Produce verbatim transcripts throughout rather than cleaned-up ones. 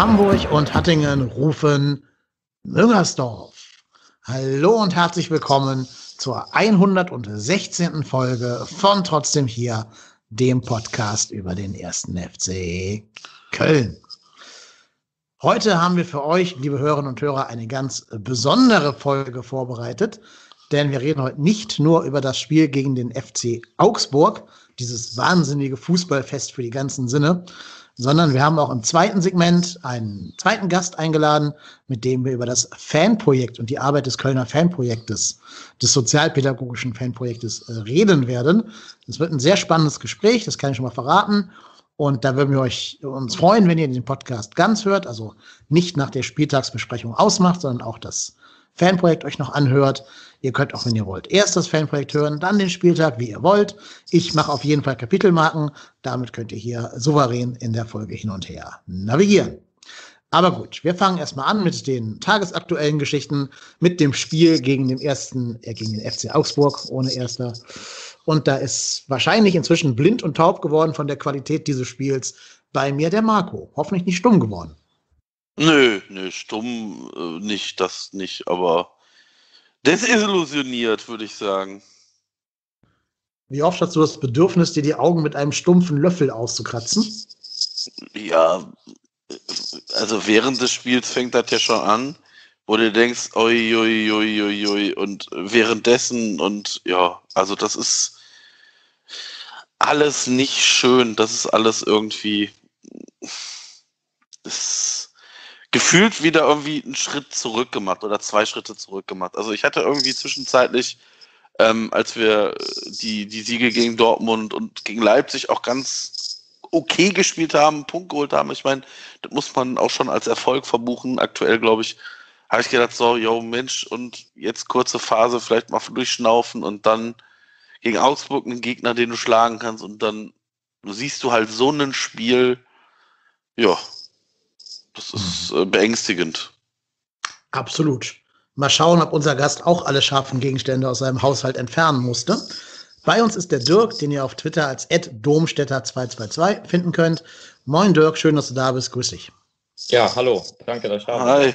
Hamburg und Hattingen rufen Müngersdorf. Hallo und herzlich willkommen zur hundertsechzehnten Folge von Trotzdem hier, dem Podcast über den ersten F C Köln. Heute haben wir für euch, liebe Hörerinnen und Hörer, eine ganz besondere Folge vorbereitet, denn wir reden heute nicht nur über das Spiel gegen den F C Augsburg, dieses wahnsinnige Fußballfest für die ganzen Sinne, sondern wir haben auch im zweiten Segment einen zweiten Gast eingeladen, mit dem wir über das Fanprojekt und die Arbeit des Kölner Fanprojektes, des sozialpädagogischen Fanprojektes reden werden. Es wird ein sehr spannendes Gespräch, das kann ich schon mal verraten. Und da würden wir euch, uns freuen, wenn ihr den Podcast ganz hört, also nicht nach der Spieltagsbesprechung ausmacht, sondern auch das Fanprojekt euch noch anhört. Ihr könnt auch, wenn ihr wollt, erst das Fanprojekt hören, dann den Spieltag, wie ihr wollt. Ich mache auf jeden Fall Kapitelmarken. Damit könnt ihr hier souverän in der Folge hin und her navigieren. Aber gut, wir fangen erstmal an mit den tagesaktuellen Geschichten, mit dem Spiel gegen den ersten, äh, gegen den F C Augsburg ohne Erster. Und da ist wahrscheinlich inzwischen blind und taub geworden von der Qualität dieses Spiels bei mir der Marco. Hoffentlich nicht stumm geworden. Nö, nö, stumm äh, nicht, das nicht, aber desillusioniert, würde ich sagen. Wie oft hast du das Bedürfnis, dir die Augen mit einem stumpfen Löffel auszukratzen? Ja, also während des Spiels fängt das ja schon an, wo du denkst, oi, oi, oi, oi, oi, und währenddessen und ja, also das ist alles nicht schön, das ist alles irgendwie, ist gefühlt wieder irgendwie einen Schritt zurück gemacht oder zwei Schritte zurück gemacht. Also ich hatte irgendwie zwischenzeitlich, ähm, als wir die, die Siege gegen Dortmund und gegen Leipzig auch ganz okay gespielt haben, einen Punkt geholt haben, ich meine, das muss man auch schon als Erfolg verbuchen. Aktuell, glaube ich, habe ich gedacht, so, yo, Mensch, und jetzt kurze Phase, vielleicht mal durchschnaufen und dann gegen Augsburg einen Gegner, den du schlagen kannst und dann siehst du halt so ein Spiel, ja, das ist äh, beängstigend. Absolut. Mal schauen, ob unser Gast auch alle scharfen Gegenstände aus seinem Haushalt entfernen musste. Bei uns ist der Dirk, den ihr auf Twitter als at domstädter zwei zwei zwei finden könnt. Moin Dirk, schön, dass du da bist. Grüß dich. Ja, hallo. Danke, dass ich da bin. Hi.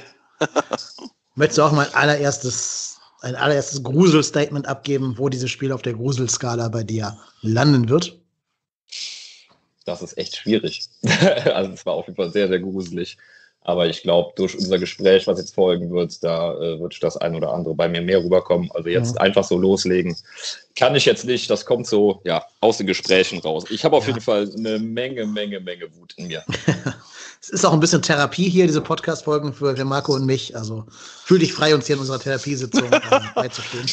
Möchtest du auch mal ein allererstes, ein allererstes Gruselstatement abgeben, wo dieses Spiel auf der Gruselskala bei dir landen wird? Das ist echt schwierig. Also es war auf jeden Fall sehr, sehr gruselig. Aber ich glaube, durch unser Gespräch, was jetzt folgen wird, da äh, wird das ein oder andere bei mir mehr rüberkommen. Also jetzt ja. Einfach so loslegen kann ich jetzt nicht. Das kommt so ja aus den Gesprächen raus. Ich habe auf ja. jeden Fall eine Menge, Menge, Menge Wut in mir. Es ist auch ein bisschen Therapie hier, diese Podcast-Folgen für Marco und mich. Also fühl dich frei, uns hier in unserer Therapiesitzung beizustehen.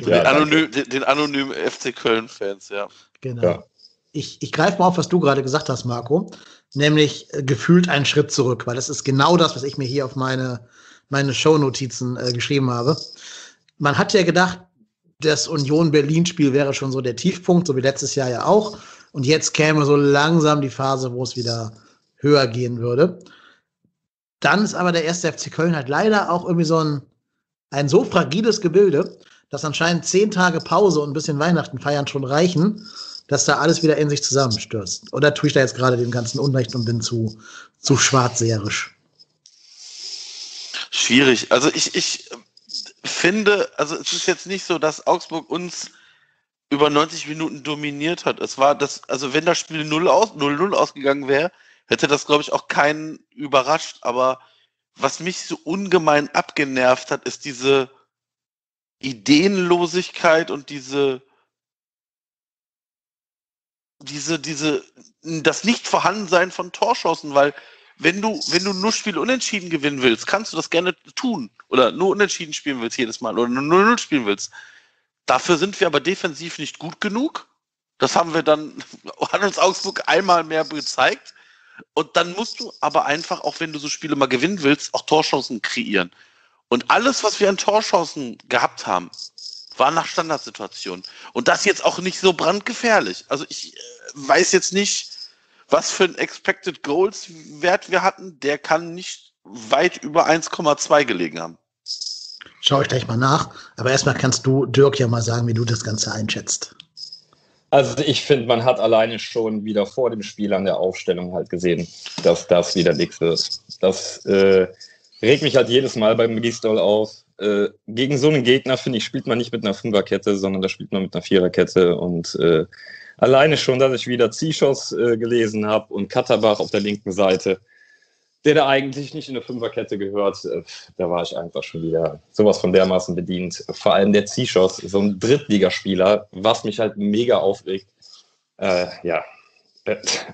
Ja, den, anonym, den, den anonymen F C Köln-Fans, ja. Genau. Ja. Ich, ich greife mal auf, was du gerade gesagt hast, Marco, nämlich äh, gefühlt einen Schritt zurück, weil das ist genau das, was ich mir hier auf meine, meine Shownotizen äh, geschrieben habe. Man hat ja gedacht, das Union-Berlin-Spiel wäre schon so der Tiefpunkt, so wie letztes Jahr ja auch. Und jetzt käme so langsam die Phase, wo es wieder höher gehen würde. Dann ist aber der erste F C Köln halt leider auch irgendwie so ein, ein so fragiles Gebilde, dass anscheinend zehn Tage Pause und ein bisschen Weihnachten feiern schon reichen, dass da alles wieder in sich zusammenstürzt. Oder tue ich da jetzt gerade dem ganzen Unrecht und bin zu, zu schwarzseherisch? Schwierig. Also ich, ich finde, also es ist jetzt nicht so, dass Augsburg uns über neunzig Minuten dominiert hat. Es war das, also wenn das Spiel null null ausgegangen wäre, hätte das, glaube ich, auch keinen überrascht. Aber was mich so ungemein abgenervt hat, ist diese Ideenlosigkeit und diese Diese, diese, das Nicht-Vorhandensein von Torschancen, weil wenn du, wenn du nur Spiel unentschieden gewinnen willst, kannst du das gerne tun. Oder nur unentschieden spielen willst jedes Mal oder nur null null spielen willst. Dafür sind wir aber defensiv nicht gut genug. Das haben wir dann, hat uns Augsburg einmal mehr gezeigt. Und dann musst du aber einfach, auch wenn du so Spiele mal gewinnen willst, auch Torschancen kreieren. Und alles, was wir an Torschancen gehabt haben, war nach Standardsituation. Und das jetzt auch nicht so brandgefährlich. Also ich äh, weiß jetzt nicht, was für ein Expected Goals Wert wir hatten. Der kann nicht weit über eins Komma zwei gelegen haben. Schau ich gleich mal nach. Aber erstmal kannst du, Dirk, ja mal sagen, wie du das Ganze einschätzt. Also ich finde, man hat alleine schon wieder vor dem Spiel an der Aufstellung halt gesehen, dass das wieder nichts wird. Das äh, regt mich halt jedes Mal beim Gisdol auf. Äh, gegen so einen Gegner, finde ich, spielt man nicht mit einer Fünferkette, sondern da spielt man mit einer Viererkette. Und äh, alleine schon, dass ich wieder Czichos äh, gelesen habe und Katterbach auf der linken Seite, der da eigentlich nicht in eine Fünferkette gehört, äh, da war ich einfach schon wieder sowas von dermaßen bedient. Vor allem der Czichos, so ein Drittligaspieler, was mich halt mega aufregt. Äh, ja,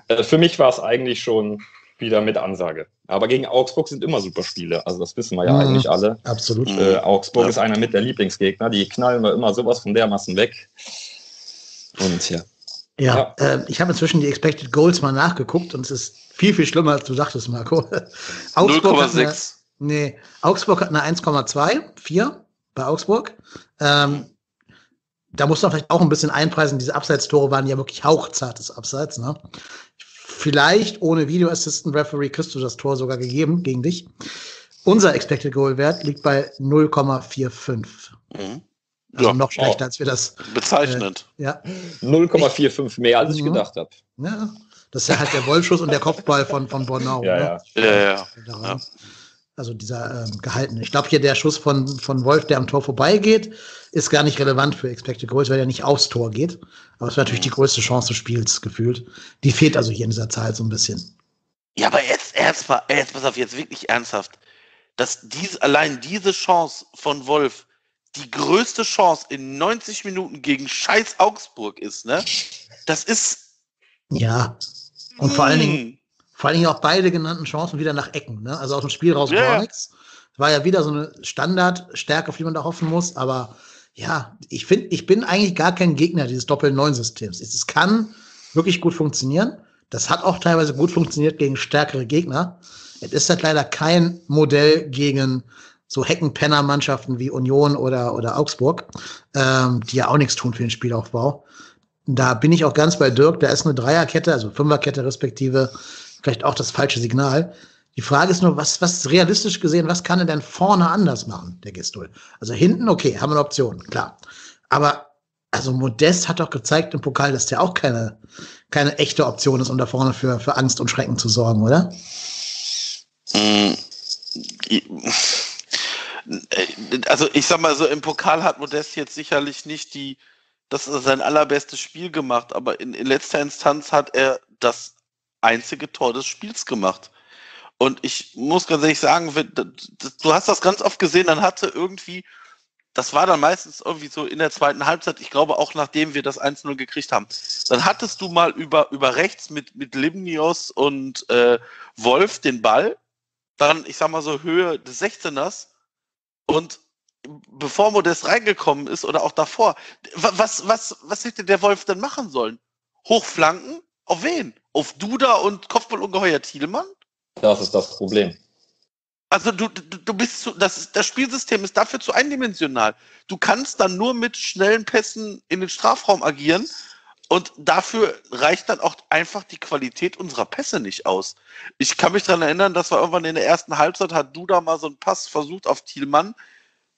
äh, für mich war es eigentlich schon wieder mit Ansage. Aber gegen Augsburg sind immer super Spiele. Also das wissen wir ja mhm. eigentlich alle. Absolut. Äh, Augsburg ja. ist einer mit der Lieblingsgegner. Die knallen wir immer sowas von dermaßen weg. Und ja. Ja, ja. Äh, ich habe inzwischen die Expected Goals mal nachgeguckt und es ist viel, viel schlimmer, als du sagtest, Marco. null Komma sechs. Nee, Augsburg hat eine eins Komma zwei vier bei Augsburg. Ähm, da muss man vielleicht auch ein bisschen einpreisen. Diese Abseits-Tore waren ja wirklich hauchzartes Abseits, ne? Vielleicht ohne Video Assistant Referee kriegst du das Tor sogar gegeben gegen dich. Unser Expected Goal Wert liegt bei null Komma fünfundvierzig. Mhm. Also ja, noch schlechter, oh. als wir das. Bezeichnend. Äh, ja. null Komma fünfundvierzig mehr, als ich mhm. gedacht habe. Ja, das ist ja halt der Wollschuss und der Kopfball von, von Bornauw. Ja, ne? ja. Ja, ja. ja. Also dieser ähm, gehaltene. Ich glaube, hier der Schuss von, von Wolf, der am Tor vorbeigeht, ist gar nicht relevant für Expected Goals, weil er nicht aufs Tor geht. Aber es war natürlich die größte Chance des Spiels gefühlt. Die fehlt also hier in dieser Zahl so ein bisschen. Ja, aber jetzt, jetzt, jetzt pass auf, jetzt wirklich ernsthaft. Dass dies, allein diese Chance von Wolf die größte Chance in neunzig Minuten gegen scheiß Augsburg ist, ne? Das ist... Ja. Und vor allen Dingen... Vor allen Dingen auch beide genannten Chancen wieder nach Ecken. Ne? Also aus dem Spiel raus yeah. gar nichts. Es war ja wieder so eine Standardstärke, auf die man da hoffen muss. Aber ja, ich finde, ich bin eigentlich gar kein Gegner dieses Doppel-Neun-Systems. Es kann wirklich gut funktionieren. Das hat auch teilweise gut funktioniert gegen stärkere Gegner. Es ist halt leider kein Modell gegen so Heckenpenner-Mannschaften wie Union oder, oder Augsburg, ähm, die ja auch nichts tun für den Spielaufbau. Da bin ich auch ganz bei Dirk. Da ist eine Dreierkette, also Fünferkette respektive, vielleicht auch das falsche Signal. Die Frage ist nur, was, was realistisch gesehen, was kann er denn vorne anders machen, der Gisdol? Also hinten, okay, haben wir eine Option, klar. Aber also Modest hat doch gezeigt im Pokal, dass der auch keine, keine echte Option ist, um da vorne für, für Angst und Schrecken zu sorgen, oder? Also ich sag mal so, im Pokal hat Modest jetzt sicherlich nicht die, das ist sein allerbestes Spiel gemacht, aber in, in letzter Instanz hat er das einzige Tor des Spiels gemacht. Und ich muss ganz ehrlich sagen, wenn, du hast das ganz oft gesehen, dann hatte irgendwie, das war dann meistens irgendwie so in der zweiten Halbzeit, ich glaube auch nachdem wir das eins null gekriegt haben, dann hattest du mal über, über rechts mit, mit Limnios und äh, Wolf den Ball, dann, ich sag mal so, Höhe des sechzehners und bevor Modest reingekommen ist oder auch davor, was, was, was hätte der Wolf denn machen sollen? Hochflanken? Auf wen? Auf Duda und Kopfballungeheuer Thielmann? Das ist das Problem. Also du, du, du bist zu, das, das Spielsystem ist dafür zu eindimensional. Du kannst dann nur mit schnellen Pässen in den Strafraum agieren und dafür reicht dann auch einfach die Qualität unserer Pässe nicht aus. Ich kann mich daran erinnern, dass wir irgendwann in der ersten Halbzeit hat Duda mal so einen Pass versucht auf Thielmann.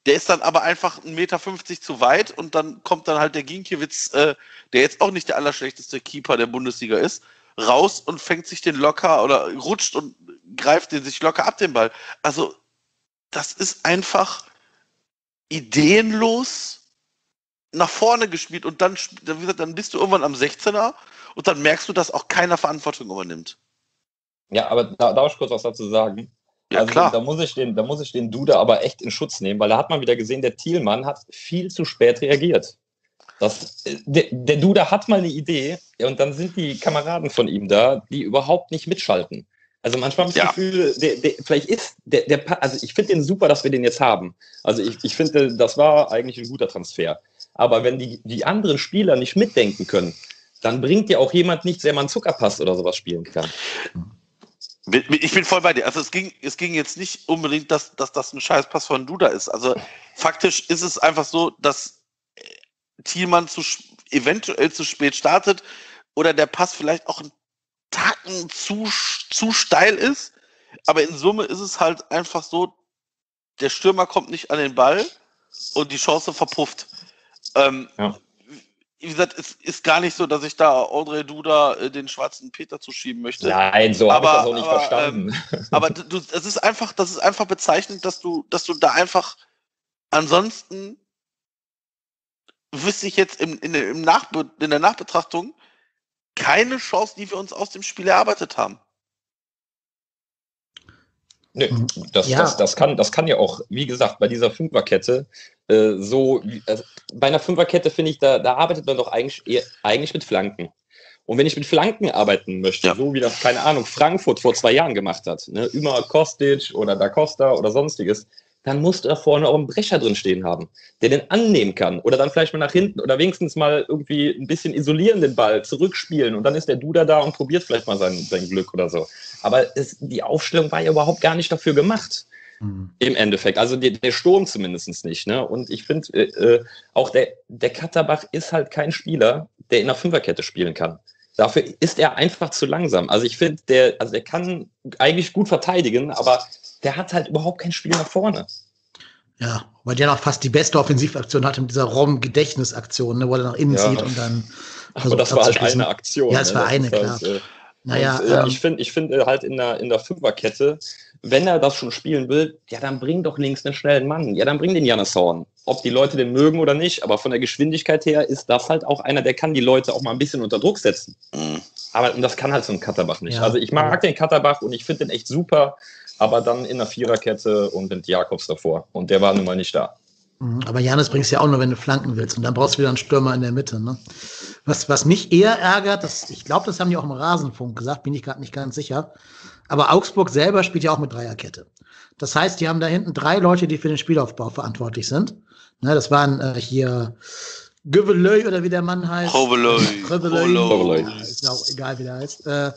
Der ist dann aber einfach eins Komma fünfzig Meter zu weit und dann kommt dann halt der Ginkiewicz, äh, der jetzt auch nicht der allerschlechteste Keeper der Bundesliga ist, raus und fängt sich den locker oder rutscht und greift den sich locker ab, den Ball. Also das ist einfach ideenlos nach vorne gespielt und dann, wie gesagt, dann bist du irgendwann am sechzehner und dann merkst du, dass auch keiner Verantwortung übernimmt. Ja, aber da darf ich kurz was dazu sagen? Ja, also, klar. Da muss ich den, da muss ich den Duda aber echt in Schutz nehmen, weil da hat man wieder gesehen, der Thielmann hat viel zu spät reagiert. Das, der, der Duda hat mal eine Idee und dann sind die Kameraden von ihm da, die überhaupt nicht mitschalten. Also manchmal habe ich das Gefühl, der, der, vielleicht ist der, der also ich finde den super, dass wir den jetzt haben. Also ich, ich finde, das war eigentlich ein guter Transfer. Aber wenn die, die anderen Spieler nicht mitdenken können, dann bringt dir auch jemand nichts, der mal einen Zuckerpass oder sowas spielen kann. Ich bin voll bei dir. Also es ging, es ging jetzt nicht unbedingt, dass, dass das ein Scheißpass von Duda ist. Also faktisch ist es einfach so, dass Thielmann zu, eventuell zu spät startet oder der Pass vielleicht auch einen Tacken zu, zu steil ist. Aber in Summe ist es halt einfach so, der Stürmer kommt nicht an den Ball und die Chance verpufft. Ähm, ja. wie gesagt, es ist gar nicht so, dass ich da Ondrej Duda äh, den schwarzen Peter zuschieben möchte. Nein, so habe ich das auch nicht aber, verstanden. Ähm, aber du, es ist einfach, das ist einfach bezeichnend, dass du, dass du da einfach ansonsten wüsste ich jetzt im, in, im Nachbe- in der Nachbetrachtung keine Chance, die wir uns aus dem Spiel erarbeitet haben. Nö, das, ja. das, das, kann, das kann ja auch, wie gesagt, bei dieser Fünferkette äh, so, äh, bei einer Fünferkette finde ich, da, da arbeitet man doch eigentlich, eher, eigentlich mit Flanken. Und wenn ich mit Flanken arbeiten möchte, ja. so wie das, keine Ahnung, Frankfurt vor zwei Jahren gemacht hat, ne, über Kostic oder Da Costa oder sonstiges, dann muss da vorne auch ein Brecher drin stehen haben, der den annehmen kann oder dann vielleicht mal nach hinten oder wenigstens mal irgendwie ein bisschen isolieren den Ball, zurückspielen und dann ist der Duda da und probiert vielleicht mal sein, sein Glück oder so. Aber es, die Aufstellung war ja überhaupt gar nicht dafür gemacht, mhm. im Endeffekt. Also der, der Sturm zumindest nicht. Ne? Und ich finde, äh, auch der, der Katterbach ist halt kein Spieler, der in der Fünferkette spielen kann. Dafür ist er einfach zu langsam. Also ich finde, der, also der kann eigentlich gut verteidigen, aber der hat halt überhaupt kein Spiel nach vorne. Ja, weil der noch fast die beste Offensivaktion hatte mit dieser Rom-Gedächtnisaktion, ne, wo er nach innen ja. zieht und dann. Aber das war halt eine Aktion. Ja, es war eine, klar. Halt, äh, naja, und, äh, ähm, ich finde ich find, äh, halt in der, in der Fünferkette, wenn er das schon spielen will, ja, dann bring doch links einen schnellen Mann. Ja, dann bring den Jannis Horn. Ob die Leute den mögen oder nicht, aber von der Geschwindigkeit her ist das halt auch einer, der kann die Leute auch mal ein bisschen unter Druck setzen. Mhm. Aber und das kann halt so ein Katterbach nicht. Ja. Also ich mag den Katterbach und ich finde den echt super, aber dann in der Viererkette und mit Jakobs davor. Und der war nun mal nicht da. Aber Jannis bringst ja auch nur, wenn du flanken willst. Und dann brauchst du wieder einen Stürmer in der Mitte. Ne? Was, was mich eher ärgert, das, ich glaube, das haben die auch im Rasenfunk gesagt, bin ich gerade nicht ganz sicher. Aber Augsburg selber spielt ja auch mit Dreierkette. Das heißt, die haben da hinten drei Leute, die für den Spielaufbau verantwortlich sind. Ne, das waren äh, hier Gövelöy oder wie der Mann heißt. Gövelöy. Gövelöy. Ja, ist mir auch egal, wie der heißt. Äh,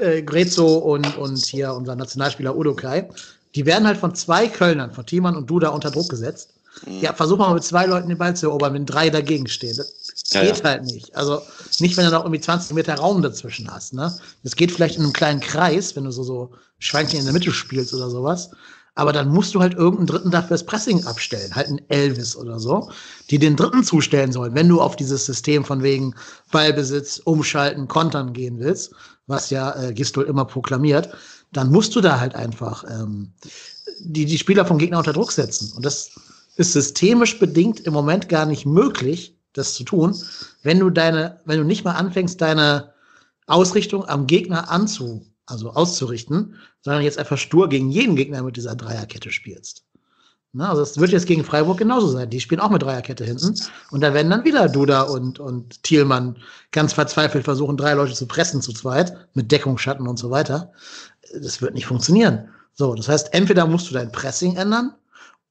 äh, Grezzo und, und hier unser Nationalspieler Udokai. Die werden halt von zwei Kölnern, von Thielmann und Duda, unter Druck gesetzt. Ja, versuch mal mit zwei Leuten den Ball zu erobern, wenn drei dagegen stehen. Das ja, geht ja. halt nicht. Also nicht, wenn du noch irgendwie zwanzig Meter Raum dazwischen hast. Ne? Das geht vielleicht in einem kleinen Kreis, wenn du so, so Schweinchen in der Mitte spielst oder sowas. Aber dann musst du halt irgendeinen Dritten dafür das Pressing abstellen, halt einen Elvis oder so, die den Dritten zustellen sollen, wenn du auf dieses System von wegen Ballbesitz, Umschalten, Kontern gehen willst, was ja äh, Gisdol immer proklamiert, dann musst du da halt einfach ähm, die, die Spieler vom Gegner unter Druck setzen. Und das ist systemisch bedingt im Moment gar nicht möglich, das zu tun, wenn du deine, wenn du nicht mal anfängst, deine Ausrichtung am Gegner anzu, also auszurichten, sondern jetzt einfach stur gegen jeden Gegner mit dieser Dreierkette spielst. Na, also das wird jetzt gegen Freiburg genauso sein. Die spielen auch mit Dreierkette hinten. Und da werden dann wieder Duda und, und Thielmann ganz verzweifelt versuchen, drei Leute zu pressen zu zweit, mit Deckung, Schatten und so weiter. Das wird nicht funktionieren. So, das heißt, entweder musst du dein Pressing ändern,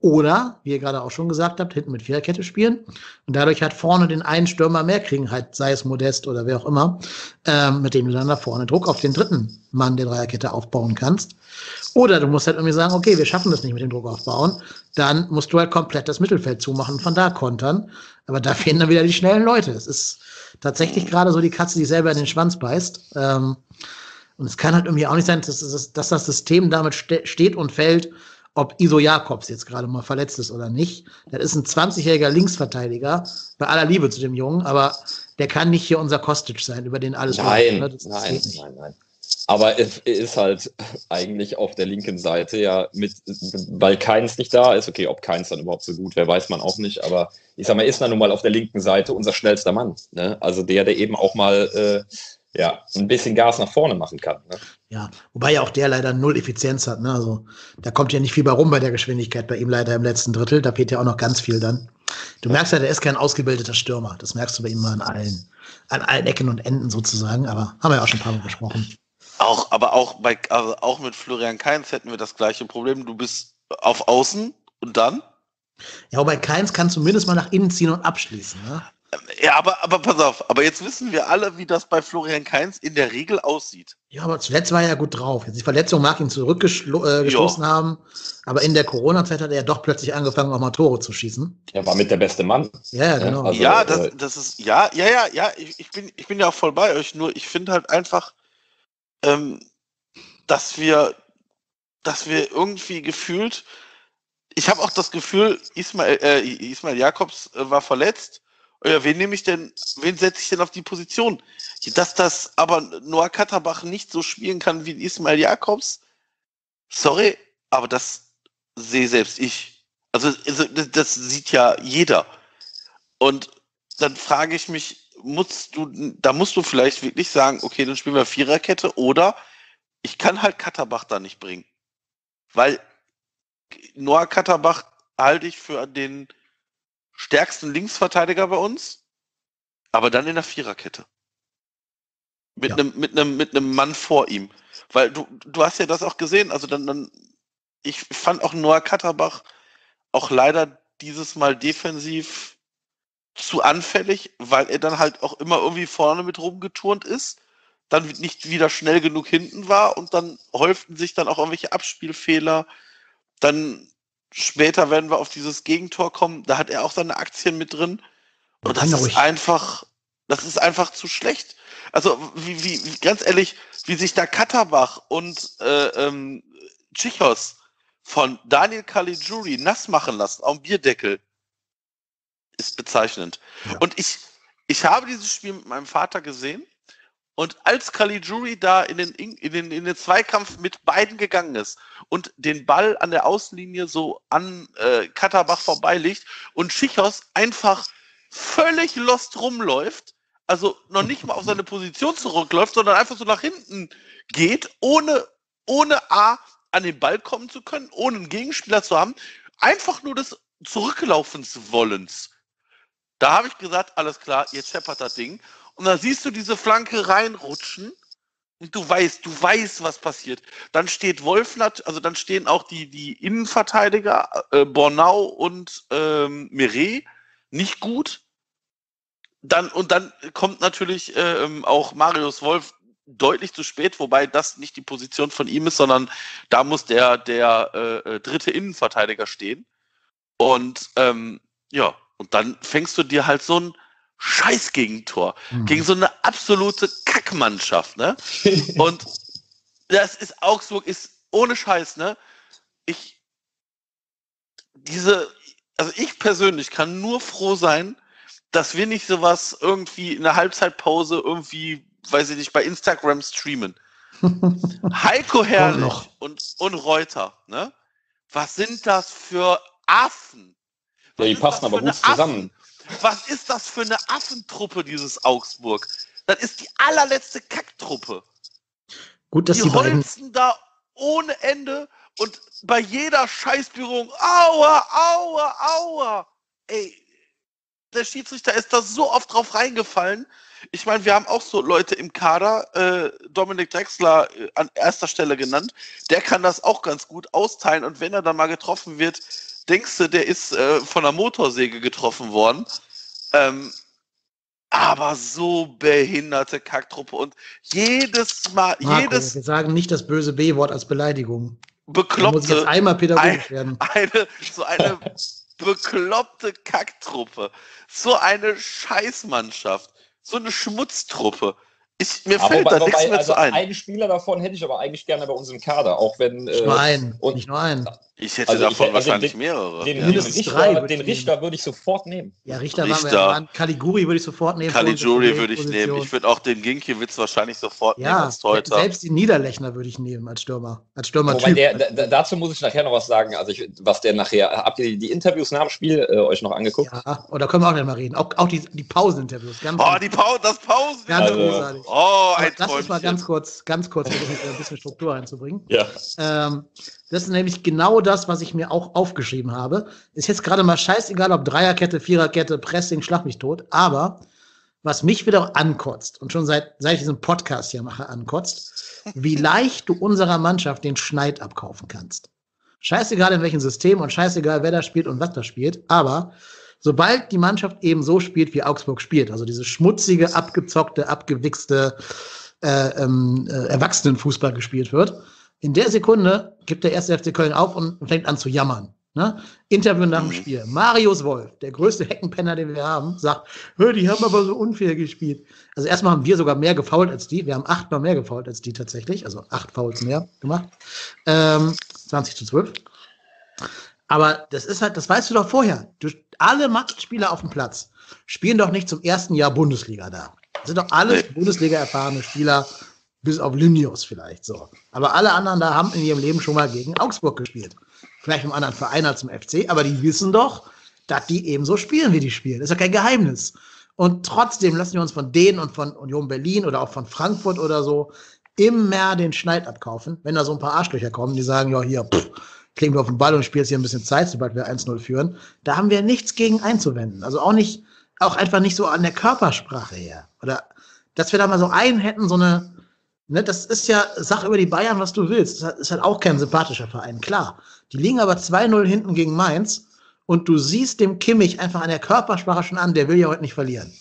oder, wie ihr gerade auch schon gesagt habt, hinten mit Viererkette spielen und dadurch halt vorne den einen Stürmer mehr kriegen, halt sei es Modest oder wer auch immer, ähm, mit dem du dann da vorne Druck auf den dritten Mann der Dreierkette aufbauen kannst. Oder du musst halt irgendwie sagen, okay, wir schaffen das nicht mit dem Druck aufbauen, dann musst du halt komplett das Mittelfeld zumachen und von da kontern. Aber da fehlen dann wieder die schnellen Leute. Es ist tatsächlich gerade so die Katze, die selber in den Schwanz beißt. Ähm, und es kann halt irgendwie auch nicht sein, dass, dass, dass das System damit ste- steht und fällt, ob Ismail Jakobs jetzt gerade mal verletzt ist oder nicht. Das ist ein zwanzigjähriger Linksverteidiger, bei aller Liebe zu dem Jungen, aber der kann nicht hier unser Kostic sein, über den alles Nein, läuft, ne? nein, nein, nein. Aber es ist halt eigentlich auf der linken Seite ja, mit, weil Kainz nicht da ist, okay, ob Kainz dann überhaupt so gut wäre, weiß man auch nicht, aber ich sag mal, ist dann nun mal auf der linken Seite unser schnellster Mann, ne? Also der, der eben auch mal äh, ja, ein bisschen Gas nach vorne machen kann. Ne? Ja, wobei ja auch der leider null Effizienz hat. Ne? Also da kommt ja nicht viel bei rum bei der Geschwindigkeit bei ihm leider im letzten Drittel. Da fehlt ja auch noch ganz viel dann. Du merkst ja, der ist kein ausgebildeter Stürmer. Das merkst du bei ihm mal an allen, an allen Ecken und Enden sozusagen. Aber haben wir ja auch schon ein paar Mal besprochen. Auch, aber auch, bei, also auch mit Florian Kainz hätten wir das gleiche Problem. Du bist auf Außen und dann? Ja, wobei Kainz kann zumindest mal nach innen ziehen und abschließen. Ne? Ja, aber, aber pass auf, aber jetzt wissen wir alle, wie das bei Florian Kainz in der Regel aussieht. Ja, aber zuletzt war er ja gut drauf. Jetzt die Verletzung mag ihn zurückgestoßen äh, haben, aber in der Corona-Zeit hat er ja doch plötzlich angefangen, auch mal Tore zu schießen. Er war mit der beste Mann. Ja, genau. Also, ja, das, das ist, ja, ja, ja, ja, ich, ich, bin, ich bin ja auch voll bei euch, nur ich finde halt einfach, ähm, dass wir, dass wir irgendwie gefühlt, ich habe auch das Gefühl, Ismail, äh, Ismail Jakobs äh, war verletzt. Ja, wen nehme ich denn, wen setze ich denn auf die Position? Dass das aber Noah Katterbach nicht so spielen kann wie Ismail Jakobs, sorry, aber das sehe selbst ich. Also das sieht ja jeder. Und dann frage ich mich, musst du, da musst du vielleicht wirklich sagen, okay, dann spielen wir Viererkette, oder ich kann halt Katterbach da nicht bringen. Weil Noah Katterbach halte ich für den stärksten Linksverteidiger bei uns, aber dann in der Viererkette. Mit einem, ja. mit einem, mit einem Mann vor ihm. Weil du, du hast ja das auch gesehen, also dann, dann, ich fand auch Noah Katterbach auch leider dieses Mal defensiv zu anfällig, weil er dann halt auch immer irgendwie vorne mit rumgeturnt ist, dann nicht wieder schnell genug hinten war und dann häuften sich dann auch irgendwelche Abspielfehler. Dann später werden wir auf dieses Gegentor kommen, da hat er auch seine Aktien mit drin und das ist einfach, das ist einfach zu schlecht. Also wie, wie ganz ehrlich, wie sich da Katterbach und äh, ähm, Czichos von Daniel Caligiuri nass machen lassen am Bierdeckel, ist bezeichnend. Ja. Und ich, ich habe dieses Spiel mit meinem Vater gesehen und als Caligiuri da in den, in, den, in den Zweikampf mit beiden gegangen ist und den Ball an der Außenlinie so an äh, Katterbach vorbeiliegt und Czichos einfach völlig lost rumläuft, also noch nicht mal auf seine Position zurückläuft, sondern einfach so nach hinten geht, ohne, ohne A an den Ball kommen zu können, ohne einen Gegenspieler zu haben, einfach nur des Zurücklaufens Wollens. Da habe ich gesagt, alles klar, jetzt scheppert das Ding. Und dann siehst du diese Flanke reinrutschen und du weißt, du weißt, was passiert. Dann steht Wolf, also dann stehen auch die, die Innenverteidiger, äh, Bornauw und ähm, Meré, nicht gut. Dann, und dann kommt natürlich ähm, auch Marius Wolf deutlich zu spät, wobei das nicht die Position von ihm ist, sondern da muss der, der äh, dritte Innenverteidiger stehen. Und ähm, ja, und dann fängst du dir halt so ein Scheiß-Gegentor mhm. gegen so eine absolute Kackmannschaft, ne? Und das ist, Augsburg ist ohne Scheiß, ne? Ich, diese, also ich persönlich kann nur froh sein, dass wir nicht sowas irgendwie in der Halbzeitpause irgendwie, weiß ich nicht, bei Instagram streamen. Heiko Herrlich und, und Reuter, ne? Was sind das für Affen? Ja, die passen aber gut zusammen. Affen? Was ist das für eine Affentruppe, dieses Augsburg? Das ist die allerletzte Kacktruppe. Gut, dass die, die holzen da ohne Ende und bei jeder Scheißberührung, aua, aua, aua. Ey, der Schiedsrichter ist da so oft drauf reingefallen. Ich meine, wir haben auch so Leute im Kader, äh, Dominik Drexler äh, an erster Stelle genannt, der kann das auch ganz gut austeilen und wenn er dann mal getroffen wird, denkst du, der ist äh, von einer Motorsäge getroffen worden. Ähm, aber so behinderte Kacktruppe und jedes Mal... Marco, jedes wir sagen nicht das böse B-Wort als Beleidigung. Bekloppte... Muss jetzt einmal pädagogisch ein, werden. Eine, so eine bekloppte Kacktruppe. So eine Scheißmannschaft. So eine Schmutztruppe. Ich, mir aber fällt wobei, da nichts mehr also zu ein. Einen Spieler davon hätte ich aber eigentlich gerne bei uns im Kader, auch wenn... Äh, ich nur einen, und, nicht nur einen. Ich hätte also davon ich, also wahrscheinlich den, mehrere. Den, ja, den, Richter, drei würde den Richter würde ich sofort nehmen. Ja, Richter, Richter. Waren wir, Caligiuri würde ich sofort nehmen. Caligiuri würde ich nehmen. Ich würde auch den Ginkiewicz wahrscheinlich sofort ja, nehmen als Torhüter. Selbst den Niederlechner würde ich nehmen als Stürmer. Als Stürmertyp. Der, da, dazu muss ich nachher noch was sagen. Also ich, was der nachher... Habt ihr die, die Interviews nach dem Spiel äh, euch noch angeguckt? Ja, oder können wir auch nicht mal reden. Auch, auch die, die Pauseninterviews. Oh, die pa das Pausen. Ganz also. Großartig. Oh, ein Träumchen. Lass uns mal ganz kurz, ganz kurz ein bisschen Struktur einzubringen. Ja. Ähm, das ist nämlich genau das, was ich mir auch aufgeschrieben habe. Ist jetzt gerade mal scheißegal, ob Dreierkette, Viererkette, Pressing, schlag mich tot. Aber was mich wieder ankotzt und schon seit, seit ich diesen Podcast hier mache ankotzt, wie leicht du unserer Mannschaft den Schneid abkaufen kannst. Scheißegal in welchem System und scheißegal wer da spielt und was da spielt. Aber sobald die Mannschaft eben so spielt, wie Augsburg spielt, also diese schmutzige, abgezockte, abgewichste äh, äh, Erwachsenenfußball gespielt wird, in der Sekunde gibt der erste F C Köln auf und fängt an zu jammern. Ne? Interview nach dem Spiel. Marius Wolf, der größte Heckenpenner, den wir haben, sagt, die haben aber so unfair gespielt. Also erstmal haben wir sogar mehr gefoult als die. Wir haben achtmal mehr gefoult als die tatsächlich. Also acht Fouls mehr gemacht. Ähm, zwanzig zu zwölf. Aber das ist halt, das weißt du doch vorher. Du, alle Max-Spieler auf dem Platz spielen doch nicht zum ersten Jahr Bundesliga da. Das sind doch alle Bundesliga-erfahrene Spieler, bis auf Limnios vielleicht so. Aber alle anderen da haben in ihrem Leben schon mal gegen Augsburg gespielt. Vielleicht im anderen Verein als im F C, aber die wissen doch, dass die eben so spielen, wie die spielen. Das ist ja kein Geheimnis. Und trotzdem lassen wir uns von denen und von Union Berlin oder auch von Frankfurt oder so immer den Schneid abkaufen, wenn da so ein paar Arschlöcher kommen, die sagen, ja hier, pff, kleben wir auf den Ball und spielen jetzt hier ein bisschen Zeit, sobald wir eins null führen. Da haben wir nichts gegen einzuwenden. Also auch nicht, auch einfach nicht so an der Körpersprache her. Oder, dass wir da mal so einen hätten, so eine, ne, das ist ja, sag über die Bayern, was du willst. Das ist halt auch kein sympathischer Verein, klar. Die liegen aber zwei null hinten gegen Mainz und du siehst dem Kimmich einfach an der Körpersprache schon an, der will ja heute nicht verlieren.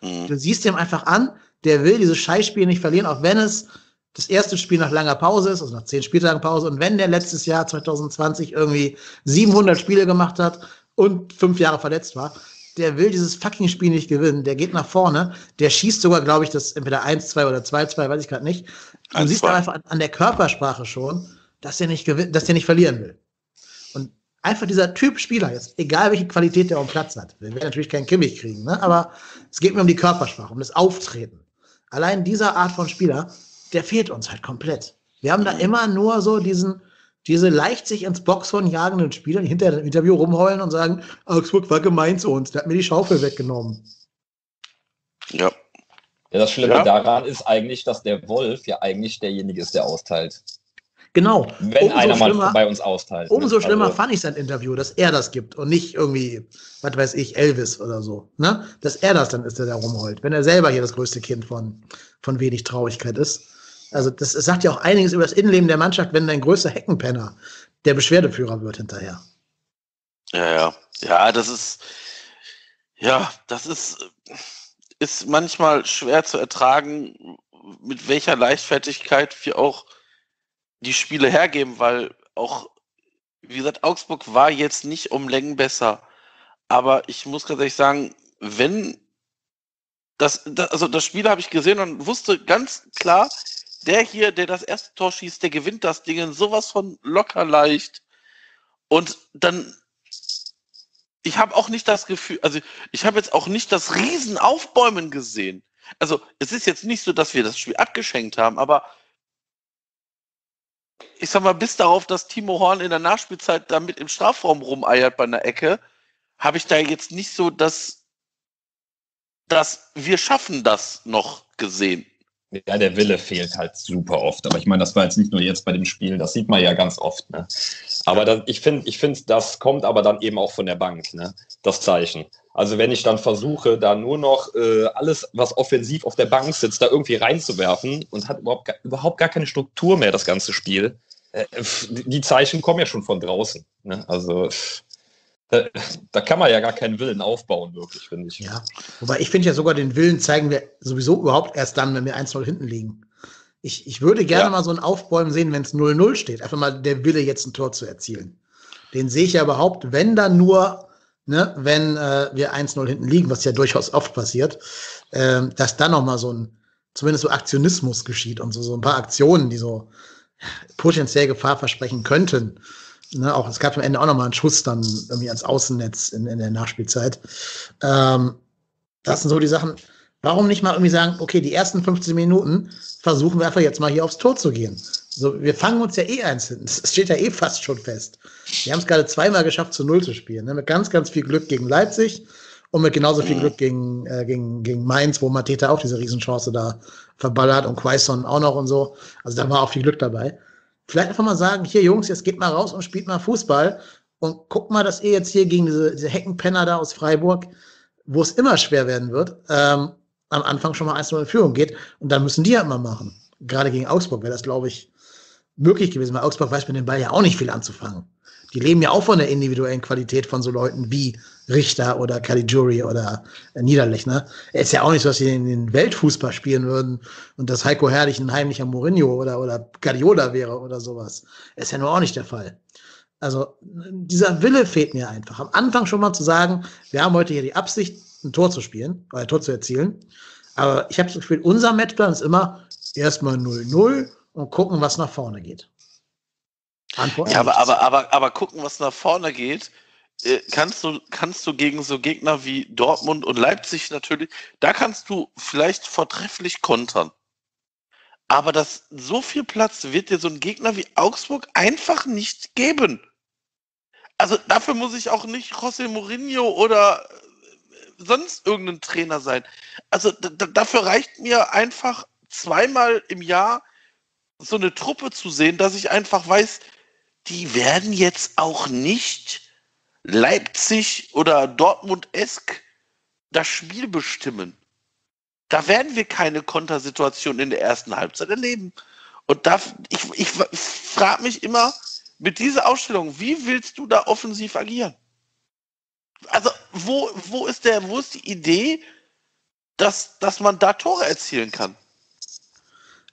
Du siehst dem einfach an, der will dieses Scheißspiel nicht verlieren, auch wenn es das erste Spiel nach langer Pause ist, also nach zehn Spieltagen Pause. Und wenn der letztes Jahr zwanzig zwanzig irgendwie siebenhundert Spiele gemacht hat und fünf Jahre verletzt war, der will dieses fucking Spiel nicht gewinnen. Der geht nach vorne. Der schießt sogar, glaube ich, das entweder eins zwei oder zwei zwei, weiß ich gerade nicht. Du siehst aber einfach an, an der Körpersprache schon, dass der nicht gewinnt, dass der nicht verlieren will. Und einfach dieser Typ Spieler jetzt, egal welche Qualität der auf dem Platz hat, wir werden natürlich keinen Kimmich kriegen, ne? Aber es geht mir um die Körpersprache, um das Auftreten. Allein dieser Art von Spieler, der fehlt uns halt komplett. Wir haben da immer nur so diesen, diese leicht sich ins Boxhorn jagenden Spieler, die hinter dem Interview rumheulen und sagen, Augsburg war gemein zu uns, der hat mir die Schaufel weggenommen. Ja. Ja, das Schlimme ja. daran ist eigentlich, dass der Wolf ja eigentlich derjenige ist, der austeilt. Genau. Wenn umso einer mal bei uns austeilt. Umso ne? schlimmer also. fand ich sein Interview, dass er das gibt und nicht irgendwie, was weiß ich, Elvis oder so. Ne? Dass er das dann ist, der da rumheult. Wenn er selber hier das größte Kind von, von wenig Traurigkeit ist. Also das sagt ja auch einiges über das Innenleben der Mannschaft, wenn dein größter Heckenpenner der Beschwerdeführer wird hinterher. Ja, ja. Ja, das ist, ja, das ist, ist manchmal schwer zu ertragen, mit welcher Leichtfertigkeit wir auch die Spiele hergeben, weil auch, wie gesagt, Augsburg war jetzt nicht um Längen besser. Aber ich muss ganz ehrlich sagen, wenn das, das also das Spiel habe ich gesehen und wusste ganz klar, der hier, der das erste Tor schießt, der gewinnt das Ding in sowas von locker leicht. Und dann, ich habe auch nicht das Gefühl, also ich habe jetzt auch nicht das Riesenaufbäumen gesehen. Also es ist jetzt nicht so, dass wir das Spiel abgeschenkt haben, aber ich sag mal, bis darauf, dass Timo Horn in der Nachspielzeit damit im Strafraum rumeiert bei einer Ecke, habe ich da jetzt nicht so, dass, dass wir schaffen das noch gesehen. Ja, der Wille fehlt halt super oft. Aber ich meine, das war jetzt nicht nur jetzt bei dem Spiel, das sieht man ja ganz oft. Ne? Aber das, ich finde, ich find, das kommt aber dann eben auch von der Bank, ne? Das Zeichen. Also wenn ich dann versuche, da nur noch äh, alles, was offensiv auf der Bank sitzt, da irgendwie reinzuwerfen und hat überhaupt, überhaupt gar keine Struktur mehr, das ganze Spiel. Äh, die Zeichen kommen ja schon von draußen. Ne? Also da, da kann man ja gar keinen Willen aufbauen, wirklich, finde ich. Ja, wobei ich finde ja sogar, den Willen zeigen wir sowieso überhaupt erst dann, wenn wir eins null hinten liegen. Ich, ich würde gerne ja. mal so ein Aufbäumen sehen, wenn es null null steht. Einfach mal der Wille, jetzt ein Tor zu erzielen. Den sehe ich ja überhaupt, wenn dann nur, ne, wenn äh, wir eins null hinten liegen, was ja durchaus oft passiert, äh, dass dann nochmal so ein, zumindest so Aktionismus geschieht und so, so ein paar Aktionen, die so potenziell Gefahr versprechen könnten. Ne, auch, es gab am Ende auch nochmal einen Schuss dann irgendwie ans Außennetz in, in der Nachspielzeit. Ähm, das sind so die Sachen. Warum nicht mal irgendwie sagen, okay, die ersten fünfzehn Minuten versuchen wir einfach jetzt mal hier aufs Tor zu gehen. Also, wir fangen uns ja eh eins hinten. Das steht ja eh fast schon fest. Wir haben es gerade zweimal geschafft, zu Null zu spielen. Ne? Mit ganz, ganz viel Glück gegen Leipzig und mit genauso viel Glück gegen, äh, gegen, gegen Mainz, wo Mateta auch diese Riesenchance da verballert und Quaison auch noch und so. Also da war auch viel Glück dabei. Vielleicht einfach mal sagen, hier Jungs, jetzt geht mal raus und spielt mal Fußball und guckt mal, dass ihr jetzt hier gegen diese, diese Heckenpenner da aus Freiburg, wo es immer schwer werden wird, ähm, am Anfang schon mal eins null in Führung geht. Und dann müssen die halt mal machen. Gerade gegen Augsburg wäre das, glaube ich, möglich gewesen, weil Augsburg weiß mit dem Ball ja auch nicht viel anzufangen. Die leben ja auch von der individuellen Qualität von so Leuten wie Richter oder Caligiuri oder Niederlechner. Es ist ja auch nicht so, dass sie in den Weltfußball spielen würden und dass Heiko Herrlich ein heimlicher Mourinho oder, oder Guardiola wäre oder sowas. Es ist ja nur auch nicht der Fall. Also dieser Wille fehlt mir einfach. Am Anfang schon mal zu sagen, wir haben heute hier die Absicht, ein Tor zu spielen, oder ein Tor zu erzielen. Aber ich habe das Gefühl, unser Matchplan ist immer erstmal null null und gucken, was nach vorne geht. Antwort ja, aber, aber, aber, aber gucken, was nach vorne geht, kannst du, kannst du gegen so Gegner wie Dortmund und Leipzig natürlich, da kannst du vielleicht vortrefflich kontern. Aber das, so viel Platz wird dir so ein Gegner wie Augsburg einfach nicht geben. Also dafür muss ich auch nicht José Mourinho oder sonst irgendein Trainer sein. Also d- dafür reicht mir einfach zweimal im Jahr so eine Truppe zu sehen, dass ich einfach weiß, die werden jetzt auch nicht Leipzig oder Dortmund-esk das Spiel bestimmen. Da werden wir keine Kontersituation in der ersten Halbzeit erleben. Und da, ich, ich, ich frage mich immer, mit dieser Aufstellung, wie willst du da offensiv agieren? Also, wo, wo, ist, der, wo ist die Idee, dass, dass man da Tore erzielen kann?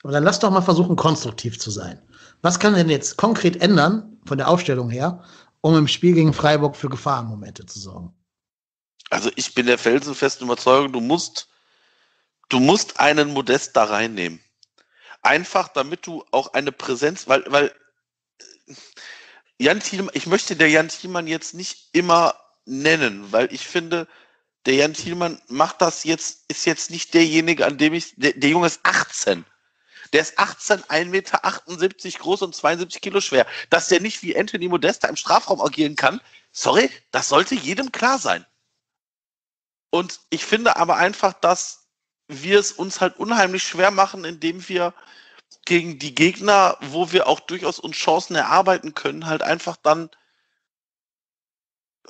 Aber dann lass doch mal versuchen, konstruktiv zu sein. Was kann denn jetzt konkret ändern, von der Aufstellung her, um im Spiel gegen Freiburg für Gefahrenmomente zu sorgen? Also, ich bin der felsenfesten Überzeugung, du musst Du musst einen Modest da reinnehmen. Einfach, damit du auch eine Präsenz, weil, weil Jan Thielmann, ich möchte der Jan Thielmann jetzt nicht immer nennen, weil ich finde, der Jan Thielmann macht das jetzt, ist jetzt nicht derjenige, an dem ich, der, der Junge ist achtzehn. Der ist achtzehn, ein Meter achtundsiebzig groß und zweiundsiebzig Kilo schwer. Dass der nicht wie Anthony Modeste im Strafraum agieren kann, sorry, das sollte jedem klar sein. Und ich finde aber einfach, dass wir es uns halt unheimlich schwer machen, indem wir gegen die Gegner, wo wir auch durchaus uns Chancen erarbeiten können, halt einfach dann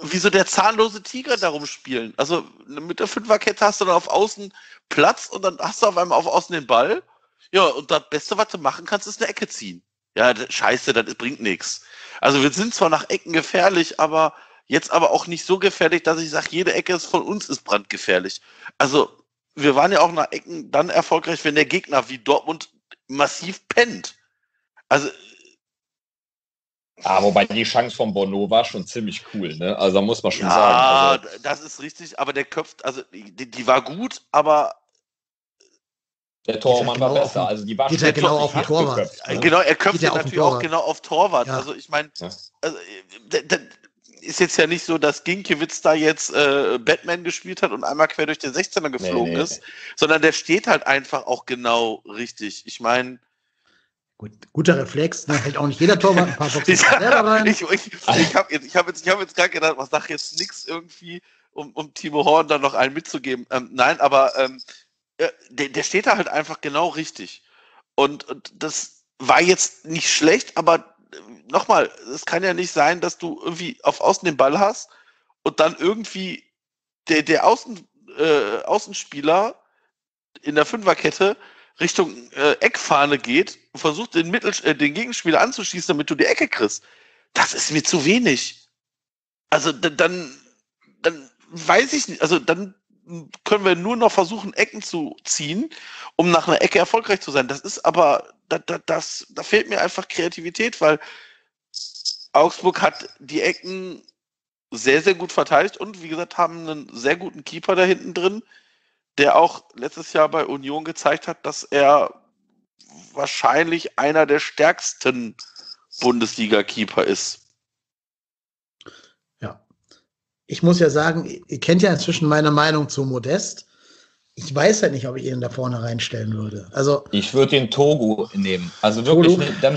wie so der zahnlose Tiger darum spielen. Also mit der Fünferkette hast du dann auf Außen Platz und dann hast du auf einmal auf Außen den Ball. Ja, und das Beste, was du machen kannst, ist eine Ecke ziehen. Ja, scheiße, das bringt nichts. Also wir sind zwar nach Ecken gefährlich, aber jetzt aber auch nicht so gefährlich, dass ich sage, jede Ecke ist von uns ist brandgefährlich. Also wir waren ja auch nach Ecken dann erfolgreich, wenn der Gegner wie Dortmund massiv pennt. Also. Ah, wobei die Chance von Bornauw war schon ziemlich cool, ne? Also da muss man schon ja, sagen. Ja, also, das ist richtig, aber der köpft, also die, die war gut, aber der Tormann war besser. Also die war schon genau auf den Torwart. Genau, er köpft natürlich auch genau auf Torwart. Ja. Also ich meine, also der, der, ist jetzt ja nicht so, dass Ginkiewicz da jetzt äh, Batman gespielt hat und einmal quer durch den sechzehner geflogen nee, nee, ist, nee. sondern der steht halt einfach auch genau richtig. Ich meine... Gut, guter Reflex, ne? Hält auch nicht jeder Torwart ein paar Boxen selber rein. Ich, ich, ich habe jetzt, hab jetzt, hab jetzt gerade gedacht, was sag jetzt nichts irgendwie, um, um Timo Horn dann noch einen mitzugeben. Ähm, nein, aber ähm, der, der steht da halt einfach genau richtig. Und, und das war jetzt nicht schlecht, aber nochmal, es kann ja nicht sein, dass du irgendwie auf Außen den Ball hast und dann irgendwie der, der Außen, äh, Außenspieler in der Fünferkette Richtung äh, Eckfahne geht und versucht, den, Mittel, äh, den Gegenspieler anzuschießen, damit du die Ecke kriegst. Das ist mir zu wenig. Also d- dann, dann weiß ich nicht, also dann können wir nur noch versuchen, Ecken zu ziehen, um nach einer Ecke erfolgreich zu sein. Das ist aber, da, da, das, da fehlt mir einfach Kreativität, weil Augsburg hat die Ecken sehr, sehr gut verteidigt und wie gesagt, haben einen sehr guten Keeper da hinten drin, der auch letztes Jahr bei Union gezeigt hat, dass er wahrscheinlich einer der stärksten Bundesliga-Keeper ist. Ich muss ja sagen, ihr kennt ja inzwischen meine Meinung zu Modest. Ich weiß halt nicht, ob ich ihn da vorne reinstellen würde. Also ich würde den Togo nehmen. Also wirklich, ne, dann,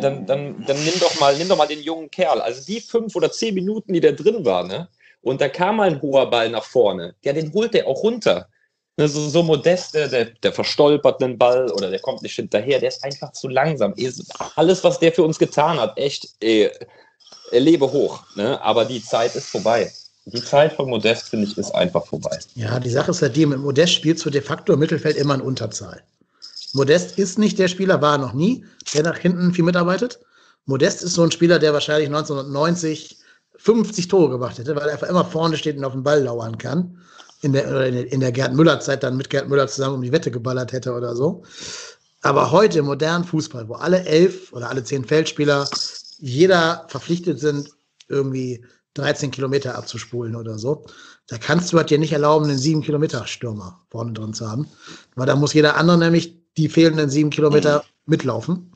dann, dann, dann nimm doch mal, nimm doch mal den jungen Kerl. Also die fünf oder zehn Minuten, die da drin war, ne? Und da kam mal ein hoher Ball nach vorne. Ja, den holt der auch runter. Ne, so, so Modest, der, der verstolpert einen Ball oder der kommt nicht hinterher. Der ist einfach zu langsam. Alles, was der für uns getan hat, echt, ey. Lebe hoch, ne? Aber die Zeit ist vorbei. Die Zeit von Modest, finde ich, ist einfach vorbei. Ja, die Sache ist ja die, mit Modest spielst du de facto im Mittelfeld immer in Unterzahl. Modest ist nicht der Spieler, war noch nie, der nach hinten viel mitarbeitet. Modest ist so ein Spieler, der wahrscheinlich neunzehnhundertneunzig fünfzig Tore gemacht hätte, weil er einfach immer vorne steht und auf den Ball lauern kann. In der, oder in der Gerd Müller-Zeit dann mit Gerd Müller zusammen um die Wette geballert hätte oder so. Aber heute im modernen Fußball, wo alle elf oder alle zehn Feldspieler jeder verpflichtet sind, irgendwie dreizehn Kilometer abzuspulen oder so. Da kannst du halt dir nicht erlauben, einen sieben Kilometer Stürmer vorne drin zu haben, weil da muss jeder andere nämlich die fehlenden sieben Kilometer mitlaufen.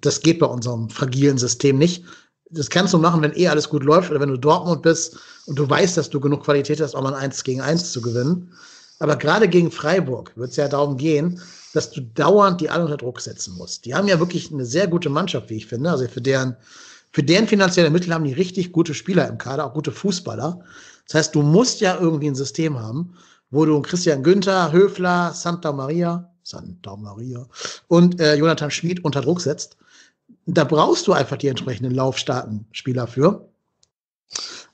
das geht bei unserem fragilen System nicht. Das kannst du machen, wenn eh alles gut läuft oder wenn du Dortmund bist und du weißt, dass du genug Qualität hast, um ein eins gegen eins zu gewinnen. Aber gerade gegen Freiburg wird es ja darum gehen, dass du dauernd die alle unter Druck setzen musst. Die haben ja wirklich eine sehr gute Mannschaft, wie ich finde. Also für deren, für deren finanzielle Mittel haben die richtig gute Spieler im Kader, auch gute Fußballer. Das heißt, du musst ja irgendwie ein System haben, wo du Christian Günther, Höfler, Santa Maria, Santa Maria und äh, Jonathan Schmid unter Druck setzt. Da brauchst du einfach die entsprechenden laufstarken Spieler für.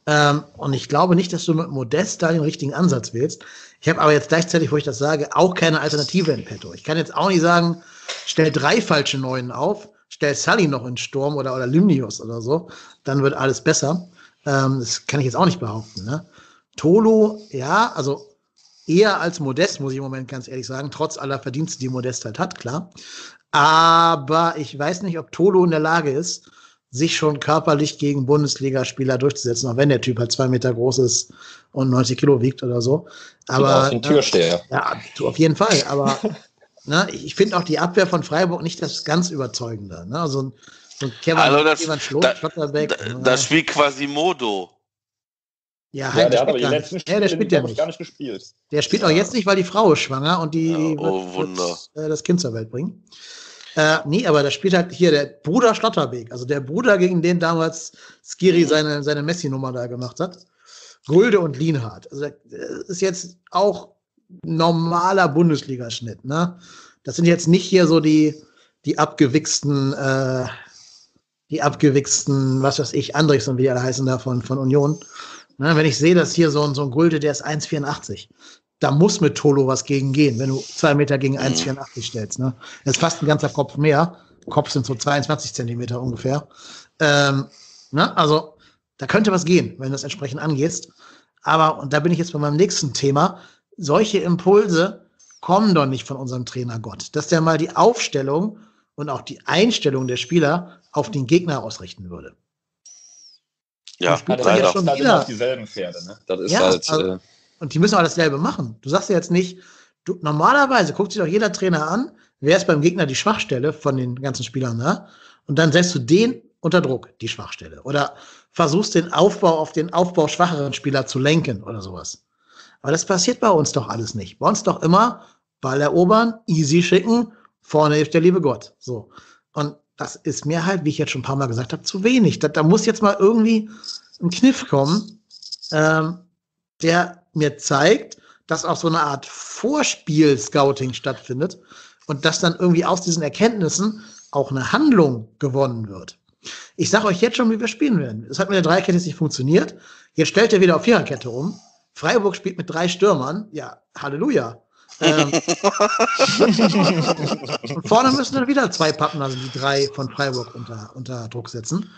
Ähm, und ich glaube nicht, dass du mit Modest da den richtigen Ansatz wählst. Ich habe aber jetzt gleichzeitig, wo ich das sage, auch keine Alternative in petto. Ich kann jetzt auch nicht sagen, stell drei falsche Neunen auf, stell Sully noch in Sturm oder, oder Limnios oder so, dann wird alles besser. Ähm, das kann ich jetzt auch nicht behaupten. Ne? Tolo, ja, also eher als Modest, muss ich im Moment ganz ehrlich sagen, trotz aller Verdienste, die Modest halt hat, klar. Aber ich weiß nicht, ob Tolo in der Lage ist, sich schon körperlich gegen Bundesligaspieler durchzusetzen, auch wenn der Typ halt zwei Meter groß ist und neunzig Kilo wiegt oder so. Aber den Türsteher. Ja, ja, auf jeden Fall. Aber ne, ich finde auch die Abwehr von Freiburg nicht das ganz Überzeugende. Ne? Also, so ein Kevin, also das, Kevin Schlo- da, Schlotterbeck. Da, das spielt Quasimodo. Ja, halt, ja, der, der hat aber die letzten Spiele, ja, der spielt ja nicht. Gar nicht gespielt. Der spielt ja. Auch jetzt nicht, weil die Frau ist schwanger und die ja, oh, wird, wird, äh, das Kind zur Welt bringen. Äh, nee, aber da spielt halt hier der Bruder Schlotterbeck, also der Bruder, gegen den damals Skiri seine, seine Messi-Nummer da gemacht hat. Gulde und Lienhardt. Also das ist jetzt auch normaler Bundesligaschnitt, ne? Das sind jetzt nicht hier so die, die abgewichsten, äh, die abgewichsten, was weiß ich, Andrichs und wie die alle heißen da von, von Union. Ne? Wenn ich sehe, dass hier so ein, so ein Gulde, der ist eins Komma vierundachtzig. Da muss mit Tolo was gegen gehen, wenn du zwei Meter gegen eins Komma vierundachtzig stellst. Ne? Das ist fast ein ganzer Kopf mehr. Kopf sind so zweiundzwanzig Zentimeter ungefähr. Ähm, ne? Also da könnte was gehen, wenn du das entsprechend angehst. Aber, und da bin ich jetzt bei meinem nächsten Thema, solche Impulse kommen doch nicht von unserem Trainer Gott. Dass der mal die Aufstellung und auch die Einstellung der Spieler auf den Gegner ausrichten würde. Ja, das ist ja schon wieder auf dieselben Pferde. Ne? Das ist ja, halt... Also, äh und die müssen auch dasselbe machen. Du sagst ja jetzt nicht, du, normalerweise guckt sich doch jeder Trainer an, wer ist beim Gegner die Schwachstelle von den ganzen Spielern, ne? Und dann setzt du den unter Druck, die Schwachstelle. Oder versuchst den Aufbau auf den Aufbau schwacheren Spieler zu lenken oder sowas. Aber das passiert bei uns doch alles nicht. Bei uns doch immer Ball erobern, easy schicken, vorne hilft der liebe Gott. So. Und das ist mir halt, wie ich jetzt schon ein paar Mal gesagt habe, zu wenig. Da, da muss jetzt mal irgendwie ein Kniff kommen, ähm, der mir zeigt, dass auch so eine Art Vorspiel-Scouting stattfindet und dass dann irgendwie aus diesen Erkenntnissen auch eine Handlung gewonnen wird. Ich sage euch jetzt schon, wie wir spielen werden. Es hat mit der Dreierkette nicht funktioniert. Jetzt stellt ihr wieder auf Viererkette um. Freiburg spielt mit drei Stürmern. Ja, Halleluja. Ähm und vorne müssen dann wieder zwei Pappen, also die drei von Freiburg unter, unter Druck setzen.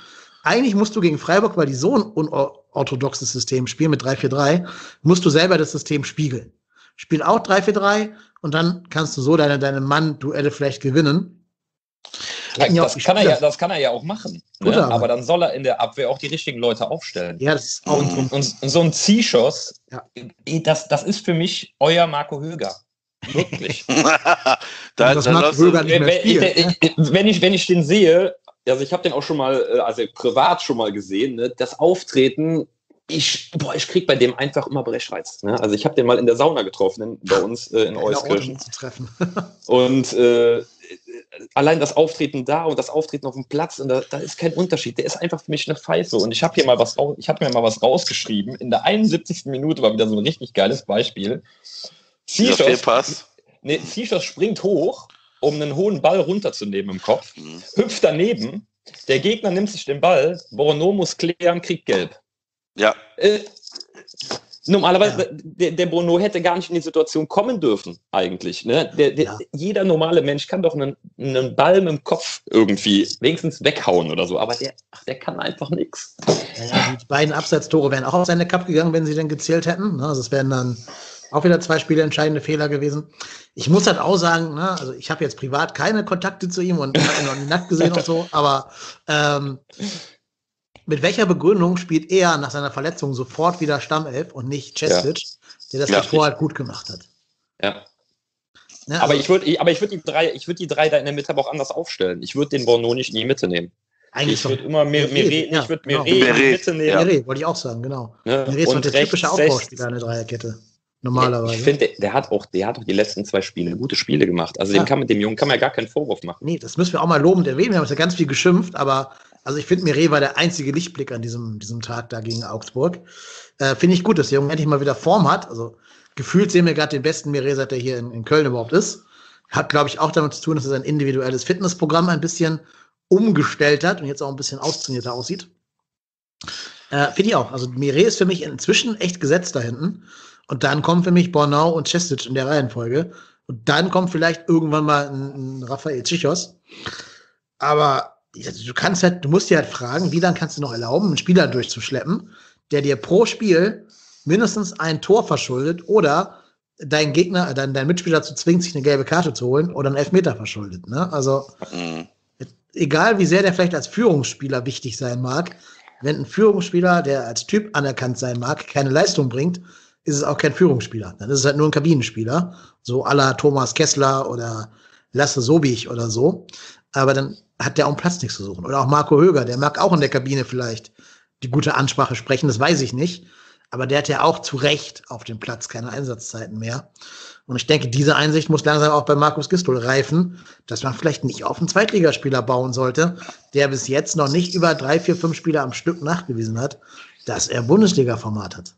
Eigentlich musst du gegen Freiburg, weil die so ein unorthodoxes System spielen mit drei vier drei, musst du selber das System spiegeln. Spiel auch drei vier drei und dann kannst du so deine, deine Mann-Duelle vielleicht gewinnen. Das, das, kann er ja, das kann er ja auch machen. Ne? Aber dann soll er in der Abwehr auch die richtigen Leute aufstellen. Ja, das ist auch und, und, und, und so ein Czichos, ja. das, das ist für mich euer Marco Höger. Wirklich. da, das Marco Höger nicht mehr spielen, wenn, ich, ne? wenn, ich, wenn ich den sehe, also ich habe den auch schon mal, also privat schon mal gesehen, ne? Das Auftreten, ich, boah, ich kriege bei dem einfach immer Brechreiz. Ne? Also ich habe den mal in der Sauna getroffen, bei uns äh, in Euskirchen. Und äh, allein das Auftreten da und das Auftreten auf dem Platz, und da, da ist kein Unterschied. Der ist einfach für mich eine Pfeife. Und ich habe hier mal was, ich habe mir mal was rausgeschrieben. In der einundsiebzigsten Minute war wieder so ein richtig geiles Beispiel. Czichos, nee, Czichos springt hoch, um einen hohen Ball runterzunehmen im Kopf, hüpft daneben, der Gegner nimmt sich den Ball, Bornauw muss klären, kriegt gelb. Ja. Äh, normalerweise, ja. der, der Bornauw hätte gar nicht in die Situation kommen dürfen, eigentlich. Ne? Der, der, ja. Jeder normale Mensch kann doch einen, einen Ball mit dem Kopf irgendwie wenigstens weghauen oder so, aber der, ach, der kann einfach nichts. Ja, die beiden Abseitstore wären auch auf seine Kappe gegangen, wenn sie denn gezählt hätten. Also es wären dann auch wieder zwei Spiele entscheidende Fehler gewesen. Ich muss halt auch sagen, ne, also ich habe jetzt privat keine Kontakte zu ihm und habe ihn noch nie nackt gesehen und so, aber ähm, mit welcher Begründung spielt er nach seiner Verletzung sofort wieder Stammelf und nicht Cestic, ja. der das ja, davor halt gut gemacht hat? Ja. Ne? Aber, also, ich würd, ich, aber ich würde die drei, ich würde die drei da in der Mitte aber auch anders aufstellen. Ich würde den Bornauw nicht in die Mitte nehmen. Eigentlich ich würde immer Meré Meré, ja, ich würde Meré, genau. Meré in die Mitte nehmen. Meré, wollte ich auch sagen, genau. Ne? Meré ist und der rechts, typische Aufbauspieler in der Dreierkette. Normalerweise. Ich finde, der, der hat auch, der hat auch die letzten zwei Spiele gute Spiele gemacht. Also ja. dem, kann, dem Jungen kann man ja gar keinen Vorwurf machen. Nee, das müssen wir auch mal lobend erwähnen. Wir haben uns ja ganz viel geschimpft, aber also ich finde, Meré war der einzige Lichtblick an diesem, diesem Tag da gegen Augsburg. Äh, finde ich gut, dass der Junge endlich mal wieder Form hat. Also gefühlt sehen wir gerade den besten Meré, seit der hier in, in Köln überhaupt ist. Hat, glaube ich, auch damit zu tun, dass er sein individuelles Fitnessprogramm ein bisschen umgestellt hat und jetzt auch ein bisschen austrainierter aussieht. Äh, finde ich auch. Also Meré ist für mich inzwischen echt gesetzt da hinten. Und dann kommen für mich Bornauw und Šestić in der Reihenfolge. Und dann kommt vielleicht irgendwann mal ein, ein Rafael Czichos. Aber du kannst halt, du musst dir halt fragen, wie lange kannst du noch erlauben, einen Spieler durchzuschleppen, der dir pro Spiel mindestens ein Tor verschuldet oder dein Gegner, dein, dein Mitspieler dazu zwingt, sich eine gelbe Karte zu holen oder einen Elfmeter verschuldet. Ne? Also, egal wie sehr der vielleicht als Führungsspieler wichtig sein mag, wenn ein Führungsspieler, der als Typ anerkannt sein mag, keine Leistung bringt, ist es auch kein Führungsspieler. Dann ist es halt nur ein Kabinenspieler. So à la Thomas Kessler oder Lasse Sobich oder so. Aber dann hat der auch einen Platz nichts zu suchen. Oder auch Marco Höger, der mag auch in der Kabine vielleicht die gute Ansprache sprechen, das weiß ich nicht. Aber der hat ja auch zu Recht auf dem Platz keine Einsatzzeiten mehr. Und ich denke, diese Einsicht muss langsam auch bei Markus Gisdol reifen, dass man vielleicht nicht auf einen Zweitligaspieler bauen sollte, der bis jetzt noch nicht über drei, vier, fünf Spieler am Stück nachgewiesen hat, dass er Bundesliga-Format hat.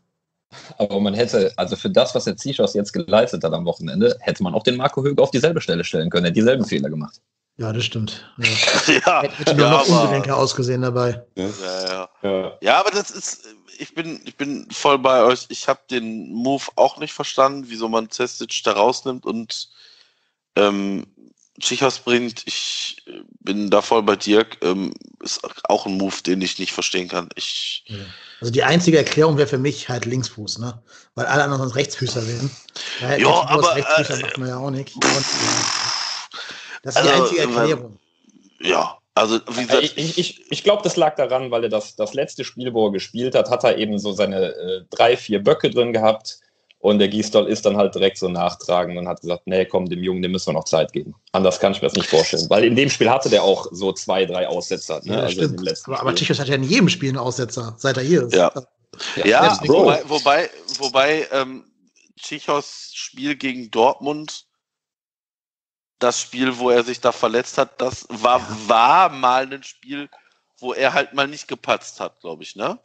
Aber man hätte, also für das, was der Czichos jetzt geleistet hat am Wochenende, hätte man auch den Marco Höger auf dieselbe Stelle stellen können. Er hat dieselben Fehler gemacht. Ja, das stimmt. Ja. ja, hätte nur ja, noch unbedenker ausgesehen dabei. Ja, ja, ja. ja, aber das ist, ich bin, ich bin voll bei euch. Ich habe den Move auch nicht verstanden, wieso man Šestić da rausnimmt und ähm, Czichos bringt. Ich bin da voll bei Dirk. Ähm, ist auch ein Move, den ich nicht verstehen kann. Ich. Ja. Also die einzige Erklärung wäre für mich halt Linksfuß, ne? Weil alle anderen sonst Rechtsfüßer wären. Ja, jo, aber Rechtsfüßer äh, macht man ja auch nicht. Das ist also, die einzige Erklärung. Ja, also wie gesagt, ich, ich, ich, ich glaube, das lag daran, weil er das, das letzte Spiel, wo er gespielt hat, hat er eben so seine äh, drei, vier Böcke drin gehabt und der Gisdol ist dann halt direkt so nachtragend und hat gesagt, nee, komm, dem Jungen, dem müssen wir noch Zeit geben. Anders kann ich mir das nicht vorstellen, weil in dem Spiel hatte der auch so zwei, drei Aussetzer. Ne? Ja, also stimmt. Aber, aber Czichos hat ja in jedem Spiel einen Aussetzer, seit er hier ist. Ja, ja, ja wobei, wobei, wobei ähm, Czichos Spiel gegen Dortmund, das Spiel, wo er sich da verletzt hat, das war, ja. war mal ein Spiel, wo er halt mal nicht gepatzt hat, glaube ich, ne?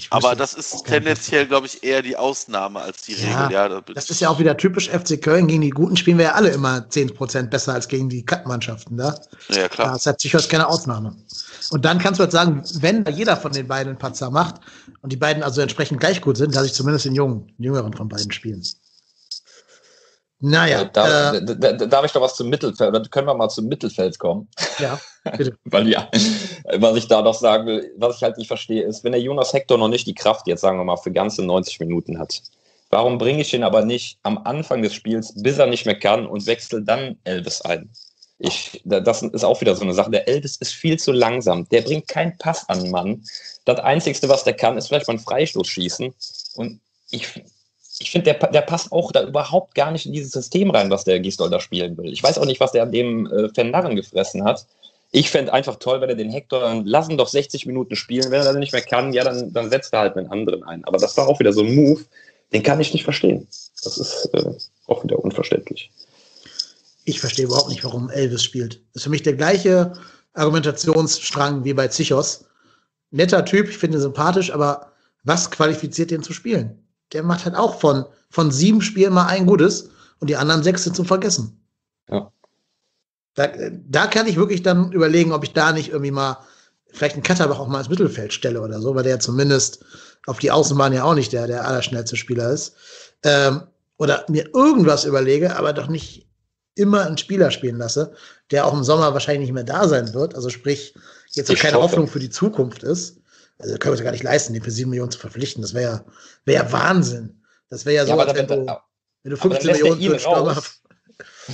Ich Aber das ist tendenziell, glaube ich, eher die Ausnahme als die ja, Regel. Ja, da das ist ja auch wieder typisch F C Köln. Gegen die Guten spielen wir ja alle immer zehn Prozent besser als gegen die Kack-Mannschaften. Ne? Ja, klar. Das hat sicher keine Ausnahme. Und dann kannst du halt sagen, wenn jeder von den beiden einen Patzer macht und die beiden also entsprechend gleich gut sind, lasse ich zumindest den Jungen, den Jüngeren von beiden spielen. Naja. Darf, äh, da, da, darf ich doch was zum Mittelfeld, dann können wir mal zum Mittelfeld kommen. Ja, bitte. Weil ja, was ich da noch sagen will, was ich halt nicht verstehe, ist, wenn der Jonas Hector noch nicht die Kraft jetzt, sagen wir mal, für ganze neunzig Minuten hat, warum bringe ich ihn aber nicht am Anfang des Spiels, bis er nicht mehr kann und wechsle dann Elvis ein? Ich, das ist auch wieder so eine Sache. Der Elvis ist viel zu langsam. Der bringt keinen Pass an den Mann. Das Einzige, was der kann, ist vielleicht mal einen Freistoß schießen. Und ich... Ich finde, der, der passt auch da überhaupt gar nicht in dieses System rein, was der Gisdol da spielen will. Ich weiß auch nicht, was der an dem äh, Fernarren gefressen hat. Ich fände einfach toll, wenn er den Hector, dann lassen doch sechzig Minuten spielen. Wenn er dann nicht mehr kann, ja, dann, dann setzt er halt einen anderen ein. Aber das war auch wieder so ein Move, den kann ich nicht verstehen. Das ist äh, auch wieder unverständlich. Ich verstehe überhaupt nicht, warum Elvis spielt. Das ist für mich der gleiche Argumentationsstrang wie bei Czichos. Netter Typ, ich finde ihn sympathisch, aber was qualifiziert den zu spielen? Der macht halt auch von, von sieben Spielen mal ein gutes und die anderen sechs sind zum Vergessen. Ja. Da, da kann ich wirklich dann überlegen, ob ich da nicht irgendwie mal vielleicht einen Katterbach auch mal ins Mittelfeld stelle oder so, weil der ja zumindest auf die Außenbahn ja auch nicht der, der allerschnellste Spieler ist. Ähm, oder mir irgendwas überlege, aber doch nicht immer einen Spieler spielen lasse, der auch im Sommer wahrscheinlich nicht mehr da sein wird. Also sprich, jetzt auch keine Hoffnung für die Zukunft ist. Also können wir es gar nicht leisten, den für sieben Millionen zu verpflichten. Das wäre wär ja Wahnsinn. Das wäre ja so, ja, als wenn, dann, du, wenn du fünfzehn Millionen für den Stürmer hast.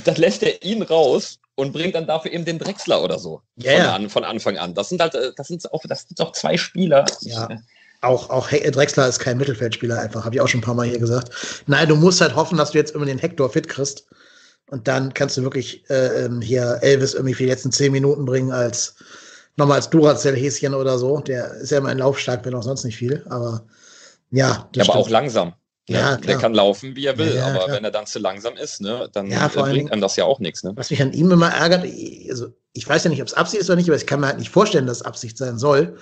Dann lässt er ihn raus und bringt dann dafür eben den Drexler oder so. Yeah. Von, an, von Anfang an. Das sind halt, das sind auch, das sind auch zwei Spieler. Ja. Auch, auch Drexler ist kein Mittelfeldspieler einfach, habe ich auch schon ein paar Mal hier gesagt. Nein, du musst halt hoffen, dass du jetzt immer den Hector fit kriegst. Und dann kannst du wirklich äh, hier Elvis irgendwie für die letzten zehn Minuten bringen als nochmal als Duracell-Häschen oder so. Der ist ja immer ein Laufstark, wenn auch sonst nicht viel. Aber ja, ja aber auch langsam. Ne? Ja, der kann laufen, wie er will, ja, ja, aber klar. Wenn er dann zu langsam ist, ne, dann ja, vor bringt allem, einem das ja auch nichts. Ne? Was mich an ihm immer ärgert, also ich weiß ja nicht, ob es Absicht ist oder nicht, aber ich kann mir halt nicht vorstellen, dass es Absicht sein soll,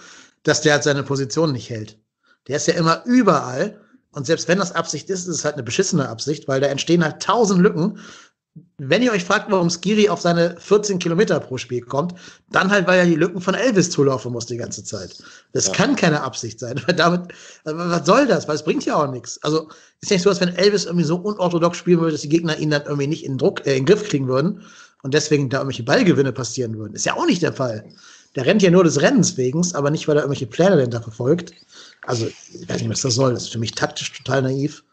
dass der halt seine Position nicht hält. Der ist ja immer überall und selbst wenn das Absicht ist, ist es halt eine beschissene Absicht, weil da entstehen halt tausend Lücken. Wenn ihr euch fragt, warum Skiri auf seine vierzehn Kilometer pro Spiel kommt, dann halt, weil er die Lücken von Elvis zulaufen muss die ganze Zeit. Das ja. kann keine Absicht sein. Weil damit, was soll das? Weil es bringt ja auch nichts. Also ist nicht so, als wenn Elvis irgendwie so unorthodox spielen würde, dass die Gegner ihn dann irgendwie nicht in Druck, äh, in den Griff kriegen würden und deswegen da irgendwelche Ballgewinne passieren würden. Ist ja auch nicht der Fall. Der rennt ja nur des Rennens wegen, aber nicht, weil er irgendwelche Pläne dahinter verfolgt. Also ich weiß nicht, was das soll. Das ist für mich taktisch total naiv.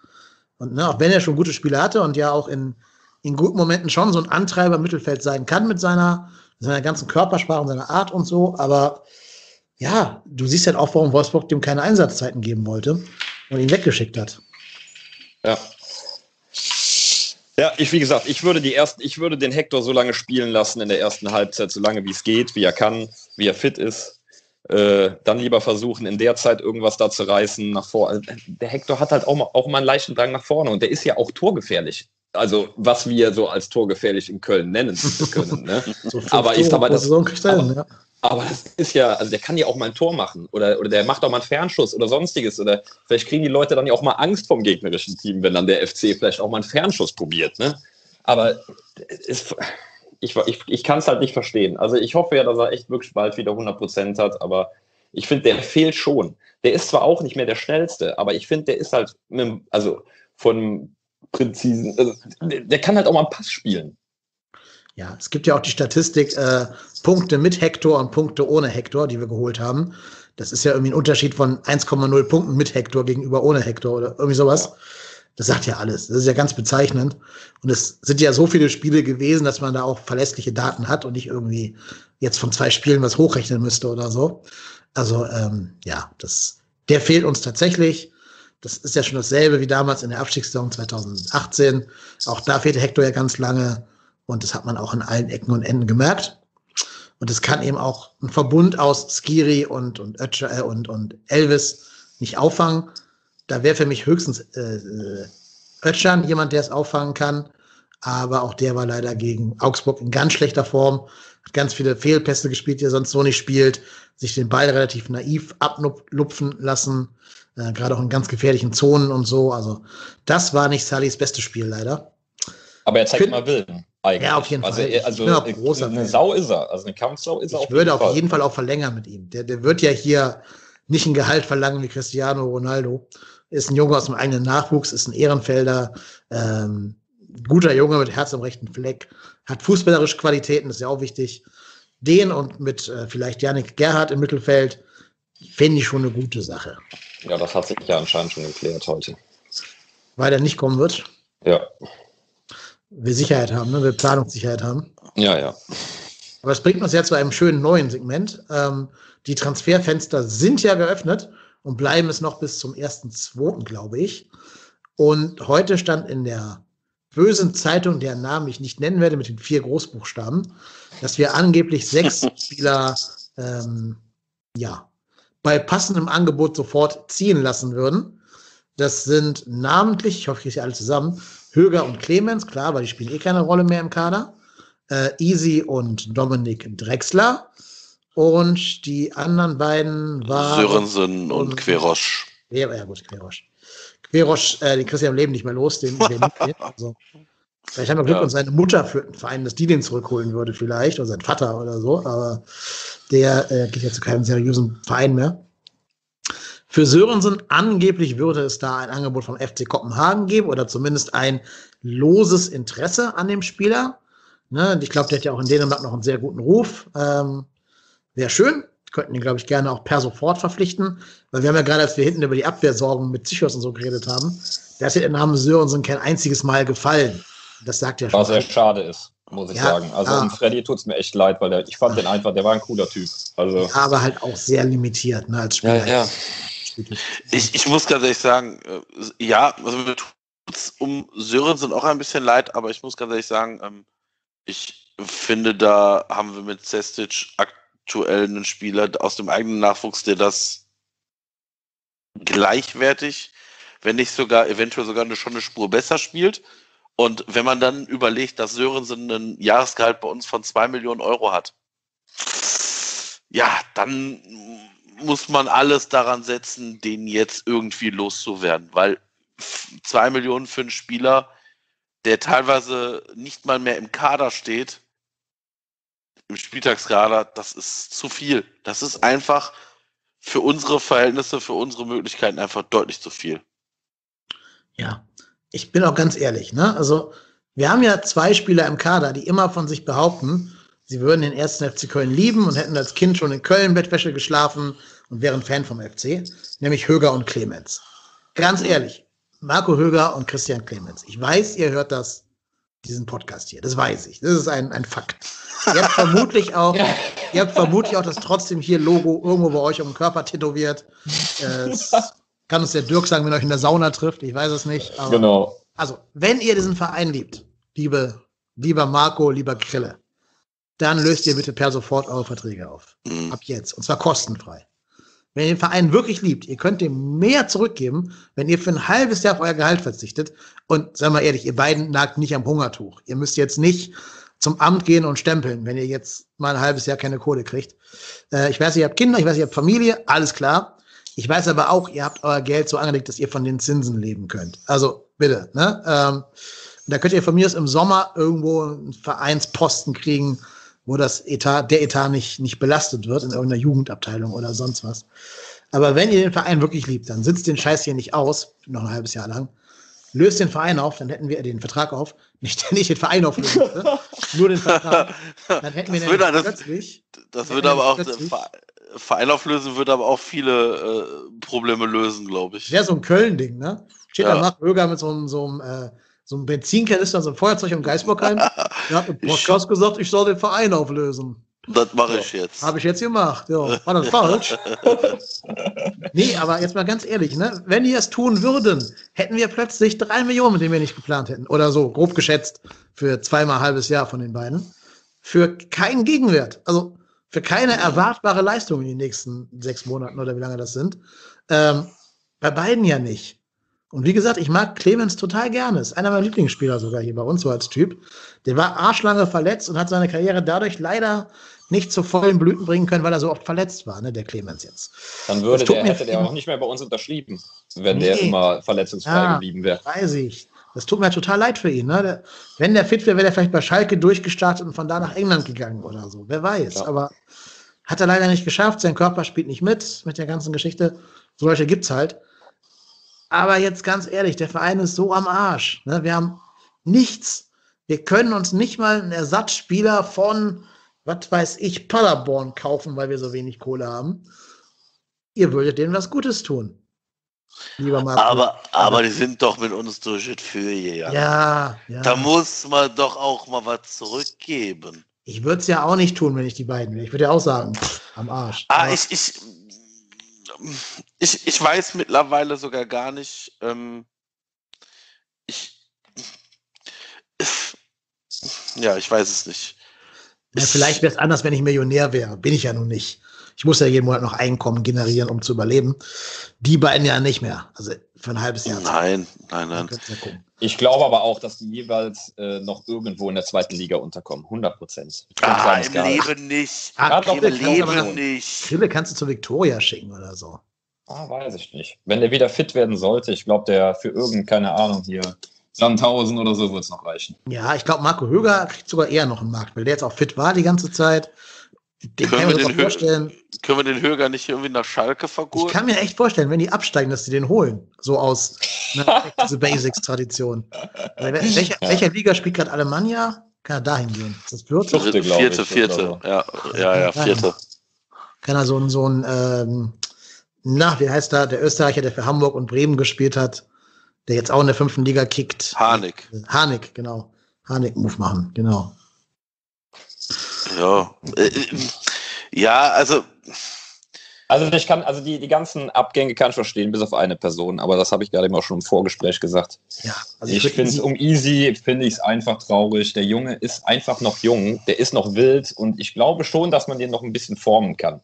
Und ne, auch wenn er schon gute Spiele hatte und ja auch in in guten Momenten schon so ein Antreiber im Mittelfeld sein kann mit seiner, seiner ganzen Körpersprache und seiner Art und so, aber ja, du siehst halt auch, warum Wolfsburg dem keine Einsatzzeiten geben wollte und ihn weggeschickt hat. Ja. Ja, ich, wie gesagt, ich würde, die ersten, ich würde den Hector so lange spielen lassen in der ersten Halbzeit, so lange wie es geht, wie er kann, wie er fit ist. Äh, dann lieber versuchen, in der Zeit irgendwas da zu reißen, nach vorne. Der Hector hat halt auch mal, auch mal einen leichten Drang nach vorne und der ist ja auch torgefährlich. Also, was wir so als torgefährlich in Köln nennen können. Ne? So aber ich sag mal, das, stellen, aber, ja. aber das ist ja, also der kann ja auch mal ein Tor machen oder, oder der macht auch mal einen Fernschuss oder sonstiges. Oder vielleicht kriegen die Leute dann ja auch mal Angst vom gegnerischen Team, wenn dann der F C vielleicht auch mal einen Fernschuss probiert. Ne? Aber es, ich, ich, ich kann es halt nicht verstehen. Also, ich hoffe ja, dass er echt wirklich bald wieder hundert Prozent hat, aber ich finde, der fehlt schon. Der ist zwar auch nicht mehr der Schnellste, aber ich finde, der ist halt, mit, also von. Präzisen, also der kann halt auch mal einen Pass spielen. Ja, es gibt ja auch die Statistik, äh, Punkte mit Hector und Punkte ohne Hector, die wir geholt haben. Das ist ja irgendwie ein Unterschied von eins Komma null Punkten mit Hector gegenüber ohne Hector oder irgendwie sowas. Ja. Das sagt ja alles. Das ist ja ganz bezeichnend. Und es sind ja so viele Spiele gewesen, dass man da auch verlässliche Daten hat und nicht irgendwie jetzt von zwei Spielen was hochrechnen müsste oder so. Also, ähm, ja, das, der fehlt uns tatsächlich. Das ist ja schon dasselbe wie damals in der Abstiegssaison zweitausendachtzehn. Auch da fehlte Hector ja ganz lange. Und das hat man auch in allen Ecken und Enden gemerkt. Und es kann eben auch ein Verbund aus Skiri und, und, Ötcher, äh, und, und Elvis nicht auffangen. Da wäre für mich höchstens äh, Ötschern jemand, der es auffangen kann. Aber auch der war leider gegen Augsburg in ganz schlechter Form. Hat ganz viele Fehlpässe gespielt, die er sonst so nicht spielt. Sich den Ball relativ naiv ablupfen lassen. Äh, gerade auch in ganz gefährlichen Zonen und so. Also das war nicht Sullys bestes Spiel, leider. Aber er zeigt mal Willen. Eigentlich. Ja, auf jeden Fall. Also, er, also ich bin großer eine Fan. Sau ist er. Also eine Kampfsau ist er. Ich würde auf jeden Fall. Fall auch verlängern mit ihm. Der, der wird ja hier nicht ein Gehalt verlangen wie Cristiano Ronaldo. Ist ein Junge aus dem eigenen Nachwuchs, ist ein Ehrenfelder, ähm, guter Junge mit Herz am rechten Fleck, hat fußballerische Qualitäten, das ist ja auch wichtig. Den und mit äh, vielleicht Yannick Gerhardt im Mittelfeld finde ich schon eine gute Sache. Ja, das hat sich ja anscheinend schon geklärt heute. Weil er nicht kommen wird? Ja. Wir Sicherheit haben, ne? Wir Planungssicherheit haben. Ja, ja. Aber es bringt uns ja zu einem schönen neuen Segment. Ähm, die Transferfenster sind ja geöffnet und bleiben es noch bis zum ersten Zweiten, glaube ich. Und heute stand in der bösen Zeitung, deren Namen ich nicht nennen werde, mit den vier Großbuchstaben, dass wir angeblich sechs Spieler ähm, ja, bei passendem Angebot sofort ziehen lassen würden. Das sind namentlich, ich hoffe, ich kriege sie alle zusammen, Höger und Clemens, klar, weil die spielen eh keine Rolle mehr im Kader, äh, Easy und Dominik Drexler und die anderen beiden waren Sørensen und Querosch. Ja, ja gut, Querosch. Querosch, äh, den kriegst du ja im Leben nicht mehr los, den, den also, vielleicht haben wir Glück ja. und seine Mutter für den Verein, dass die den zurückholen würde vielleicht, oder sein Vater oder so, aber der äh, geht ja zu keinem seriösen Verein mehr. Für Sørensen angeblich würde es da ein Angebot vom F C Kopenhagen geben oder zumindest ein loses Interesse an dem Spieler. Ne? Ich glaube, der hat ja auch in Dänemark noch einen sehr guten Ruf. Ähm, Wäre schön. Könnten ihn, glaube ich, gerne auch per sofort verpflichten, weil wir haben ja gerade, als wir hinten über die Abwehrsorgen mit Czichos und so geredet haben, da ist ja der Name Sørensen kein einziges Mal gefallen. Das sagt ja schon. Was sehr schade ist, muss ich ja, sagen. Also ah. um Freddy tut's mir echt leid, weil der, ich fand Ach. den einfach, der war ein cooler Typ. Also. Ja, aber halt auch sehr limitiert, ne, als Spieler. Ja, ja. Ich, ich muss ganz ehrlich sagen, ja, also mir tut's um Sørensen auch ein bisschen leid, aber ich muss ganz ehrlich sagen, ähm, ich finde, da haben wir mit Sestic aktuell einen Spieler aus dem eigenen Nachwuchs, der das gleichwertig, wenn nicht sogar, eventuell sogar eine, schon eine Spur besser spielt. Und wenn man dann überlegt, dass Sørensen ein Jahresgehalt bei uns von zwei Millionen Euro hat, ja, dann muss man alles daran setzen, den jetzt irgendwie loszuwerden, weil zwei Millionen für einen Spieler, der teilweise nicht mal mehr im Kader steht, im Spieltagskader, das ist zu viel. Das ist einfach für unsere Verhältnisse, für unsere Möglichkeiten einfach deutlich zu viel. Ja, ich bin auch ganz ehrlich, ne? Also wir haben ja zwei Spieler im Kader, die immer von sich behaupten, sie würden den ersten F C Köln lieben und hätten als Kind schon in Köln Bettwäsche geschlafen und wären Fan vom F C, nämlich Höger und Clemens. Ganz ehrlich, Marco Höger und Christian Clemens. Ich weiß, ihr hört das, diesen Podcast hier. Das weiß ich. Das ist ein, ein Fakt. Ihr habt vermutlich auch, ihr habt vermutlich auch das trotzdem hier Logo irgendwo bei euch um den Körper tätowiert. Es kann uns der Dirk sagen, wenn er euch in der Sauna trifft. Ich weiß es nicht. Aber genau. Also, wenn ihr diesen Verein liebt, liebe, lieber Marco, lieber Krille, dann löst ihr bitte per sofort eure Verträge auf. Ab jetzt. Und zwar kostenfrei. Wenn ihr den Verein wirklich liebt, ihr könnt dem mehr zurückgeben, wenn ihr für ein halbes Jahr auf euer Gehalt verzichtet. Und seien wir ehrlich, ihr beiden nagt nicht am Hungertuch. Ihr müsst jetzt nicht zum Amt gehen und stempeln, wenn ihr jetzt mal ein halbes Jahr keine Kohle kriegt. Äh, ich weiß, ihr habt Kinder, ich weiß, ihr habt Familie, alles klar. Ich weiß aber auch, ihr habt euer Geld so angelegt, dass ihr von den Zinsen leben könnt. Also bitte, ne? Ähm, da könnt ihr von mir aus im Sommer irgendwo einen Vereinsposten kriegen, wo das Etat, der Etat nicht, nicht belastet wird in irgendeiner Jugendabteilung oder sonst was. Aber wenn ihr den Verein wirklich liebt, dann sitzt den Scheiß hier nicht aus, noch ein halbes Jahr lang, löst den Verein auf, dann hätten wir den Vertrag auf, nicht, nicht den Verein auflösen, nur den Vertrag. Dann hätten das wir würde, das, plötzlich, das würde aber auch, Verein auflösen würde aber auch viele äh, Probleme lösen, glaube ich. Ja, so ein Köln-Ding, ne? Steht ja. Da Marco Höger mit so einem, so einem äh, so ein Benzinkanister, so ein Feuerzeug im Geisbockheim. Der hat mit Podcast gesagt, ich soll den Verein auflösen. Das mache ich jetzt. Habe ich jetzt gemacht. Ja. War das falsch? Nee, aber jetzt mal ganz ehrlich, ne? Wenn die es tun würden, hätten wir plötzlich drei Millionen, mit denen wir nicht geplant hätten. Oder so, grob geschätzt, für zweimal ein halbes Jahr von den beiden. Für keinen Gegenwert. Also für keine erwartbare Leistung in den nächsten sechs Monaten oder wie lange das sind. Ähm, bei beiden ja nicht. Und wie gesagt, ich mag Clemens total gerne. Ist einer meiner Lieblingsspieler sogar hier bei uns so als Typ. Der war arschlange verletzt und hat seine Karriere dadurch leider nicht zu vollen Blüten bringen können, weil er so oft verletzt war, ne, der Clemens jetzt. Dann würde der, hätte der auch nicht mehr bei uns unterschrieben, wenn nee. der immer verletzungsfrei ja, geblieben wäre. Weiß ich. Das tut mir total leid für ihn. Ne? Der, wenn der fit wäre, wäre der vielleicht bei Schalke durchgestartet und von da nach England gegangen oder so. Wer weiß. Ja. Aber hat er leider nicht geschafft. Sein Körper spielt nicht mit, mit der ganzen Geschichte. Solche gibt's halt. Aber jetzt ganz ehrlich, der Verein ist so am Arsch. Ne? Wir haben nichts. Wir können uns nicht mal einen Ersatzspieler von, was weiß ich, Paderborn kaufen, weil wir so wenig Kohle haben. Ihr würdet denen was Gutes tun. Lieber Marco. Aber, aber die sind doch mit uns durch das Feuer. Ja. Ja, ja. Da muss man doch auch mal was zurückgeben. Ich würde es ja auch nicht tun, wenn ich die beiden wäre. Ich würde ja auch sagen, am Arsch. Ah, ja. ich... ich Ich, ich weiß mittlerweile sogar gar nicht, ähm, ich, ja, ich weiß es nicht. Ja, vielleicht wäre es anders, wenn ich Millionär wäre. Bin ich ja nun nicht. Ich muss ja jeden Monat noch Einkommen generieren, um zu überleben. Die beiden ja nicht mehr. Also für ein halbes Jahr. Nein, nein, nein. Ja, ich glaube aber auch, dass die jeweils äh, noch irgendwo in der zweiten Liga unterkommen. hundert Prozent. Ah, im Leben nicht. Ah, im Leben nicht. Krille kannst du zu Viktoria schicken oder so. Ah, weiß ich nicht. Wenn der wieder fit werden sollte, ich glaube, der für irgendeine, keine Ahnung, hier Sandhausen oder so wird es noch reichen. Ja, ich glaube, Marco Höger kriegt sogar eher noch einen Markt, weil der jetzt auch fit war die ganze Zeit. Den können, wir den vorstellen. können wir den Höger nicht irgendwie nach Schalke vergurten? Ich kann mir echt vorstellen, wenn die absteigen, dass die den holen. So aus dieser Basics-Tradition. Welcher, welcher Liga spielt gerade Alemannia? Kann er dahin gehen? Ist das vierte? Vierte, glaube ich. Vierte, vierte. Ja, ja, ja, vierte. Kann er so ein, so ein ähm, na, wie heißt der, der Österreicher, der für Hamburg und Bremen gespielt hat, der jetzt auch in der fünften Liga kickt. Harnik. Harnik, genau. Harnik-Move machen, genau. Ja, ja, also Also ich kann, also die, die ganzen Abgänge kann ich verstehen, bis auf eine Person, aber das habe ich gerade eben auch schon im Vorgespräch gesagt. Ja, also ich finde es um easy, finde ich es einfach traurig. Der Junge ist einfach noch jung, der ist noch wild und ich glaube schon, dass man den noch ein bisschen formen kann.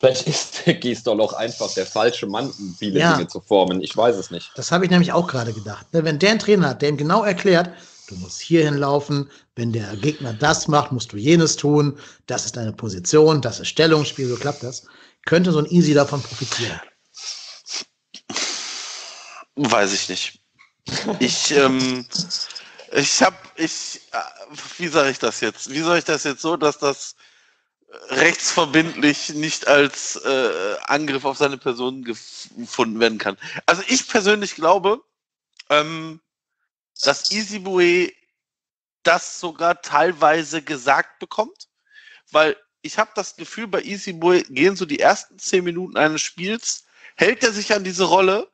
Vielleicht ist der Gisdol auch einfach der falsche Mann, um viele ja. Dinge zu formen. Ich weiß es nicht. Das habe ich nämlich auch gerade gedacht. Wenn der einen Trainer hat, der ihm genau erklärt, du musst hierhin laufen, wenn der Gegner das macht, musst du jenes tun, das ist deine Position, das ist Stellungsspiel, so klappt das. Könnte so ein Easy davon profitieren? Weiß ich nicht. Ich, ähm, ich habe, ich, wie sage ich das jetzt? Wie sage ich das jetzt so, dass das rechtsverbindlich nicht als äh, Angriff auf seine Person gefunden werden kann? Also ich persönlich glaube, ähm, dass Isibue das sogar teilweise gesagt bekommt, weil ich habe das Gefühl, bei Isibue gehen so die ersten zehn Minuten eines Spiels, hält er sich an diese Rolle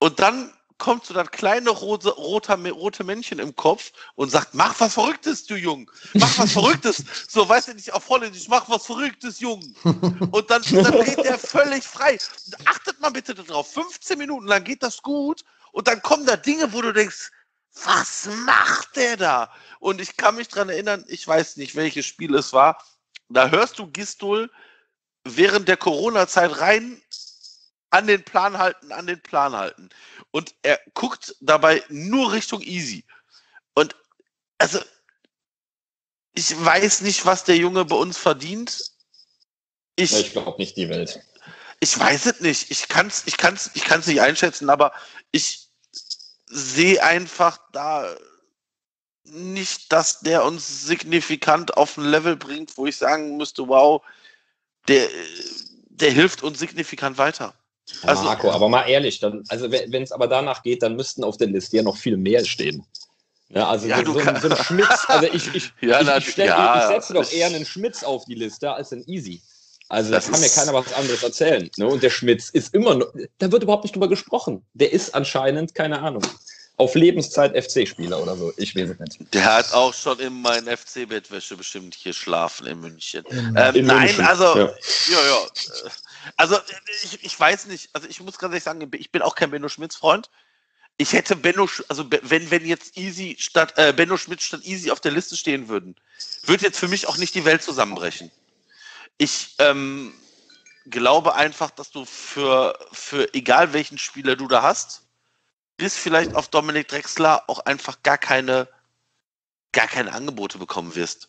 und dann kommt so das kleine rote, rote, rote Männchen im Kopf und sagt, mach was Verrücktes, du Jung. Mach was Verrücktes. So, weißt du, nicht auf Holländisch, mach was Verrücktes, Jung. Und dann, dann geht er völlig frei. Achtet mal bitte darauf, fünfzehn Minuten lang geht das gut und dann kommen da Dinge, wo du denkst, was macht der da? Und ich kann mich dran erinnern, ich weiß nicht, welches Spiel es war, da hörst du Gisdol während der Corona-Zeit rein an den Plan halten, an den Plan halten. Und er guckt dabei nur Richtung Easy. Und also, ich weiß nicht, was der Junge bei uns verdient. Ich, ich glaube nicht die Welt. Ich weiß es nicht. Ich kann es ich kann's, ich kann's nicht einschätzen, aber ich sehe einfach da nicht, dass der uns signifikant auf ein Level bringt, wo ich sagen müsste, wow, der, der hilft uns signifikant weiter. Also, Marco, aber mal ehrlich, dann, also wenn es aber danach geht, dann müssten auf der Liste ja noch viel mehr stehen. Ja, also ja, so, so, so ein Schmitz, also ich, ich, ja, ich, ich, stell, ja, ich, ich setze doch eher einen Schmitz auf die Liste als einen Easy. Also das, das kann mir keiner was anderes erzählen. Ne? Und der Schmitz ist immer noch, da wird überhaupt nicht drüber gesprochen. Der ist anscheinend, keine Ahnung, auf Lebenszeit F C-Spieler oder so. Ich weiß es nicht. Der hat auch schon in meinen F C-Bettwäsche bestimmt hier schlafen in München. Ähm, in nein, München. also, ja. Ja, ja. Also ich, ich weiß nicht. Also ich muss ganz ehrlich sagen, ich bin auch kein Benno Schmitz-Freund. Ich hätte Benno, also wenn, wenn jetzt Easy statt äh, Benno Schmitz statt Easy auf der Liste stehen würden, würde jetzt für mich auch nicht die Welt zusammenbrechen. Ich ähm, glaube einfach, dass du für, für egal welchen Spieler du da hast, bis vielleicht auf Dominik Drexler auch einfach gar keine, gar keine Angebote bekommen wirst.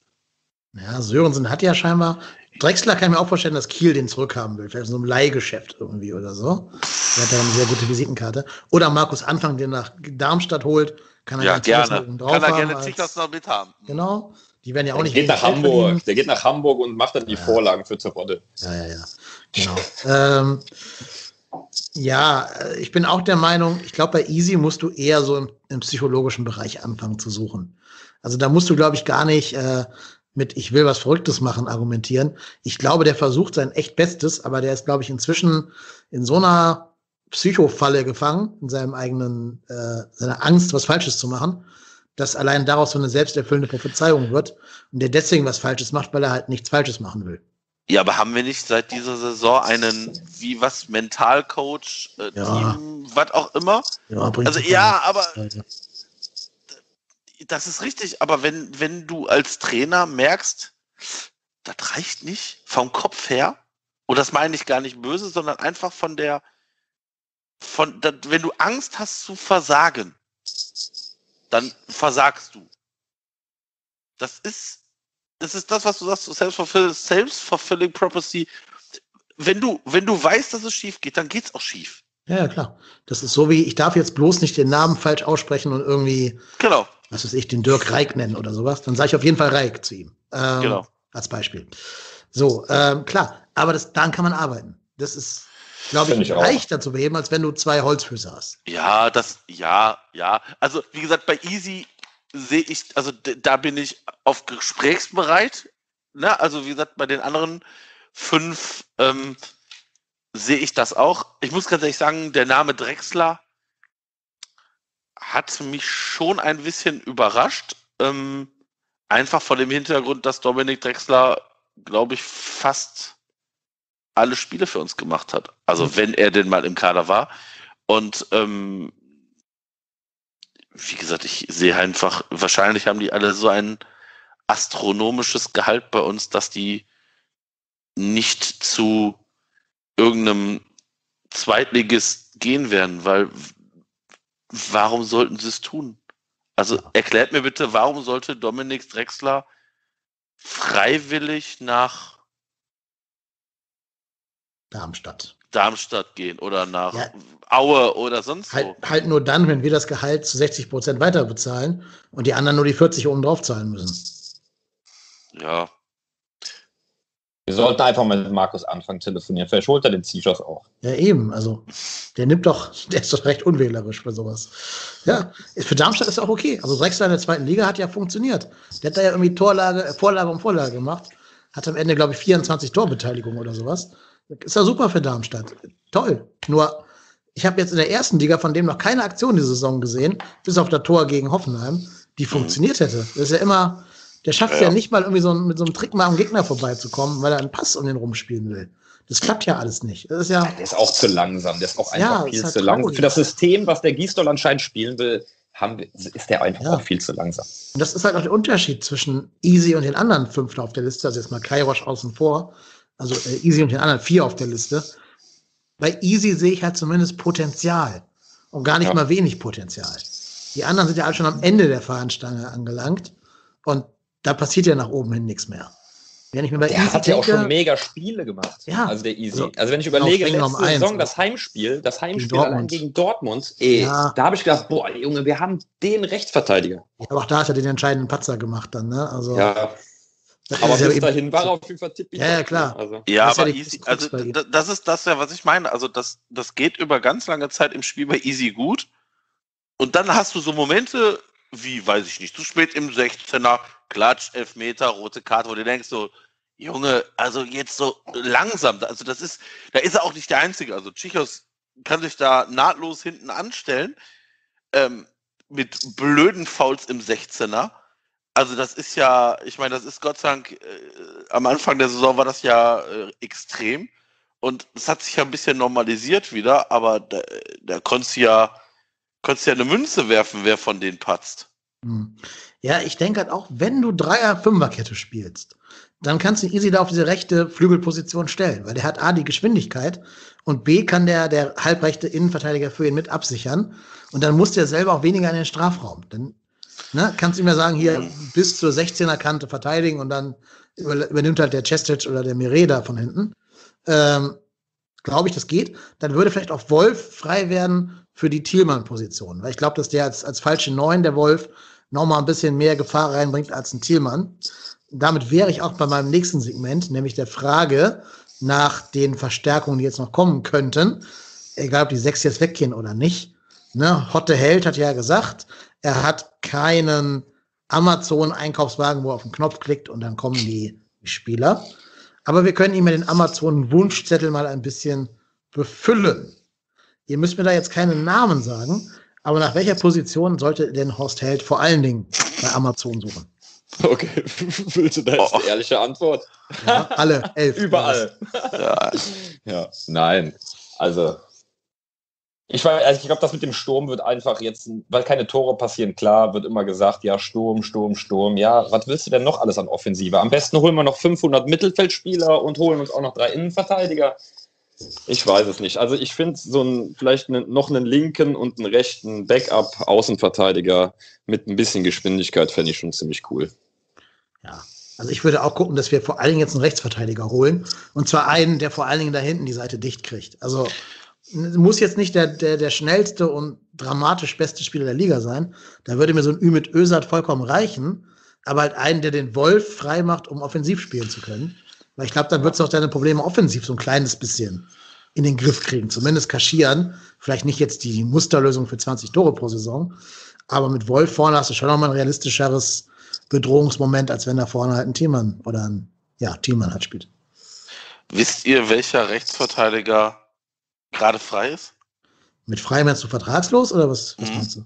Ja, Sørensen hat ja scheinbar, Drexler kann ich mir auch vorstellen, dass Kiel den zurückhaben will, vielleicht so ein Leihgeschäft irgendwie oder so. Der hat ja eine sehr gute Visitenkarte. Oder Markus Anfang, den nach Darmstadt holt, kann er ja gerne drauf kann er haben, gerne Czichos noch mit haben. Genau. Die werden ja auch der nicht geht nach Geld Hamburg. Verdienen. Der geht nach Hamburg und macht dann die ja. Vorlagen für Terodde. Ja, ja, ja. Genau. ähm, ja, ich bin auch der Meinung, ich glaube, bei Easy musst du eher so im, im psychologischen Bereich anfangen zu suchen. Also da musst du, glaube ich, gar nicht äh, mit ich will was Verrücktes machen argumentieren. Ich glaube, der versucht sein echt Bestes, aber der ist, glaube ich, inzwischen in so einer Psychofalle gefangen, in seinem eigenen, äh, seiner Angst, was Falsches zu machen, dass allein daraus so eine selbsterfüllende Prophezeiung wird und der deswegen was Falsches macht, weil er halt nichts Falsches machen will. Ja, aber haben wir nicht seit dieser Saison einen, wie was, Mentalcoach, äh, ja. Team, was auch immer? Ja, also ja, aber das ist richtig, aber wenn, wenn du als Trainer merkst, das reicht nicht vom Kopf her, und das meine ich gar nicht böse, sondern einfach von der, von, wenn du Angst hast zu versagen, dann versagst du. Das ist, das ist das, was du sagst, Self-fulfilling, Self-fulfilling Prophecy. Wenn du, wenn du weißt, dass es schief geht, dann geht's auch schief. Ja, klar. Das ist so wie, ich darf jetzt bloß nicht den Namen falsch aussprechen und irgendwie, genau. was weiß ich, den Dirk Reik nennen oder sowas. Dann sage ich auf jeden Fall Reik zu ihm. Ähm, genau. Als Beispiel. So, ähm, klar. Aber das, daran kann man arbeiten. Das ist, glaube ich, leichter zu beheben, als wenn du zwei Holzfüße hast. Ja, das, ja, ja. Also, wie gesagt, bei Easy sehe ich, also da bin ich auf gesprächsbereit. Ne? Also, wie gesagt, bei den anderen fünf ähm, sehe ich das auch. Ich muss ganz ehrlich sagen, der Name Drexler hat mich schon ein bisschen überrascht. Ähm, einfach vor dem Hintergrund, dass Dominik Drexler, glaube ich, fast alle Spiele für uns gemacht hat. Also wenn er denn mal im Kader war. Und ähm, wie gesagt, ich sehe einfach, wahrscheinlich haben die alle so ein astronomisches Gehalt bei uns, dass die nicht zu irgendeinem Zweitligist gehen werden, weil warum sollten sie es tun? Also erklärt mir bitte, warum sollte Dominik Drexler freiwillig nach Darmstadt Darmstadt gehen oder nach ja, Aue oder sonst halt, wo? Halt nur dann, wenn wir das Gehalt zu sechzig Prozent weiter bezahlen und die anderen nur die vierzig oben drauf zahlen müssen. Ja. Wir sollten einfach mal mit Markus anfangen telefonieren. Vielleicht holt er den Czichos auch. Ja, eben. Also, der nimmt doch, der ist doch recht unwählerisch für sowas. Ja, für Darmstadt ist auch okay. Also, Drexler in der zweiten Liga hat ja funktioniert. Der hat da ja irgendwie Torlage, Vorlage um Vorlage gemacht. Hat am Ende, glaube ich, vierundzwanzig Torbeteiligungen oder sowas. Ist ja super für Darmstadt. Toll. Nur, ich habe jetzt in der ersten Liga von dem noch keine Aktion diese Saison gesehen, bis auf das Tor gegen Hoffenheim, die funktioniert hätte. Das ist ja immer. Der schafft es ja, ja. ja nicht mal, irgendwie so mit so einem Trick mal am Gegner vorbeizukommen, weil er einen Pass um den rumspielen will. Das klappt ja alles nicht. Das ist ja, ja, der ist auch zu langsam. Der ist auch einfach ja, viel halt zu langsam. Traurig. Für das System, was der Gisdol anscheinend spielen will, haben wir, ist der einfach ja. auch viel zu langsam. Und das ist halt auch der Unterschied zwischen Easy und den anderen fünften auf der Liste. Also jetzt mal Kairosch außen vor. Also äh, Easy und den anderen vier auf der Liste. Bei Easy sehe ich halt zumindest Potenzial. Und gar nicht ja. mal wenig Potenzial. Die anderen sind ja alle schon am Ende der Fahnenstange angelangt. Und da passiert ja nach oben hin nichts mehr. Wenn ich mir bei der Easy hat ja auch schon mega Spiele gemacht. Ja. Also der Easy. Also wenn ich überlege, genau, letzte Saison eins, das Heimspiel, das Heimspiel gegen allein Dortmund. gegen Dortmund, ey, ja. da habe ich gedacht, boah, Junge, wir haben den Rechtsverteidiger. Ja, aber auch da hat er den entscheidenden Patzer gemacht dann, ne? Also, ja. Aber bis dahin war er auf jeden Fall tippig. Ja, ja, klar. Also. Ja, aber ja Easy, also das ist das ja, was ich meine. Also das, das geht über ganz lange Zeit im Spiel bei Easy gut. Und dann hast du so Momente, wie, weiß ich nicht, zu spät im sechzehner, Klatsch, Elfmeter, rote Karte, wo du denkst so, Junge, also jetzt so langsam, also das ist, da ist er auch nicht der Einzige, also Czichos kann sich da nahtlos hinten anstellen, ähm, mit blöden Fouls im sechzehner, also das ist ja, ich meine, das ist Gott sei Dank, äh, am Anfang der Saison war das ja äh, extrem und es hat sich ja ein bisschen normalisiert wieder, aber da, da konntest du ja, konntest ja eine Münze werfen, wer von denen patzt. Ja, ich denke halt auch, wenn du Dreier-Fünfer-Kette spielst, dann kannst du Easy da auf diese rechte Flügelposition stellen, weil der hat A, die Geschwindigkeit und B, kann der, der halbrechte Innenverteidiger für ihn mit absichern und dann muss der selber auch weniger in den Strafraum. Dann ne, kannst du ihm ja sagen, hier mhm. bis zur sechzehner-Kante verteidigen und dann übernimmt halt der Czichos oder der Meré da von hinten. Ähm, Glaube ich, das geht. Dann würde vielleicht auch Wolf frei werden für die Thielmann-Position, weil ich glaube, dass der als, als falsche Neun, der Wolf, nochmal ein bisschen mehr Gefahr reinbringt als ein Thielmann. Damit wäre ich auch bei meinem nächsten Segment, nämlich der Frage nach den Verstärkungen, die jetzt noch kommen könnten, egal ob die sechs jetzt weggehen oder nicht. Ne? Hotte Held hat ja gesagt, er hat keinen Amazon-Einkaufswagen, wo er auf den Knopf klickt und dann kommen die Spieler. Aber wir können ihm ja den Amazon-Wunschzettel mal ein bisschen befüllen. Ihr müsst mir da jetzt keinen Namen sagen, aber nach welcher Position sollte denn Horst Held vor allen Dingen bei Amazon suchen? Okay, willst du da jetzt oh. eine ehrliche Antwort? Ja, alle, elf. Überall. Ja. ja, nein. Also, ich, also ich glaube, das mit dem Sturm wird einfach jetzt, weil keine Tore passieren, klar, wird immer gesagt, ja, Sturm, Sturm, Sturm. Ja, was willst du denn noch alles an Offensive? Am besten holen wir noch fünfhundert Mittelfeldspieler und holen uns auch noch drei Innenverteidiger. Ich weiß es nicht. Also ich finde so ein, vielleicht ne, noch einen linken und einen rechten Backup-Außenverteidiger mit ein bisschen Geschwindigkeit fände ich schon ziemlich cool. Ja, also ich würde auch gucken, dass wir vor allen Dingen jetzt einen Rechtsverteidiger holen. Und zwar einen, der vor allen Dingen da hinten die Seite dicht kriegt. Also muss jetzt nicht der, der, der schnellste und dramatisch beste Spieler der Liga sein. Da würde mir so ein Ümit Özat vollkommen reichen. Aber halt einen, der den Wolf frei macht, um offensiv spielen zu können. Weil ich glaube, dann würdest du auch deine Probleme offensiv so ein kleines bisschen in den Griff kriegen. Zumindest kaschieren. Vielleicht nicht jetzt die Musterlösung für zwanzig Tore pro Saison. Aber mit Wolf vorne hast du schon nochmal ein realistischeres Bedrohungsmoment, als wenn da vorne halt ein Thielmann oder ein ja, Thielmann halt spielt. Wisst ihr, welcher Rechtsverteidiger gerade frei ist? Mit frei meinst du vertragslos oder was, was mhm. meinst du?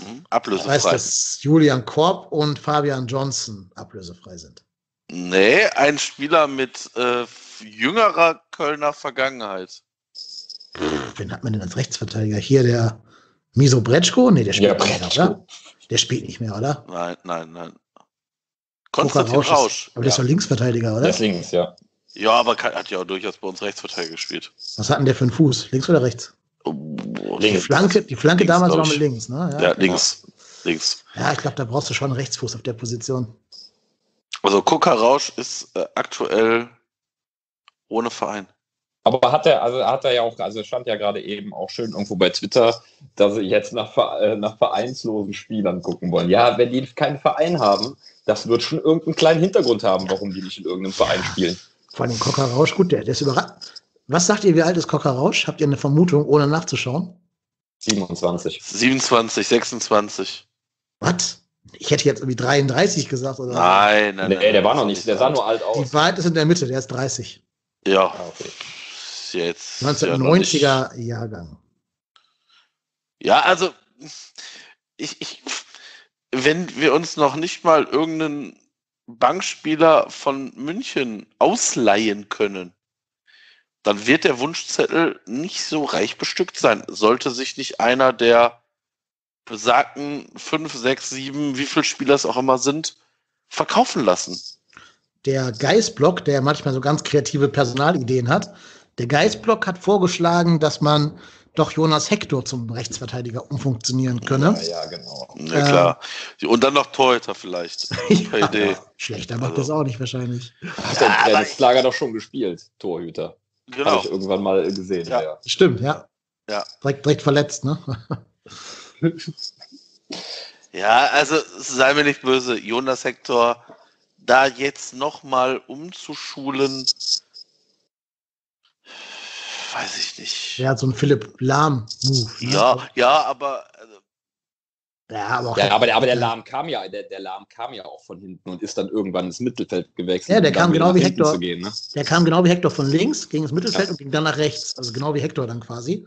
Mhm. Ablösefrei. Ich weiß, dass Julian Korb und Fabian Johnson ablösefrei sind. Nee, ein Spieler mit äh, jüngerer Kölner Vergangenheit. Wen hat man denn als Rechtsverteidiger? Hier der Miso Bretschko? Nee, der spielt ja, nicht mehr, oder? Der spielt nicht mehr, oder? Nein, nein, nein. Konstantin Rausch. Rausch. Ist, aber ja. Der ist doch Linksverteidiger, oder? Der ist links, ja. Ja, aber hat ja auch durchaus bei uns Rechtsverteidiger gespielt. Was hat denn der für einen Fuß? Links oder rechts? Oh, links. Die Flanke, die Flanke links, damals war mit links, ne? Ja, ja genau. links. links. Ja, ich glaube, da brauchst du schon einen Rechtsfuß auf der Position. Also Kuka Rausch ist äh, aktuell ohne Verein. Aber hat er, also hat er ja auch, also stand ja gerade eben auch schön irgendwo bei Twitter, dass sie jetzt nach, äh, nach vereinslosen Spielern gucken wollen. Ja, wenn die keinen Verein haben, das wird schon irgendeinen kleinen Hintergrund haben, warum die nicht in irgendeinem Verein spielen. Vor allem Kuka Rausch, gut, der, der ist überrascht. Was sagt ihr, wie alt ist Kuka Rausch? Habt ihr eine Vermutung, ohne nachzuschauen? siebenundzwanzig. siebenundzwanzig, sechsundzwanzig. Was? Ich hätte jetzt irgendwie dreiunddreißig gesagt, oder? Nein, nein, nee, nein. Der war noch nicht, der sah nur alt aus. Die Wahrheit ist in der Mitte, der ist dreißig. Ja. Ah, okay. Jetzt neunzehnhundertneunziger-Jahrgang. Ja, also, ich, ich, wenn wir uns noch nicht mal irgendeinen Bankspieler von München ausleihen können, dann wird der Wunschzettel nicht so reich bestückt sein. Sollte sich nicht einer der besagten fünf, sechs, sieben, wie viele Spieler es auch immer sind, verkaufen lassen. Der Geistblock, der manchmal so ganz kreative Personalideen hat, der Geistblock hat vorgeschlagen, dass man doch Jonas Hector zum Rechtsverteidiger umfunktionieren könne. Ja, ja genau. Ja, klar. Äh, Und dann noch Torhüter vielleicht. Super ja, Idee. Schlechter macht also. Das auch nicht wahrscheinlich. Hat ja, der Lager doch schon gespielt, Torhüter. Genau. Habe ich irgendwann mal gesehen. Ja. Ja. Stimmt, ja. ja. Direkt, direkt verletzt, ne? Ja, also sei mir nicht böse, Jonas Hector da jetzt nochmal umzuschulen, weiß ich nicht. Ja, so ein Philipp Lahm-Move. Ja, ne? ja, aber... Also ja, aber, auch ja, aber, der, aber der, Lahm kam ja, der, der Lahm kam ja auch von hinten und ist dann irgendwann ins Mittelfeld gewechselt. Ja, der um kam genau wie Hector. Gehen, ne? Der kam genau wie Hector von links, ging ins Mittelfeld ja. und ging dann nach rechts. Also genau wie Hector dann quasi.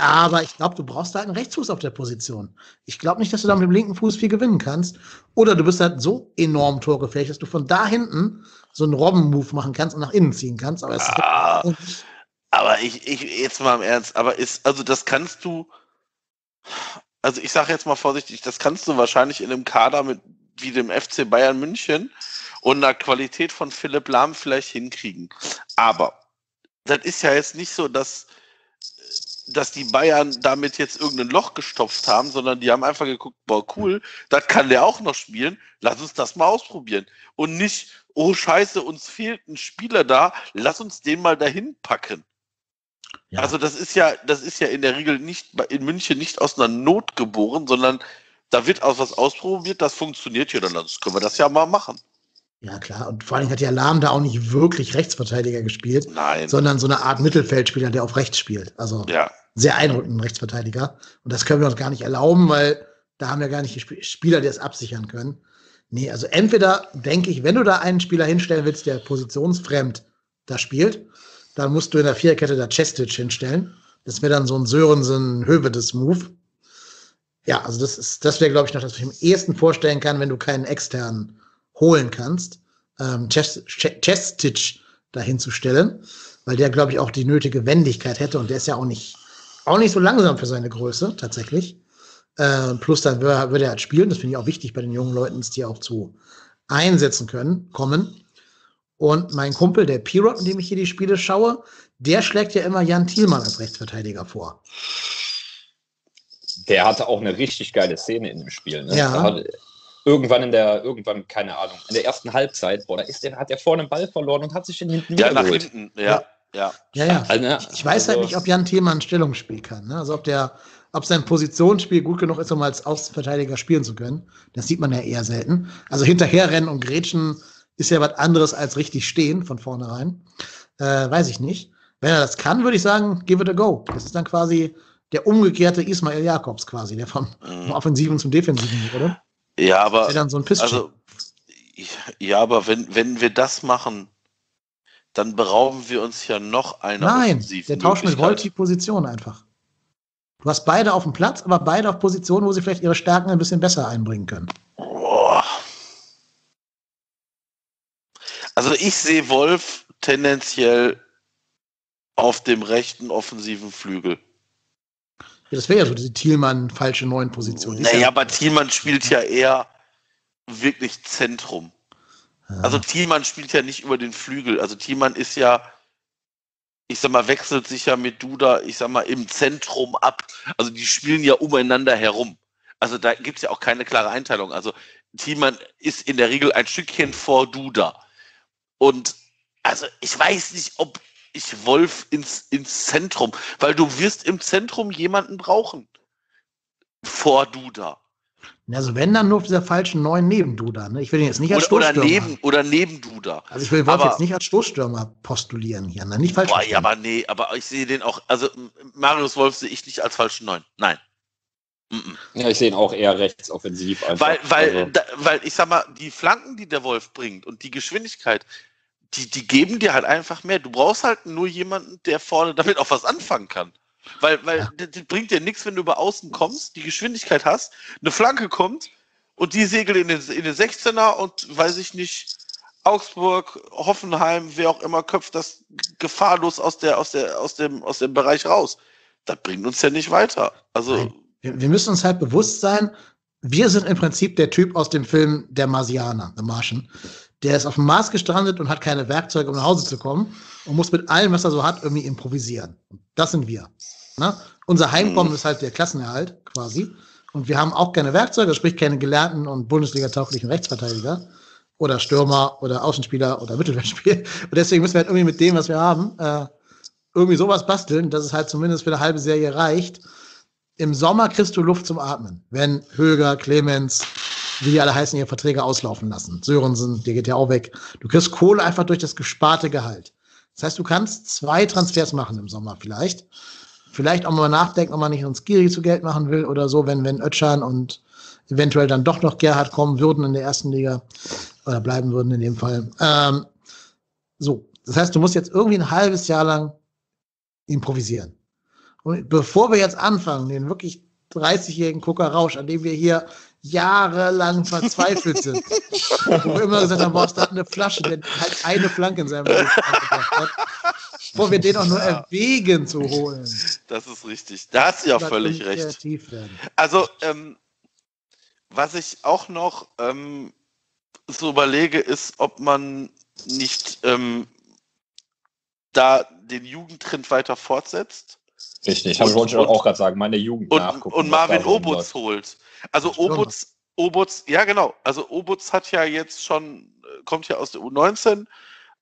Aber ich glaube, du brauchst da einen Rechtsfuß auf der Position. Ich glaube nicht, dass du da mit dem linken Fuß viel gewinnen kannst. Oder du bist halt so enorm torgefährlich, dass du von da hinten so einen Robben-Move machen kannst und nach innen ziehen kannst. Aber, ah, ist aber ich, ich, jetzt mal im Ernst, aber ist, also das kannst du. Also ich sage jetzt mal vorsichtig, das kannst du wahrscheinlich in einem Kader mit wie dem F C Bayern München und einer Qualität von Philipp Lahm vielleicht hinkriegen. Aber das ist ja jetzt nicht so, dass, dass die Bayern damit jetzt irgendein Loch gestopft haben, sondern die haben einfach geguckt, boah cool, das kann der auch noch spielen, lass uns das mal ausprobieren. Und nicht, oh scheiße, uns fehlt ein Spieler da, lass uns den mal dahin packen. Ja. Also das ist ja, das ist ja in der Regel nicht in München nicht aus einer Not geboren, sondern da wird aus was ausprobiert, das funktioniert hier, dann können wir das ja mal machen. Ja klar, und vor allem hat ja Lahm da auch nicht wirklich Rechtsverteidiger gespielt, Nein. sondern so eine Art Mittelfeldspieler, der auf rechts spielt. Also ja. sehr eindrückend Rechtsverteidiger. Und das können wir uns gar nicht erlauben, weil da haben wir gar nicht Spieler, die es absichern können. Nee, also entweder denke ich, wenn du da einen Spieler hinstellen willst, der positionsfremd da spielt, dann musst du in der Viererkette da Cestic hinstellen. Das wäre dann so ein Sörensen-Hövedes-Move. Ja, also das ist, das wäre, glaube ich, noch, dass ich mir am ehesten vorstellen kann, wenn du keinen externen holen kannst, ähm, Cestic dahin zu stellen, weil der, glaube ich, auch die nötige Wendigkeit hätte und der ist ja auch nicht, auch nicht so langsam für seine Größe, tatsächlich. Äh, plus dann würde er halt spielen, das finde ich auch wichtig bei den jungen Leuten, die auch zu einsetzen können, kommen. Und mein Kumpel, der Pirot, mit dem ich hier die Spiele schaue, der schlägt ja immer Jan Thielmann als Rechtsverteidiger vor. Der hatte auch eine richtig geile Szene in dem Spiel. Ne? Ja. Da hat, irgendwann in der, irgendwann, keine Ahnung, in der ersten Halbzeit, boah, da ist der, hat der vorne den Ball verloren und hat sich den hinten ja, wiedergeholt. Nach hinten, ja, ja. ja, ja. Also, ich, ich weiß also, halt nicht, ob Jan Thielmann Stellungsspiel kann. Ne? Also ob der, ob sein Positionsspiel gut genug ist, um als Außenverteidiger spielen zu können. Das sieht man ja eher selten. Also hinterherrennen und grätschen ist ja was anderes als richtig stehen von vornherein. Äh, weiß ich nicht. Wenn er das kann, würde ich sagen, give it a go. Das ist dann quasi der umgekehrte Ismail Jakobs quasi, der vom, vom Offensiven zum Defensiven, oder? Ja, aber das wäre dann so ein Pistchen. Also, ja, aber wenn, wenn wir das machen, dann berauben wir uns ja noch einer Offensiven. Nein, der tauscht mit Wolf die Position einfach. Du hast beide auf dem Platz, aber beide auf Positionen, wo sie vielleicht ihre Stärken ein bisschen besser einbringen können. Boah. Also ich sehe Wolf tendenziell auf dem rechten offensiven Flügel. Ja, das wäre ja so diese Thielmann-falsche Neun-Position. Naja, ja, aber Thielmann spielt ja eher wirklich Zentrum. Ja. Also Thielmann spielt ja nicht über den Flügel. Also Thielmann ist ja, ich sag mal, wechselt sich ja mit Duda, ich sag mal, im Zentrum ab. Also die spielen ja umeinander herum. Also da gibt es ja auch keine klare Einteilung. Also Thielmann ist in der Regel ein Stückchen vor Duda. Und also ich weiß nicht, ob ich Wolf ins, ins Zentrum, weil du wirst im Zentrum jemanden brauchen. Vor Duda. Also wenn, dann nur auf dieser falschen Neuen neben Duda. Ne? Ich will ihn jetzt nicht als oder, Stoßstürmer. Oder neben, oder neben Duda. Also ich will Wolf aber jetzt nicht als Stoßstürmer postulieren hier. Nicht falsch. Boah, ja, aber nee, aber ich sehe den auch, also Marius Wolf sehe ich nicht als falschen Neuen. Nein. Mm-mm. Ja, ich sehe ihn auch eher rechts offensiv. Einfach. Weil, weil, also. da, weil ich sag mal, die Flanken, die der Wolf bringt und die Geschwindigkeit, die, die geben dir halt einfach mehr. Du brauchst halt nur jemanden, der vorne damit auch was anfangen kann. Weil, weil ja. das, das bringt dir nichts, wenn du über außen kommst, die Geschwindigkeit hast, eine Flanke kommt und die segelt in den, in den sechzehner und weiß ich nicht, Augsburg, Hoffenheim, wer auch immer, köpft das gefahrlos aus, der, aus, der, aus, dem, aus dem Bereich raus. Das bringt uns ja nicht weiter. Also. Nein. Wir müssen uns halt bewusst sein, wir sind im Prinzip der Typ aus dem Film Der Marsianer, The Martian. Der ist auf dem Mars gestrandet und hat keine Werkzeuge, um nach Hause zu kommen und muss mit allem, was er so hat, irgendwie improvisieren. Das sind wir. Ne? Unser Heimkommen ist halt der Klassenerhalt quasi. Und wir haben auch keine Werkzeuge, sprich keine gelernten und bundesliga-tauglichen Rechtsverteidiger oder Stürmer oder Außenspieler oder Mittelfeldspieler. Und deswegen müssen wir halt irgendwie mit dem, was wir haben, äh, irgendwie sowas basteln, dass es halt zumindest für eine halbe Serie reicht. Im Sommer kriegst du Luft zum Atmen, wenn Höger, Clemens, wie die alle heißen, ihre Verträge auslaufen lassen. Sørensen, der geht ja auch weg. Du kriegst Kohle einfach durch das gesparte Gehalt. Das heißt, du kannst zwei Transfers machen im Sommer vielleicht. Vielleicht auch mal nachdenken, ob man nicht uns Skiri zu Geld machen will oder so, wenn, wenn Özcan und eventuell dann doch noch Gerhard kommen würden in der ersten Liga oder bleiben würden in dem Fall. Ähm, so, das heißt, du musst jetzt irgendwie ein halbes Jahr lang improvisieren. Und bevor wir jetzt anfangen, den wirklich dreißigjährigen Kuckerrausch, an dem wir hier jahrelang verzweifelt sind, wo wir immer gesagt haben, boah, da hat eine Flasche, der halt eine Flanke in seinem Leben angebracht hat, bevor wir den auch nur erwägen zu holen. Das ist richtig. Da hast du ja völlig recht. Also, ähm, was ich auch noch ähm, so überlege, ist, ob man nicht ähm, da den Jugendtrend weiter fortsetzt. Richtig, das wollte ich auch gerade sagen, meine Jugend und, nachgucken. Und Marvin Obuz holt. Also Obuz, Obuz, ja genau, also Obuz hat ja jetzt schon, kommt ja aus der U neunzehn,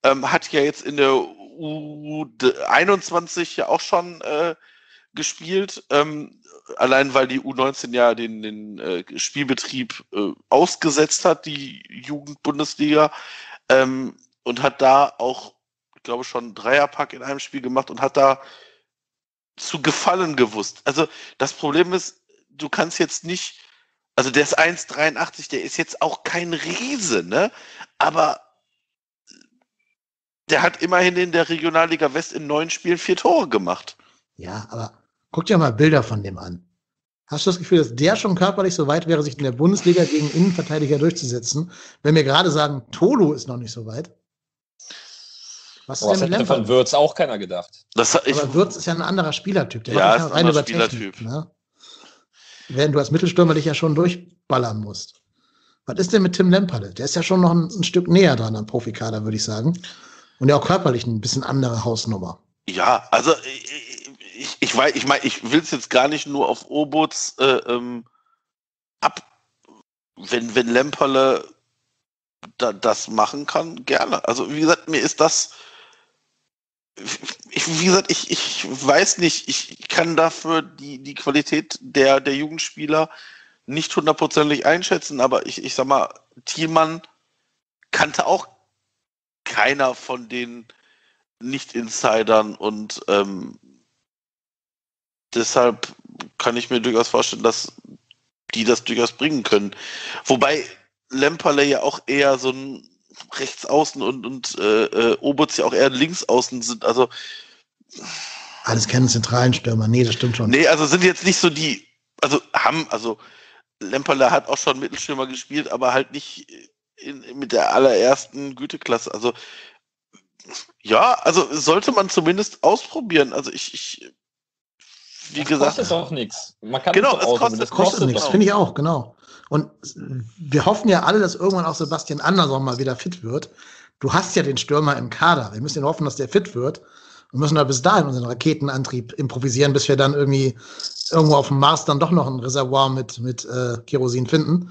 ähm, hat ja jetzt in der U einundzwanzig ja auch schon äh, gespielt, ähm, allein weil die U neunzehn ja den, den äh, Spielbetrieb äh, ausgesetzt hat, die Jugendbundesliga, ähm, und hat da auch, ich glaube schon einen Dreierpack in einem Spiel gemacht und hat da zu gefallen gewusst. Also das Problem ist, du kannst jetzt nicht, also der ist eins Komma dreiundachtzig, der ist jetzt auch kein Riese, ne? Aber der hat immerhin in der Regionalliga West in neun Spielen vier Tore gemacht. Ja, aber guck dir mal Bilder von dem an. Hast du das Gefühl, dass der schon körperlich so weit wäre, sich in der Bundesliga gegen Innenverteidiger durchzusetzen, wenn wir gerade sagen, Tolo ist noch nicht so weit? Was ist oh, denn mit von Wirtz auch keiner gedacht. Das, ich, aber Wirtz ist ja ein anderer Spielertyp. Der ja, ist ein anderer Spielertyp. Ne? Während du als Mittelstürmer dich ja schon durchballern musst. Was ist denn mit Tim Lemperle? Der ist ja schon noch ein, ein Stück näher dran am Profikader, würde ich sagen. Und ja auch körperlich ein bisschen andere Hausnummer. Ja, also ich, ich, ich weiß, ich meine, ich will es jetzt gar nicht nur auf Obuz äh, ähm, ab, wenn, wenn Lemperle da, das machen kann, gerne. Also wie gesagt, mir ist das Ich, wie gesagt, ich, ich weiß nicht, ich kann dafür die, die Qualität der, der Jugendspieler nicht hundertprozentig einschätzen, aber ich, ich sag mal, Thielmann kannte auch keiner von den Nicht-Insidern und ähm, deshalb kann ich mir durchaus vorstellen, dass die das durchaus bringen können. Wobei Lemperle ja auch eher so ein Rechtsaußen und, und äh, Obuz ja auch eher Linksaußen sind, also alles kennen zentralen Stürmer, nee, das stimmt schon. Nee, also sind jetzt nicht so die, also haben, also Lemperle hat auch schon Mittelstürmer gespielt, aber halt nicht in, mit der allerersten Güteklasse. Also ja, also sollte man zumindest ausprobieren. Also ich, ich wie das gesagt... Kostet auch nichts. Man kann genau, es kostet, das kostet, kostet nichts, finde ich auch, genau. Und wir hoffen ja alle, dass irgendwann auch Sebastian Andersson mal wieder fit wird. Du hast ja den Stürmer im Kader. Wir müssen hoffen, dass der fit wird. Wir müssen da bis dahin unseren Raketenantrieb improvisieren, bis wir dann irgendwie irgendwo auf dem Mars dann doch noch ein Reservoir mit, mit äh, Kerosin finden.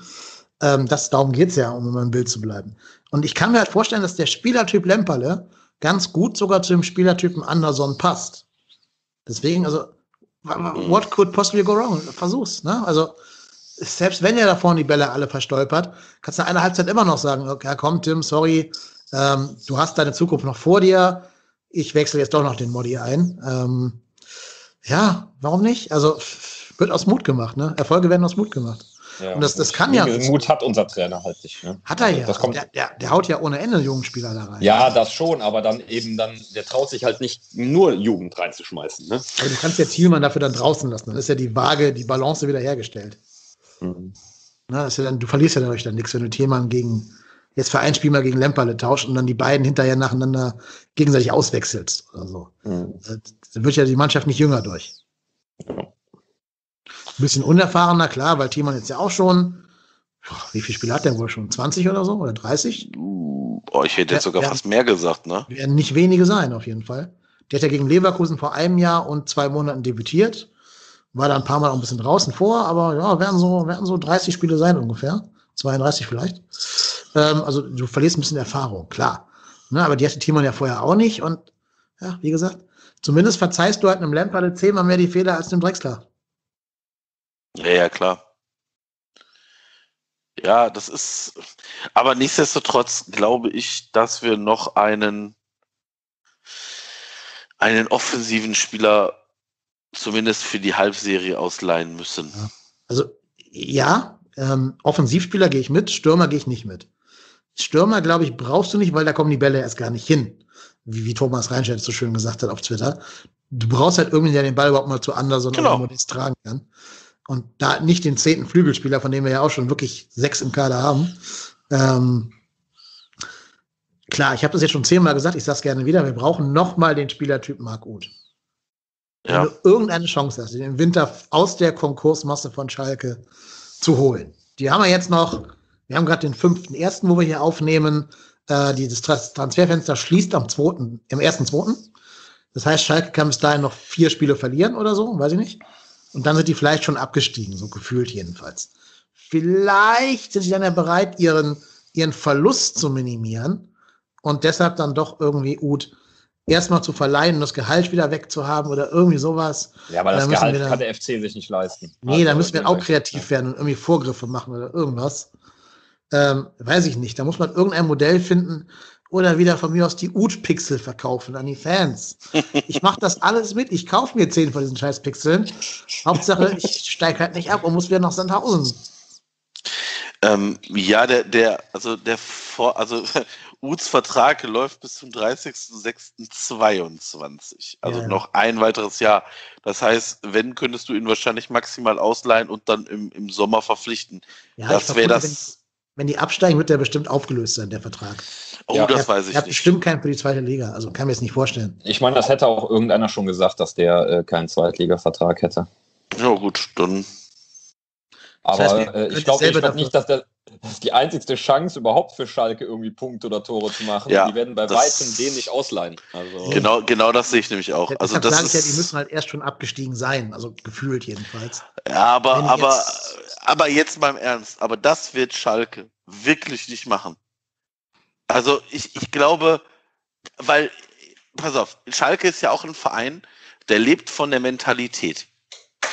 Ähm, das, darum geht es ja, um im Bild zu bleiben. Und ich kann mir halt vorstellen, dass der Spielertyp Lemperle ganz gut sogar zu dem Spielertypen Andersson passt. Deswegen, also, what could possibly go wrong? Versuch's, ne? Also, selbst wenn ihr da vorne die Bälle alle verstolpert, kannst du nach einer Halbzeit immer noch sagen, okay, komm, Tim, sorry, ähm, du hast deine Zukunft noch vor dir. Ich wechsle jetzt doch noch den Modi ein. Ähm, ja, warum nicht? Also, wird aus Mut gemacht, ne? Erfolge werden aus Mut gemacht. Ja, und das, das kann ja. Mut hat unser Trainer halt nicht. Ne? Hat er ja. Das kommt der, der, der haut ja ohne Ende jungen Spieler da rein. Ja, das schon, aber dann eben, dann, der traut sich halt nicht nur Jugend reinzuschmeißen. Ne? Aber du kannst ja Thielmann dafür dann draußen lassen. Dann ist ja die Waage, die Balance wieder hergestellt. Mhm. Na, ist ja dann, du verlierst ja dadurch dann nichts, wenn du Thielmann gegen. Jetzt für ein Spiel mal gegen Lemperle tauscht und dann die beiden hinterher nacheinander gegenseitig auswechselst oder so. Mhm. Dann wird ja die Mannschaft nicht jünger durch. Ja. Ein bisschen unerfahrener, klar, weil Thielmann jetzt ja auch schon, wie viele Spiele hat der wohl schon? zwanzig oder so? Oder dreißig? Oh, ich hätte jetzt sogar der, fast mehr gesagt, ne? Werden nicht wenige sein, auf jeden Fall. Der hat ja gegen Leverkusen vor einem Jahr und zwei Monaten debütiert. War da ein paar Mal auch ein bisschen draußen vor, aber ja, werden so, werden so dreißig Spiele sein ungefähr. zweiunddreißig vielleicht. Also du verlierst ein bisschen Erfahrung, klar. Ne, aber die hatte Timon ja vorher auch nicht. Und ja, wie gesagt, zumindest verzeihst du halt einem Lemperle zehnmal mehr die Fehler als dem Drexler. Ja, ja, klar. Ja, das ist... Aber nichtsdestotrotz glaube ich, dass wir noch einen einen offensiven Spieler zumindest für die Halbserie ausleihen müssen. Ja. Also, ja, ähm, Offensivspieler gehe ich mit, Stürmer gehe ich nicht mit. Stürmer, glaube ich, brauchst du nicht, weil da kommen die Bälle erst gar nicht hin. Wie, wie Thomas Reinstedt so schön gesagt hat auf Twitter. Du brauchst halt irgendwie, der den Ball überhaupt mal zu Andersson oder Modeste tragen kann. Und da nicht den zehnten Flügelspieler, von dem wir ja auch schon wirklich sechs im Kader haben. Ähm, klar, ich habe das jetzt schon zehnmal gesagt, ich sage es gerne wieder, wir brauchen nochmal den Spielertyp Marc Uth. Ja. Wenn du irgendeine Chance hast, den im Winter aus der Konkursmasse von Schalke zu holen. Die haben wir jetzt noch. Wir haben gerade den fünften ersten, wo wir hier aufnehmen. Äh, die, das Transferfenster schließt am zweiten, im ersten zweiten Das heißt, Schalke kann bis dahin noch vier Spiele verlieren oder so, weiß ich nicht. Und dann sind die vielleicht schon abgestiegen, so gefühlt jedenfalls. Vielleicht sind sie dann ja bereit, ihren, ihren Verlust zu minimieren und deshalb dann doch irgendwie Uth erstmal zu verleihen und das Gehalt wieder wegzuhaben oder irgendwie sowas. Ja, aber das Gehalt dann, kann der F C sich nicht leisten. Nee, also, da müssen wir auch kreativ werden und irgendwie Vorgriffe machen oder irgendwas. Ähm, weiß ich nicht, da muss man irgendein Modell finden oder wieder von mir aus die Uth-Pixel verkaufen an die Fans. Ich mache das alles mit, ich kaufe mir zehn von diesen scheiß Pixeln. Hauptsache, ich steige halt nicht ab und muss wieder nach Sandhausen. Ähm, ja, der, der, also der Vor-, also Uths Vertrag läuft bis zum dreißigsten sechsten zweiundzwanzig. Also ja, ja. Noch ein weiteres Jahr. Das heißt, wenn, könntest du ihn wahrscheinlich maximal ausleihen und dann im, im Sommer verpflichten. Ja, das wäre das... Wenn die absteigen, wird der bestimmt aufgelöst sein, der Vertrag. Oh, ja, das er, weiß ich nicht. Er hat nicht. Bestimmt keinen für die zweite Liga. Also kann mir das nicht vorstellen. Ich meine, das hätte auch irgendeiner schon gesagt, dass der äh, keinen Zweitliga-Vertrag hätte. Ja gut, dann. Aber das heißt, äh, ich glaube glaub nicht, dass der, das die einzigste Chance überhaupt für Schalke irgendwie Punkte oder Tore zu machen. Ja, die werden bei weitem den nicht ausleihen. Also genau, genau das sehe ich nämlich auch. Also das sage ich ja, die müssen halt erst schon abgestiegen sein, also gefühlt jedenfalls. Ja, aber, aber, jetzt aber jetzt mal im Ernst, aber das wird Schalke wirklich nicht machen. Also ich, ich glaube, weil, pass auf, Schalke ist ja auch ein Verein, der lebt von der Mentalität.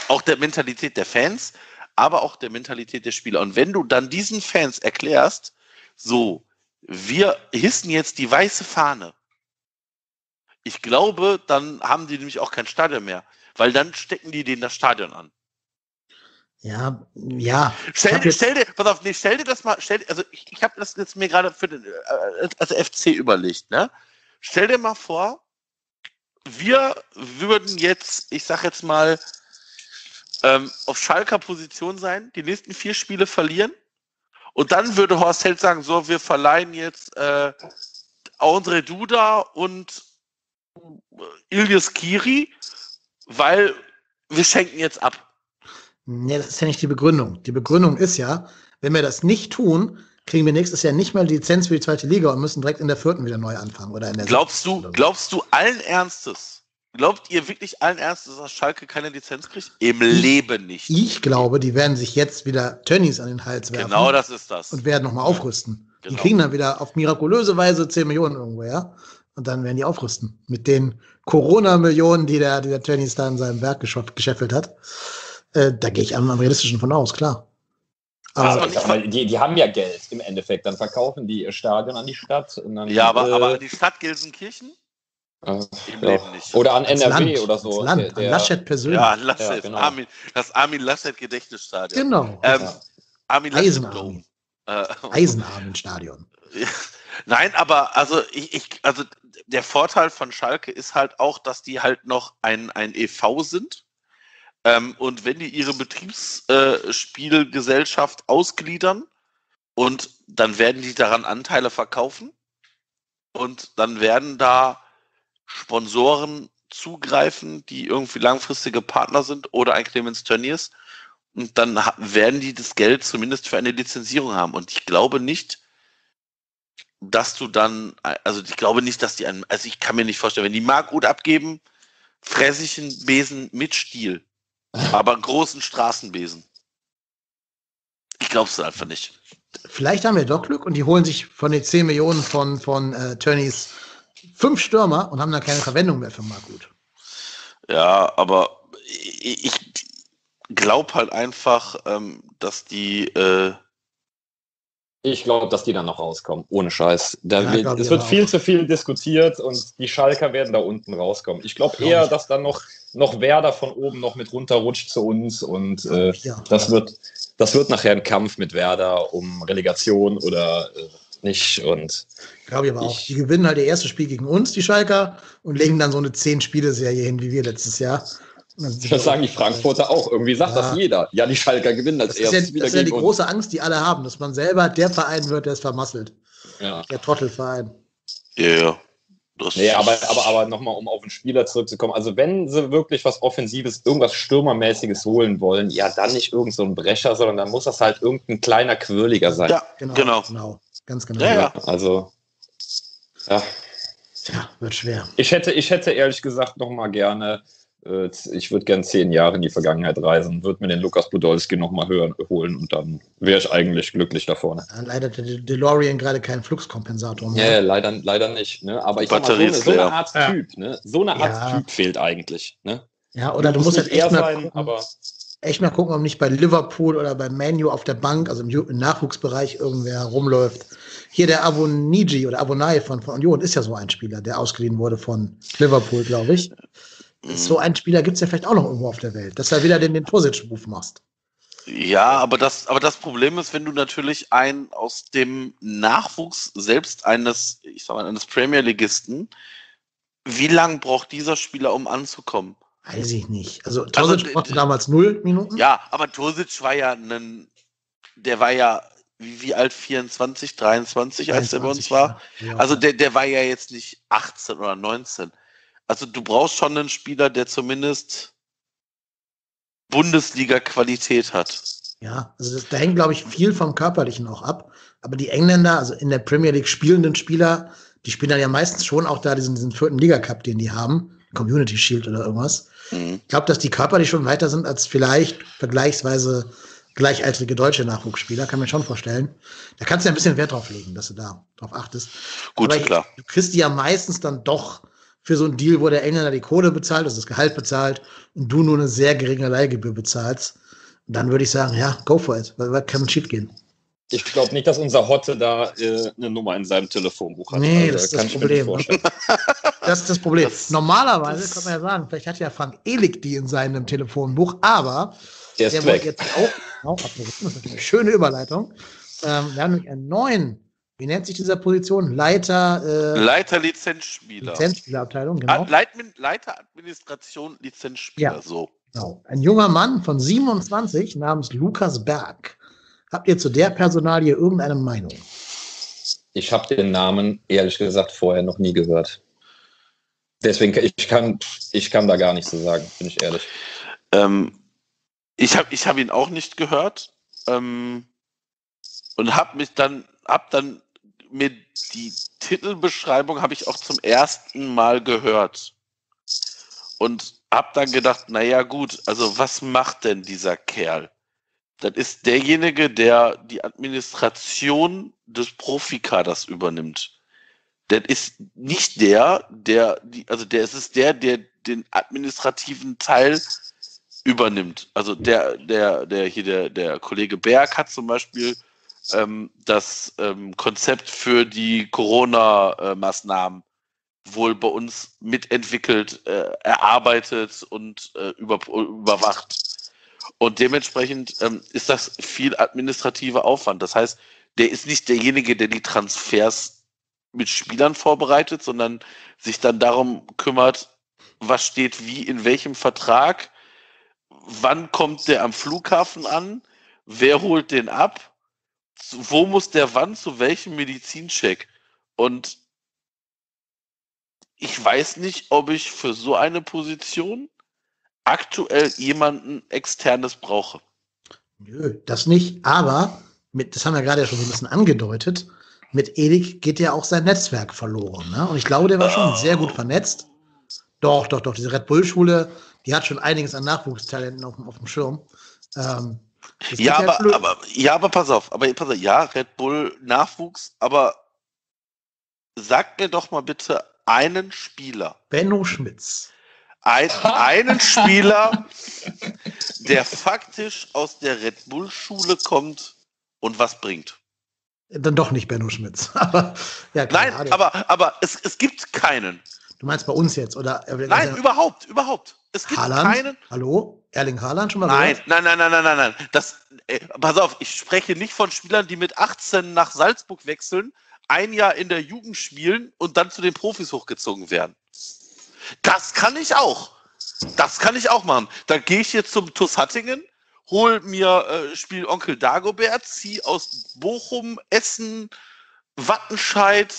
Auch der Mentalität der Fans, aber auch der Mentalität der Spieler. Und wenn du dann diesen Fans erklärst, so, wir hissen jetzt die weiße Fahne, ich glaube, dann haben die nämlich auch kein Stadion mehr, weil dann stecken die denen das Stadion an. Ja, ja. Stell, dir, stell dir, pass auf, nee, stell dir das mal, stell, also ich, ich habe das jetzt mir gerade für den also F C überlegt, ne? Stell dir mal vor, wir würden jetzt, ich sag jetzt mal, auf Schalker Position sein, die nächsten vier Spiele verlieren Und dann würde Horst Held sagen, so, wir verleihen jetzt äh, Ondrej Duda und Ilyes Kiri, weil wir schenken jetzt ab. Nee, das ist ja nicht die Begründung. Die Begründung ist ja, wenn wir das nicht tun, kriegen wir nächstes Jahr nicht mal die Lizenz für die zweite Liga und müssen direkt in der vierten wieder neu anfangen. Oder in der glaubst du, so. glaubst du allen Ernstes, glaubt ihr wirklich allen Ernstes, dass Schalke keine Lizenz kriegt? Im ich, Leben nicht. Ich glaube, die werden sich jetzt wieder Tönnies an den Hals werfen. Genau, das ist das. Und werden nochmal aufrüsten. Genau. Die kriegen dann wieder auf mirakulöse Weise zehn Millionen irgendwo, ja? Und dann werden die aufrüsten. Mit den Corona-Millionen, die der, die der Tönnies da in seinem Werk gescheffelt hat. Äh, da gehe ich am, am realistischen von aus, klar. Aber also, mal, die, die haben ja Geld im Endeffekt. Dann verkaufen die ihr Stadion an die Stadt. Und dann, ja, aber, äh, aber an die Stadt Gelsenkirchen? Äh, Im ja. Leben nicht. Oder an N R W Land, oder so. Land, der, der, an Laschet persönlich. Ja, Laschet, ja, genau. Armin, das Armin-Laschet-Gedächtnisstadion. Genau. Ähm, ja. Armin Eisenarmin. Äh, Eisenarmin-Stadion. Nein, aber also ich, ich, also der Vorteil von Schalke ist halt auch, dass die halt noch ein, ein E V sind. Ähm, und wenn die ihre Betriebsspielgesellschaft äh, ausgliedern, und dann werden die daran Anteile verkaufen und dann werden da Sponsoren zugreifen, die irgendwie langfristige Partner sind oder ein Clemens Tönnies, und dann werden die das Geld zumindest für eine Lizenzierung haben. Und ich glaube nicht, dass du dann, also ich glaube nicht, dass die einen, also ich kann mir nicht vorstellen, wenn die Markut abgeben, fresse ich einen Besen mit Stiel. Aber einen großen Straßenbesen. Ich glaub's einfach nicht. Vielleicht haben wir doch Glück und die holen sich von den zehn Millionen von, von äh, Tönnies fünf Stürmer und haben da keine Verwendung mehr für Markut. Ja, aber ich, ich glaube halt einfach, ähm, dass die. Äh ich glaube, dass die dann noch rauskommen, ohne Scheiß. Da ja, wird, es wird viel auch. zu viel diskutiert und die Schalker werden da unten rauskommen. Ich glaube eher, dass dann noch. noch Werder von oben noch mit runterrutscht zu uns, und äh, ja, das wird das wird nachher ein Kampf mit Werder um Relegation oder äh, nicht. Und glaube ich aber auch. Die gewinnen halt ihr erstes Spiel gegen uns, die Schalker, und legen dann so eine zehn Spiele Serie hin, wie wir letztes Jahr. Das sagen die Frankfurter auch. Irgendwie sagt ja. das jeder. Ja, die Schalker gewinnen als erstes. Das ist ja, das ist ja die große uns. Angst, die alle haben, dass man selber der Verein wird, der es vermasselt. Ja. Der Trottelverein. Ja, yeah. Nee, aber, aber, aber nochmal, um auf den Spieler zurückzukommen. Also wenn sie wirklich was Offensives, irgendwas Stürmermäßiges holen wollen, ja, dann nicht irgend so ein Brecher, sondern dann muss das halt irgendein kleiner Quirliger sein. Ja, genau. genau. genau. Ganz genau. Ja, ja. Also, ja. ja. Wird schwer. Ich hätte, ich hätte ehrlich gesagt nochmal gerne, äh, ich würde gerne zehn Jahre in die Vergangenheit reisen, würde mir den Lukas Podolski nochmal holen und dann wäre ich eigentlich glücklich da vorne. Ja, leider hat der DeLorean gerade keinen Fluxkompensator mehr. Ja, yeah, leider, leider nicht. Ne? Aber ich sag mal, so eine, so eine Art ja. Typ, ne? So eine Art ja. Typ fehlt eigentlich. Ne? Ja, oder du, du musst halt echt, mal sein, gucken, aber echt mal gucken, ob nicht bei Liverpool oder bei Man U auf der Bank, also im Nachwuchsbereich, irgendwer rumläuft. Hier der Avoniji oder Avonai von, von Union ist ja so ein Spieler, der ausgeliehen wurde von Liverpool, glaube ich. So einen Spieler gibt es ja vielleicht auch noch irgendwo auf der Welt, dass du wieder den, den Torsitzberuf machst. Ja, aber das, aber das Problem ist, wenn du natürlich einen aus dem Nachwuchs selbst eines, ich sag mal, eines Premier-Ligisten, wie lange braucht dieser Spieler, um anzukommen? Weiß ich nicht. Also Torsic also, brauchte damals null Minuten. Ja, aber Torsic war ja ein, der war ja, wie, wie alt, vierundzwanzig, dreiundzwanzig, als der bei uns war? Ja. Also der, der war ja jetzt nicht achtzehn oder neunzehn. Also du brauchst schon einen Spieler, der zumindest Bundesliga-Qualität hat. Ja, also das, da hängt, glaube ich, viel vom Körperlichen auch ab. Aber die Engländer, also in der Premier League spielenden Spieler, die spielen dann ja meistens schon auch da diesen, diesen vierten Liga-Cup, den die haben, Community Shield oder irgendwas. Mhm. Ich glaube, dass die körperlich schon weiter sind als vielleicht vergleichsweise gleichaltrige deutsche Nachwuchsspieler, kann man schon vorstellen. Da kannst du ja ein bisschen Wert drauf legen, dass du da drauf achtest. Gut, aber klar. Du kriegst die ja meistens dann doch für so einen Deal, wo der Engländer die Kohle bezahlt, also das Gehalt bezahlt, und du nur eine sehr geringe Leihgebühr bezahlst, dann würde ich sagen, ja, go for it, weil was kann schief gehen? Ich glaube nicht, dass unser Hotte da äh, eine Nummer in seinem Telefonbuch hat. Nee, also, das, ist das, kann ich mir nicht das ist das Problem. Das ist das Problem. Normalerweise das kann man ja sagen, vielleicht hat ja Frank Elick die in seinem Telefonbuch, aber der, ist der wollte jetzt auch, eine schöne Überleitung, ähm, wir haben nämlich einen neuen, wie nennt sich dieser Position? Leiter. Äh, Leiter Lizenzspieler. Lizenzspielerabteilung, genau. Ad, Leit, Leiter Administration Lizenzspieler, ja, so. Genau. Ein junger Mann von siebenundzwanzig namens Lukas Berg Habt ihr zu der Personalie irgendeine Meinung? Ich habe den Namen, ehrlich gesagt, vorher noch nie gehört. Deswegen, ich kann, ich kann da gar nichts zu sagen, bin ich ehrlich. Ähm, ich habe ich hab ihn auch nicht gehört ähm, und habe mich dann, hab dann mir die Titelbeschreibung habe ich auch zum ersten Mal gehört. Und habe dann gedacht, naja gut, also was macht denn dieser Kerl? Das ist derjenige, der die Administration des Profikaders übernimmt. Das ist nicht der, der, die, also der es ist der, der den administrativen Teil übernimmt. Also der, der, der hier, der, der Kollege Berg hat zum Beispiel ähm, das ähm, Konzept für die Corona-Maßnahmen wohl bei uns mitentwickelt, äh, erarbeitet und äh, über, überwacht. Und dementsprechend ähm, ist das viel administrativer Aufwand. Das heißt, der ist nicht derjenige, der die Transfers mit Spielern vorbereitet, sondern sich dann darum kümmert, was steht wie, in welchem Vertrag, wann kommt der am Flughafen an, wer holt den ab, wo muss der wann, zu welchem Medizincheck. Und ich weiß nicht, ob ich für so eine Position aktuell jemanden Externes brauche. Nö, das nicht. Aber, mit, das haben wir gerade ja schon so ein bisschen angedeutet, mit Erik geht ja auch sein Netzwerk verloren. Ne? Und ich glaube, der war schon oh. sehr gut vernetzt. Doch, doch, doch. Diese Red Bull-Schule, die hat schon einiges an Nachwuchstalenten auf, auf dem Schirm. Ähm, ja, aber, halt aber, ja, aber pass auf. Aber pass auf. Ja, Red Bull, Nachwuchs. Aber sagt mir doch mal bitte einen Spieler. Benno Schmitz. Ein, einen Spieler, der faktisch aus der Red Bull-Schule kommt und was bringt. Dann doch nicht Benno Schmitz. Aber, ja, klar, nein, aber, aber es, es gibt keinen. Du meinst bei uns jetzt? Oder? Nein, ja, überhaupt, überhaupt. Es gibt Haaland? Keinen. Hallo? Erling Haaland schon mal? Nein, nein, nein, nein, nein, nein, nein. Das, ey, pass auf, ich spreche nicht von Spielern, die mit achtzehn nach Salzburg wechseln, ein Jahr in der Jugend spielen und dann zu den Profis hochgezogen werden. Das kann ich auch. Das kann ich auch machen. Da gehe ich jetzt zum T U S Hattingen, hol mir äh, Spiel Onkel Dagobert, zieh aus Bochum, Essen, Wattenscheid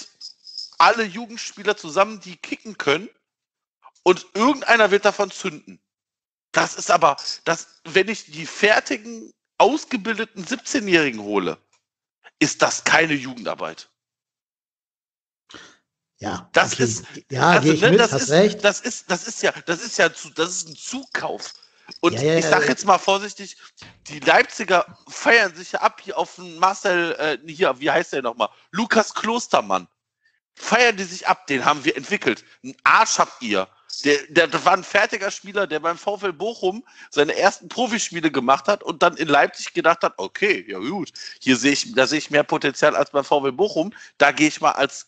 alle Jugendspieler zusammen, die kicken können, und irgendeiner wird davon zünden. Das ist aber, das, wenn ich die fertigen, ausgebildeten siebzehnjährigen hole, ist das keine Jugendarbeit. Ja, das okay. ist, ja, also, gehe ich ne, mit, das hast ist, recht. Das ist, das ist ja, das ist ja, das ist ein Zukauf. Und ja, ja, ich sage ja, jetzt mal vorsichtig, die Leipziger feiern sich ja ab hier auf den Marcel, äh, hier, wie heißt der nochmal? Lukas Klostermann. Feiern die sich ab, den haben wir entwickelt. Ein Arsch habt ihr. Der, der, der war ein fertiger Spieler, der beim VfL Bochum seine ersten Profispiele gemacht hat und dann in Leipzig gedacht hat, okay, ja gut, hier sehe ich, da sehe ich mehr Potenzial als beim VfL Bochum, da gehe ich mal als,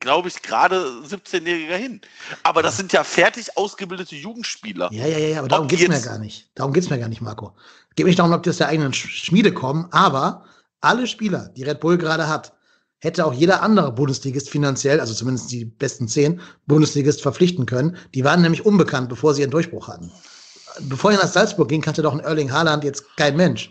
glaube ich, gerade siebzehnjähriger hin. Aber das sind ja fertig ausgebildete Jugendspieler. Ja, ja, ja, aber darum geht es mir gar nicht. Darum geht es mir gar nicht, Marco. Es geht nicht darum, ob die aus der eigenen Schmiede kommen, aber alle Spieler, die Red Bull gerade hat, hätte auch jeder andere Bundesligist finanziell, also zumindest die besten zehn Bundesligist verpflichten können. Die waren nämlich unbekannt, bevor sie ihren Durchbruch hatten. Bevor er nach Salzburg ging, kannte doch ein Erling Haaland jetzt kein Mensch.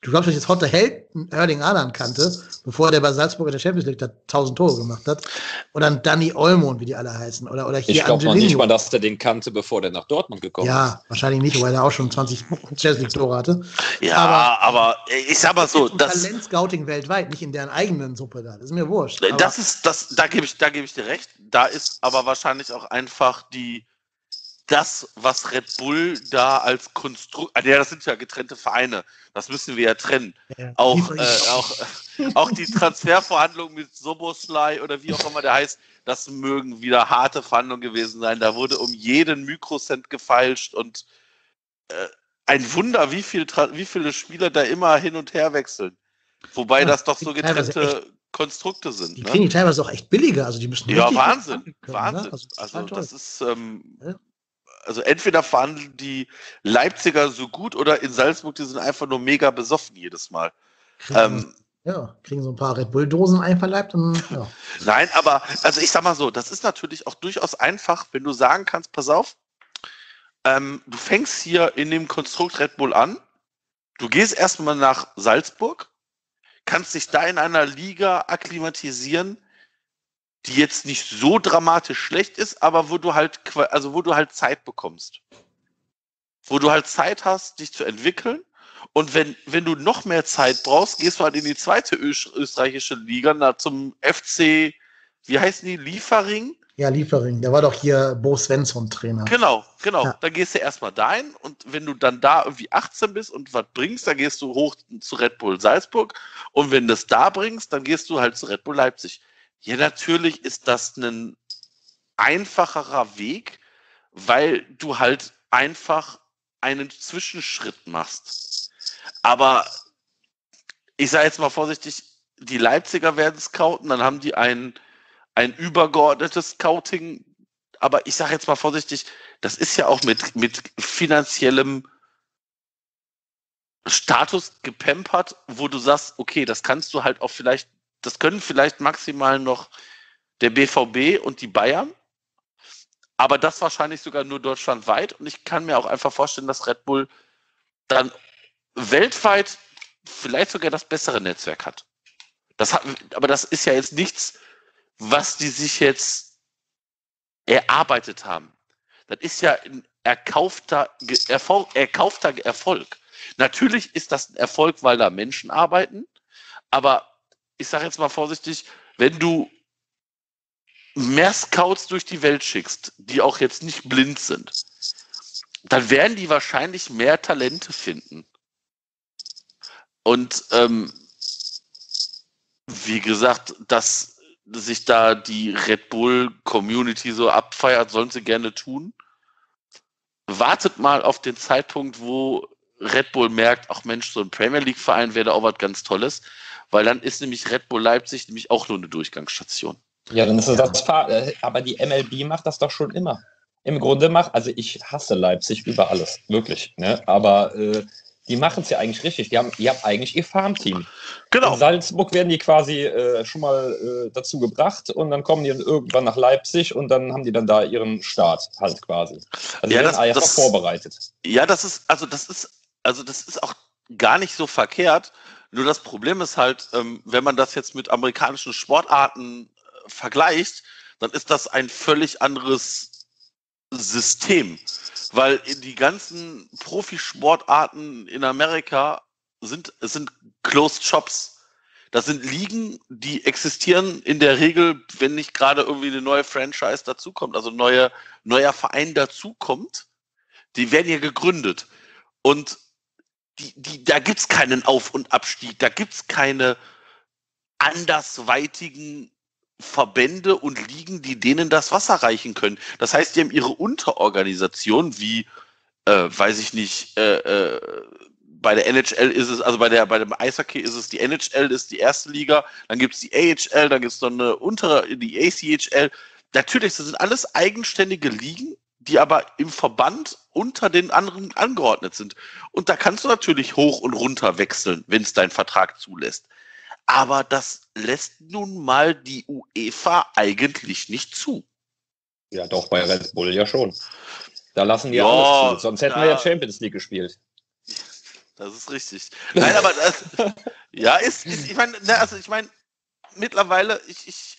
Du glaubst, dass jetzt Hotte Held Erling Haaland kannte, bevor der bei Salzburg in der Champions League da tausend Tore gemacht hat? Oder ein Danny Olmo und wie die alle heißen. Oder, oder hier ich glaube noch nicht mal, dass der den kannte, bevor der nach Dortmund gekommen ja, ist. Ja, wahrscheinlich nicht, weil er auch schon zwanzig Champions League-Tore hatte. Ja, aber, aber ich sag mal so. Das Talentscouting weltweit, nicht in deren eigenen Suppe da. Das ist mir wurscht. Das ist, das, da gebe ich, da gebe ich dir recht. Da ist aber wahrscheinlich auch einfach die, das, was Red Bull da als Konstrukt, ja, das sind ja getrennte Vereine, das müssen wir ja trennen. Ja, auch, äh, auch, auch die Transferverhandlungen mit Soboslai oder wie auch immer der heißt, das mögen wieder harte Verhandlungen gewesen sein. Da wurde um jeden Mikrocent gefeilscht und äh, ein Wunder, wie, viel wie viele Spieler da immer hin und her wechseln. Wobei ja, das doch so getrennte Konstrukte sind. Die kriegen ne? die teilweise auch echt billiger. Also die müssen ja, Wahnsinn. Können, Wahnsinn. Ne? Also, das ist, also, das ist ähm, ja. Also entweder verhandeln die Leipziger so gut oder in Salzburg, die sind einfach nur mega besoffen jedes Mal. Kriegen, ähm, ja, kriegen so ein paar Red Bull-Dosen einverleibt. Und, ja. Nein, aber also ich sag mal so, das ist natürlich auch durchaus einfach, wenn du sagen kannst, pass auf, ähm, du fängst hier in dem Konstrukt Red Bull an, du gehst erstmal nach Salzburg, kannst dich da in einer Liga akklimatisieren, die jetzt nicht so dramatisch schlecht ist, aber wo du halt, also wo du halt Zeit bekommst. Wo du halt Zeit hast, dich zu entwickeln. Und wenn, wenn du noch mehr Zeit brauchst, gehst du halt in die zweite österreichische Liga, na, zum F C, wie heißen die, Liefering? Ja, Liefering. Der war doch hier Bo Svensson Trainer. Genau, genau. Ja. Dann gehst du erstmal dahin und wenn du dann da irgendwie achtzehn bist und was bringst, dann gehst du hoch zu Red Bull Salzburg und wenn du das da bringst, dann gehst du halt zu Red Bull Leipzig. Ja, natürlich ist das ein einfacherer Weg, weil du halt einfach einen Zwischenschritt machst. Aber ich sage jetzt mal vorsichtig, die Leipziger werden scouten, dann haben die einen ein übergeordnetes Scouting, aber ich sage jetzt mal vorsichtig, das ist ja auch mit, mit finanziellem Status gepampert, wo du sagst, okay, das kannst du halt auch vielleicht, das können vielleicht maximal noch der B V B und die Bayern, aber das wahrscheinlich sogar nur deutschlandweit und ich kann mir auch einfach vorstellen, dass Red Bull dann weltweit vielleicht sogar das bessere Netzwerk hat. Das hat, aber das ist ja jetzt nichts, was die sich jetzt erarbeitet haben. Das ist ja ein erkaufter, Erfolg, erkaufter Erfolg. Natürlich ist das ein Erfolg, weil da Menschen arbeiten, aber ich sage jetzt mal vorsichtig, wenn du mehr Scouts durch die Welt schickst, die auch jetzt nicht blind sind, dann werden die wahrscheinlich mehr Talente finden. Und ähm, wie gesagt, das sich da die Red Bull-Community so abfeiert, sollen sie gerne tun. Wartet mal auf den Zeitpunkt, wo Red Bull merkt, ach Mensch, so ein Premier League-Verein wäre da auch was ganz Tolles, weil dann ist nämlich Red Bull Leipzig nämlich auch nur eine Durchgangsstation. Ja, dann ist das, das aber die M L B macht das doch schon immer. Im Grunde macht, also ich hasse Leipzig über alles, wirklich, ne? Aber äh, die machen es ja eigentlich richtig. Die haben, die haben eigentlich ihr Farmteam. Genau. In Salzburg werden die quasi äh, schon mal äh, dazu gebracht und dann kommen die dann irgendwann nach Leipzig und dann haben die dann da ihren Start halt quasi. Also ja, die das, werden das, vorbereitet. Ja, das ist, also das ist, also das ist auch gar nicht so verkehrt. Nur das Problem ist halt, ähm, wenn man das jetzt mit amerikanischen Sportarten äh, vergleicht, dann ist das ein völlig anderes System, weil die ganzen Profisportarten in Amerika sind, es sind Closed Shops. Das sind Ligen, die existieren in der Regel, wenn nicht gerade irgendwie eine neue Franchise dazukommt, also neue, neuer Verein dazukommt, die werden ja gegründet. Und die, die, da gibt es keinen Auf- und Abstieg, da gibt es keine andersweitigen Verbände und Ligen, die denen das Wasser reichen können. Das heißt, die haben ihre Unterorganisation, wie, äh, weiß ich nicht, äh, äh, bei der N H L ist es, also bei der, bei dem Eishockey ist es die N H L, ist die erste Liga, dann gibt es die A H L, dann gibt es noch eine untere, die A C H L. Natürlich, das sind alles eigenständige Ligen, die aber im Verband unter den anderen angeordnet sind. Und da kannst du natürlich hoch und runter wechseln, wenn es dein Vertrag zulässt. Aber das lässt nun mal die UEFA eigentlich nicht zu. Ja, doch, bei Red Bull ja schon. Da lassen die ja alles zu, sonst hätten wir ja Champions League gespielt. Das ist richtig. Nein, aber das, ja, ist, ist ich meine, also ich meine, mittlerweile, ich, ich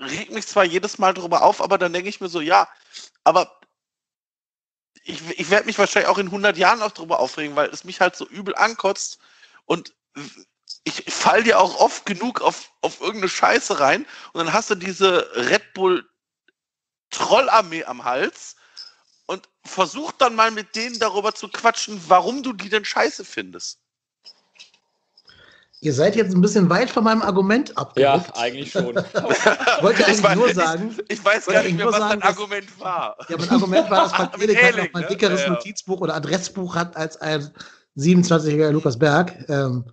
reg mich zwar jedes Mal drüber auf, aber dann denke ich mir so, ja, aber ich, ich werde mich wahrscheinlich auch in hundert Jahren auch drüber aufregen, weil es mich halt so übel ankotzt und ich fall dir auch oft genug auf, auf irgendeine Scheiße rein und dann hast du diese Red Bull Trollarmee am Hals und versuch dann mal mit denen darüber zu quatschen, warum du die denn scheiße findest. Ihr seid jetzt ein bisschen weit von meinem Argument abgerückt. Ja, eigentlich schon. Wollte eigentlich ich weiß, nur sagen. Ich, ich weiß gar nicht mehr, was dein Argument dass, war. Ja, mein Argument war, dass Frank Ehrlich noch mal ein dickeres ja, ja. Notizbuch oder Adressbuch hat als ein siebenundzwanzigjähriger Lukas Berg. Ähm,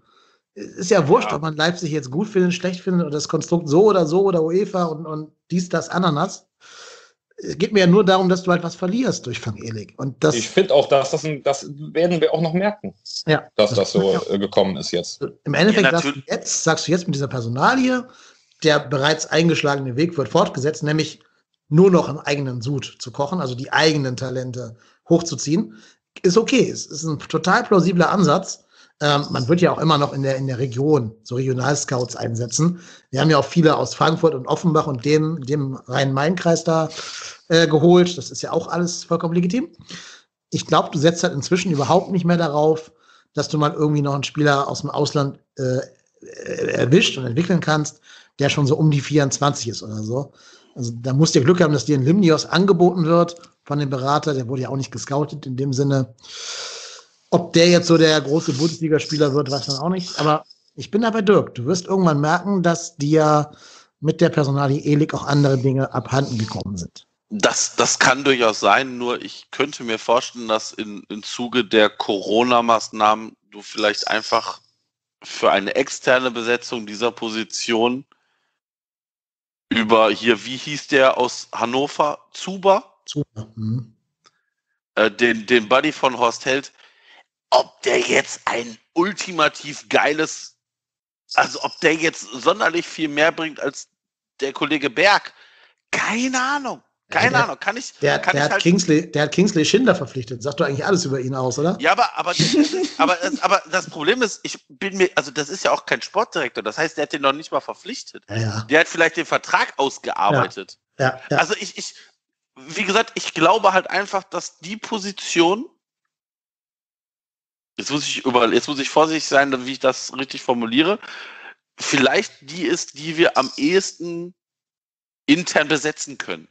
Ist ja wurscht, ja. ob man Leipzig jetzt gut findet, schlecht findet oder das Konstrukt so oder so oder UEFA und, und dies, das, Ananas. Es geht mir ja nur darum, dass du halt was verlierst durch Frank Ehrlich. Und das, ich finde auch, dass das, ein, das werden wir auch noch merken, ja, dass das, das so auch. gekommen ist jetzt. Im Endeffekt ja, sagst, du jetzt, sagst du jetzt mit dieser Personalie, der bereits eingeschlagene Weg wird fortgesetzt, nämlich nur noch im eigenen Sud zu kochen, also die eigenen Talente hochzuziehen, ist okay. Es ist ein total plausibler Ansatz. Ähm, man wird ja auch immer noch in der, in der Region so Regionalscouts einsetzen. Wir haben ja auch viele aus Frankfurt und Offenbach und dem, dem Rhein-Main-Kreis da äh, geholt. Das ist ja auch alles vollkommen legitim. Ich glaube, du setzt halt inzwischen überhaupt nicht mehr darauf, dass du mal irgendwie noch einen Spieler aus dem Ausland äh, erwischt und entwickeln kannst, der schon so um die vierundzwanzig ist oder so. Also da musst du Glück haben, dass dir ein Limnios angeboten wird von dem Berater. Der wurde ja auch nicht gescoutet in dem Sinne. Ob der jetzt so der große Bundesligaspieler wird, weiß man auch nicht. Aber ich bin da bei Dirk. Du wirst irgendwann merken, dass dir mit der Personalie Elik auch andere Dinge abhanden gekommen sind. Das, das kann durchaus sein, nur ich könnte mir vorstellen, dass in, im Zuge der Corona-Maßnahmen du vielleicht einfach für eine externe Besetzung dieser Position über hier, wie hieß der aus Hannover? Zuber? Zuber. Mhm. Äh, den, den Buddy von Horst Held. Ob der jetzt ein ultimativ geiles, also ob der jetzt sonderlich viel mehr bringt als der Kollege Berg. Keine Ahnung. Keine der, Ahnung, kann ich. Der, kann der, ich hat halt Kingsley, der hat Kingsley Schindler verpflichtet. Sagt doch eigentlich alles über ihn aus, oder? Ja, aber, aber, aber, aber das Problem ist, ich bin mir, also das ist ja auch kein Sportdirektor. Das heißt, der hat den noch nicht mal verpflichtet. Ja, ja. Der hat vielleicht den Vertrag ausgearbeitet. Ja, ja, ja. Also ich, ich, wie gesagt, ich glaube halt einfach, dass die Position. Jetzt muss ich über, jetzt muss ich vorsichtig sein, wie ich das richtig formuliere. Vielleicht die ist, die wir am ehesten intern besetzen können.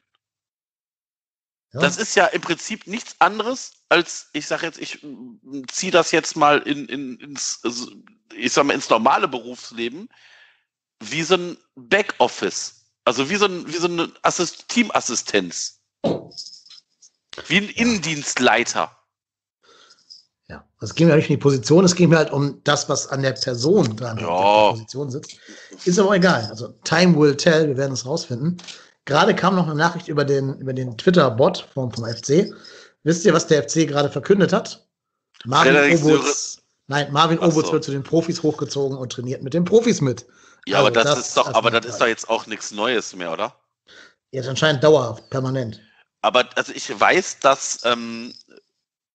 Ja. Das ist ja im Prinzip nichts anderes als, ich sag jetzt, ich ziehe das jetzt mal in, in, ins, ich sag mal, ins normale Berufsleben, wie so ein Backoffice, also wie so, ein, wie so eine Assist- Teamassistenz, wie ein ja. Innendienstleiter. Ja, es ging mir nicht um die Position, es ging mir halt um das, was an der Person dran ja. der Position sitzt. Ist aber egal, also time will tell, wir werden es rausfinden. Gerade kam noch eine Nachricht über den, über den Twitter-Bot vom, vom F C. Wisst ihr, was der F C gerade verkündet hat? Marvin Obuz, nein, Marvin Obuz so. wird zu den Profis hochgezogen und trainiert mit den Profis mit. Ja, also aber das, das ist doch, das aber das ist doch jetzt auch nichts Neues mehr, oder? Jetzt anscheinend dauerhaft, permanent. Aber also ich weiß, dass ähm,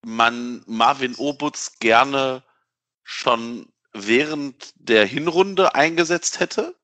man Marvin Obuz gerne schon während der Hinrunde eingesetzt hätte.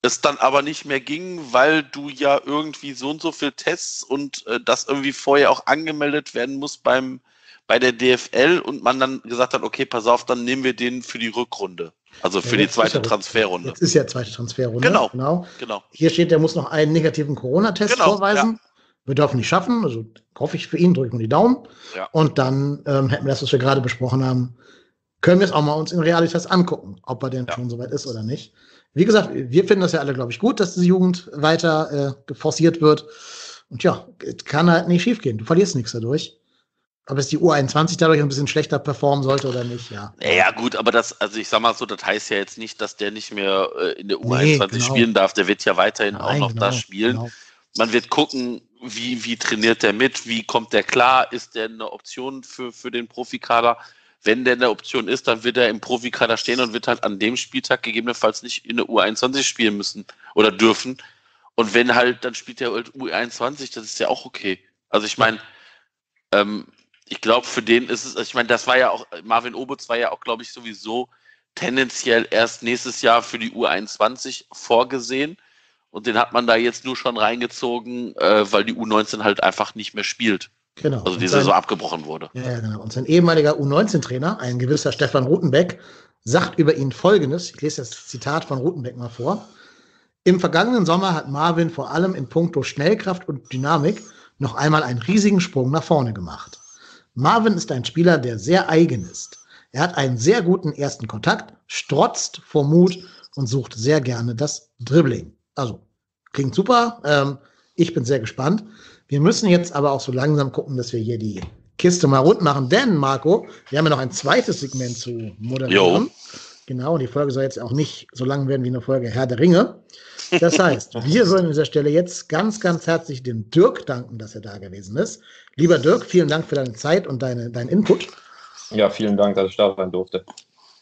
Es dann aber nicht mehr ging, weil du ja irgendwie so und so viel Tests und äh, das irgendwie vorher auch angemeldet werden muss beim, bei der D F L und man dann gesagt hat, okay, pass auf, dann nehmen wir den für die Rückrunde, also für ja, die zweite Transferrunde. Jetzt ist ja zweite Transferrunde. Genau, genau. genau. Hier steht, der muss noch einen negativen Corona-Test genau, vorweisen. Ja. Wir dürfen nicht schaffen, also hoffe ich für ihn, drücken wir die Daumen. Ja. Und dann ähm, hätten wir das, was wir gerade besprochen haben, können wir es auch mal uns in Realitas angucken, ob er denn ja. schon soweit ist oder nicht. Wie gesagt, wir finden das ja alle, glaube ich, gut, dass diese Jugend weiter äh, forciert wird. Und ja, kann halt nicht schief gehen. Du verlierst nichts dadurch. Ob es die U einundzwanzig dadurch ein bisschen schlechter performen sollte oder nicht, ja. Ja, gut, aber das, also ich sag mal so, das heißt ja jetzt nicht, dass der nicht mehr äh, in der U einundzwanzig nee, genau. spielen darf. Der wird ja weiterhin Nein, auch noch genau, da spielen. Genau. Man wird gucken, wie, wie trainiert der mit, wie kommt der klar, ist der eine Option für, für den Profikader? Wenn der eine Option ist, dann wird er im Profikader stehen und wird halt an dem Spieltag gegebenenfalls nicht in der U einundzwanzig spielen müssen oder dürfen. Und wenn halt, dann spielt er halt U einundzwanzig, das ist ja auch okay. Also ich meine, ähm, ich glaube, für den ist es, also ich meine, das war ja auch, Marvin Obuz war ja auch, glaube ich, sowieso tendenziell erst nächstes Jahr für die U einundzwanzig vorgesehen. Und den hat man da jetzt nur schon reingezogen, äh, weil die U neunzehn halt einfach nicht mehr spielt. Genau. Also die Saison abgebrochen wurde. Ja, genau. Und sein ehemaliger U neunzehn Trainer, ein gewisser Stefan Rutenbeck, sagt über ihn Folgendes. Ich lese das Zitat von Rutenbeck mal vor. Im vergangenen Sommer hat Marvin vor allem in puncto Schnellkraft und Dynamik noch einmal einen riesigen Sprung nach vorne gemacht. Marvin ist ein Spieler, der sehr eigen ist. Er hat einen sehr guten ersten Kontakt, strotzt vor Mut und sucht sehr gerne das Dribbling. Also, klingt super. Ähm, ich bin sehr gespannt. Wir müssen jetzt aber auch so langsam gucken, dass wir hier die Kiste mal rund machen. Denn, Marco, wir haben ja noch ein zweites Segment zu moderieren. Jo. Genau, und die Folge soll jetzt auch nicht so lang werden wie eine Folge Herr der Ringe. Das heißt, wir sollen an dieser Stelle jetzt ganz, ganz herzlich dem Dirk danken, dass er da gewesen ist. Lieber Dirk, vielen Dank für deine Zeit und deine, deinen Input. Ja, vielen Dank, dass ich da sein durfte.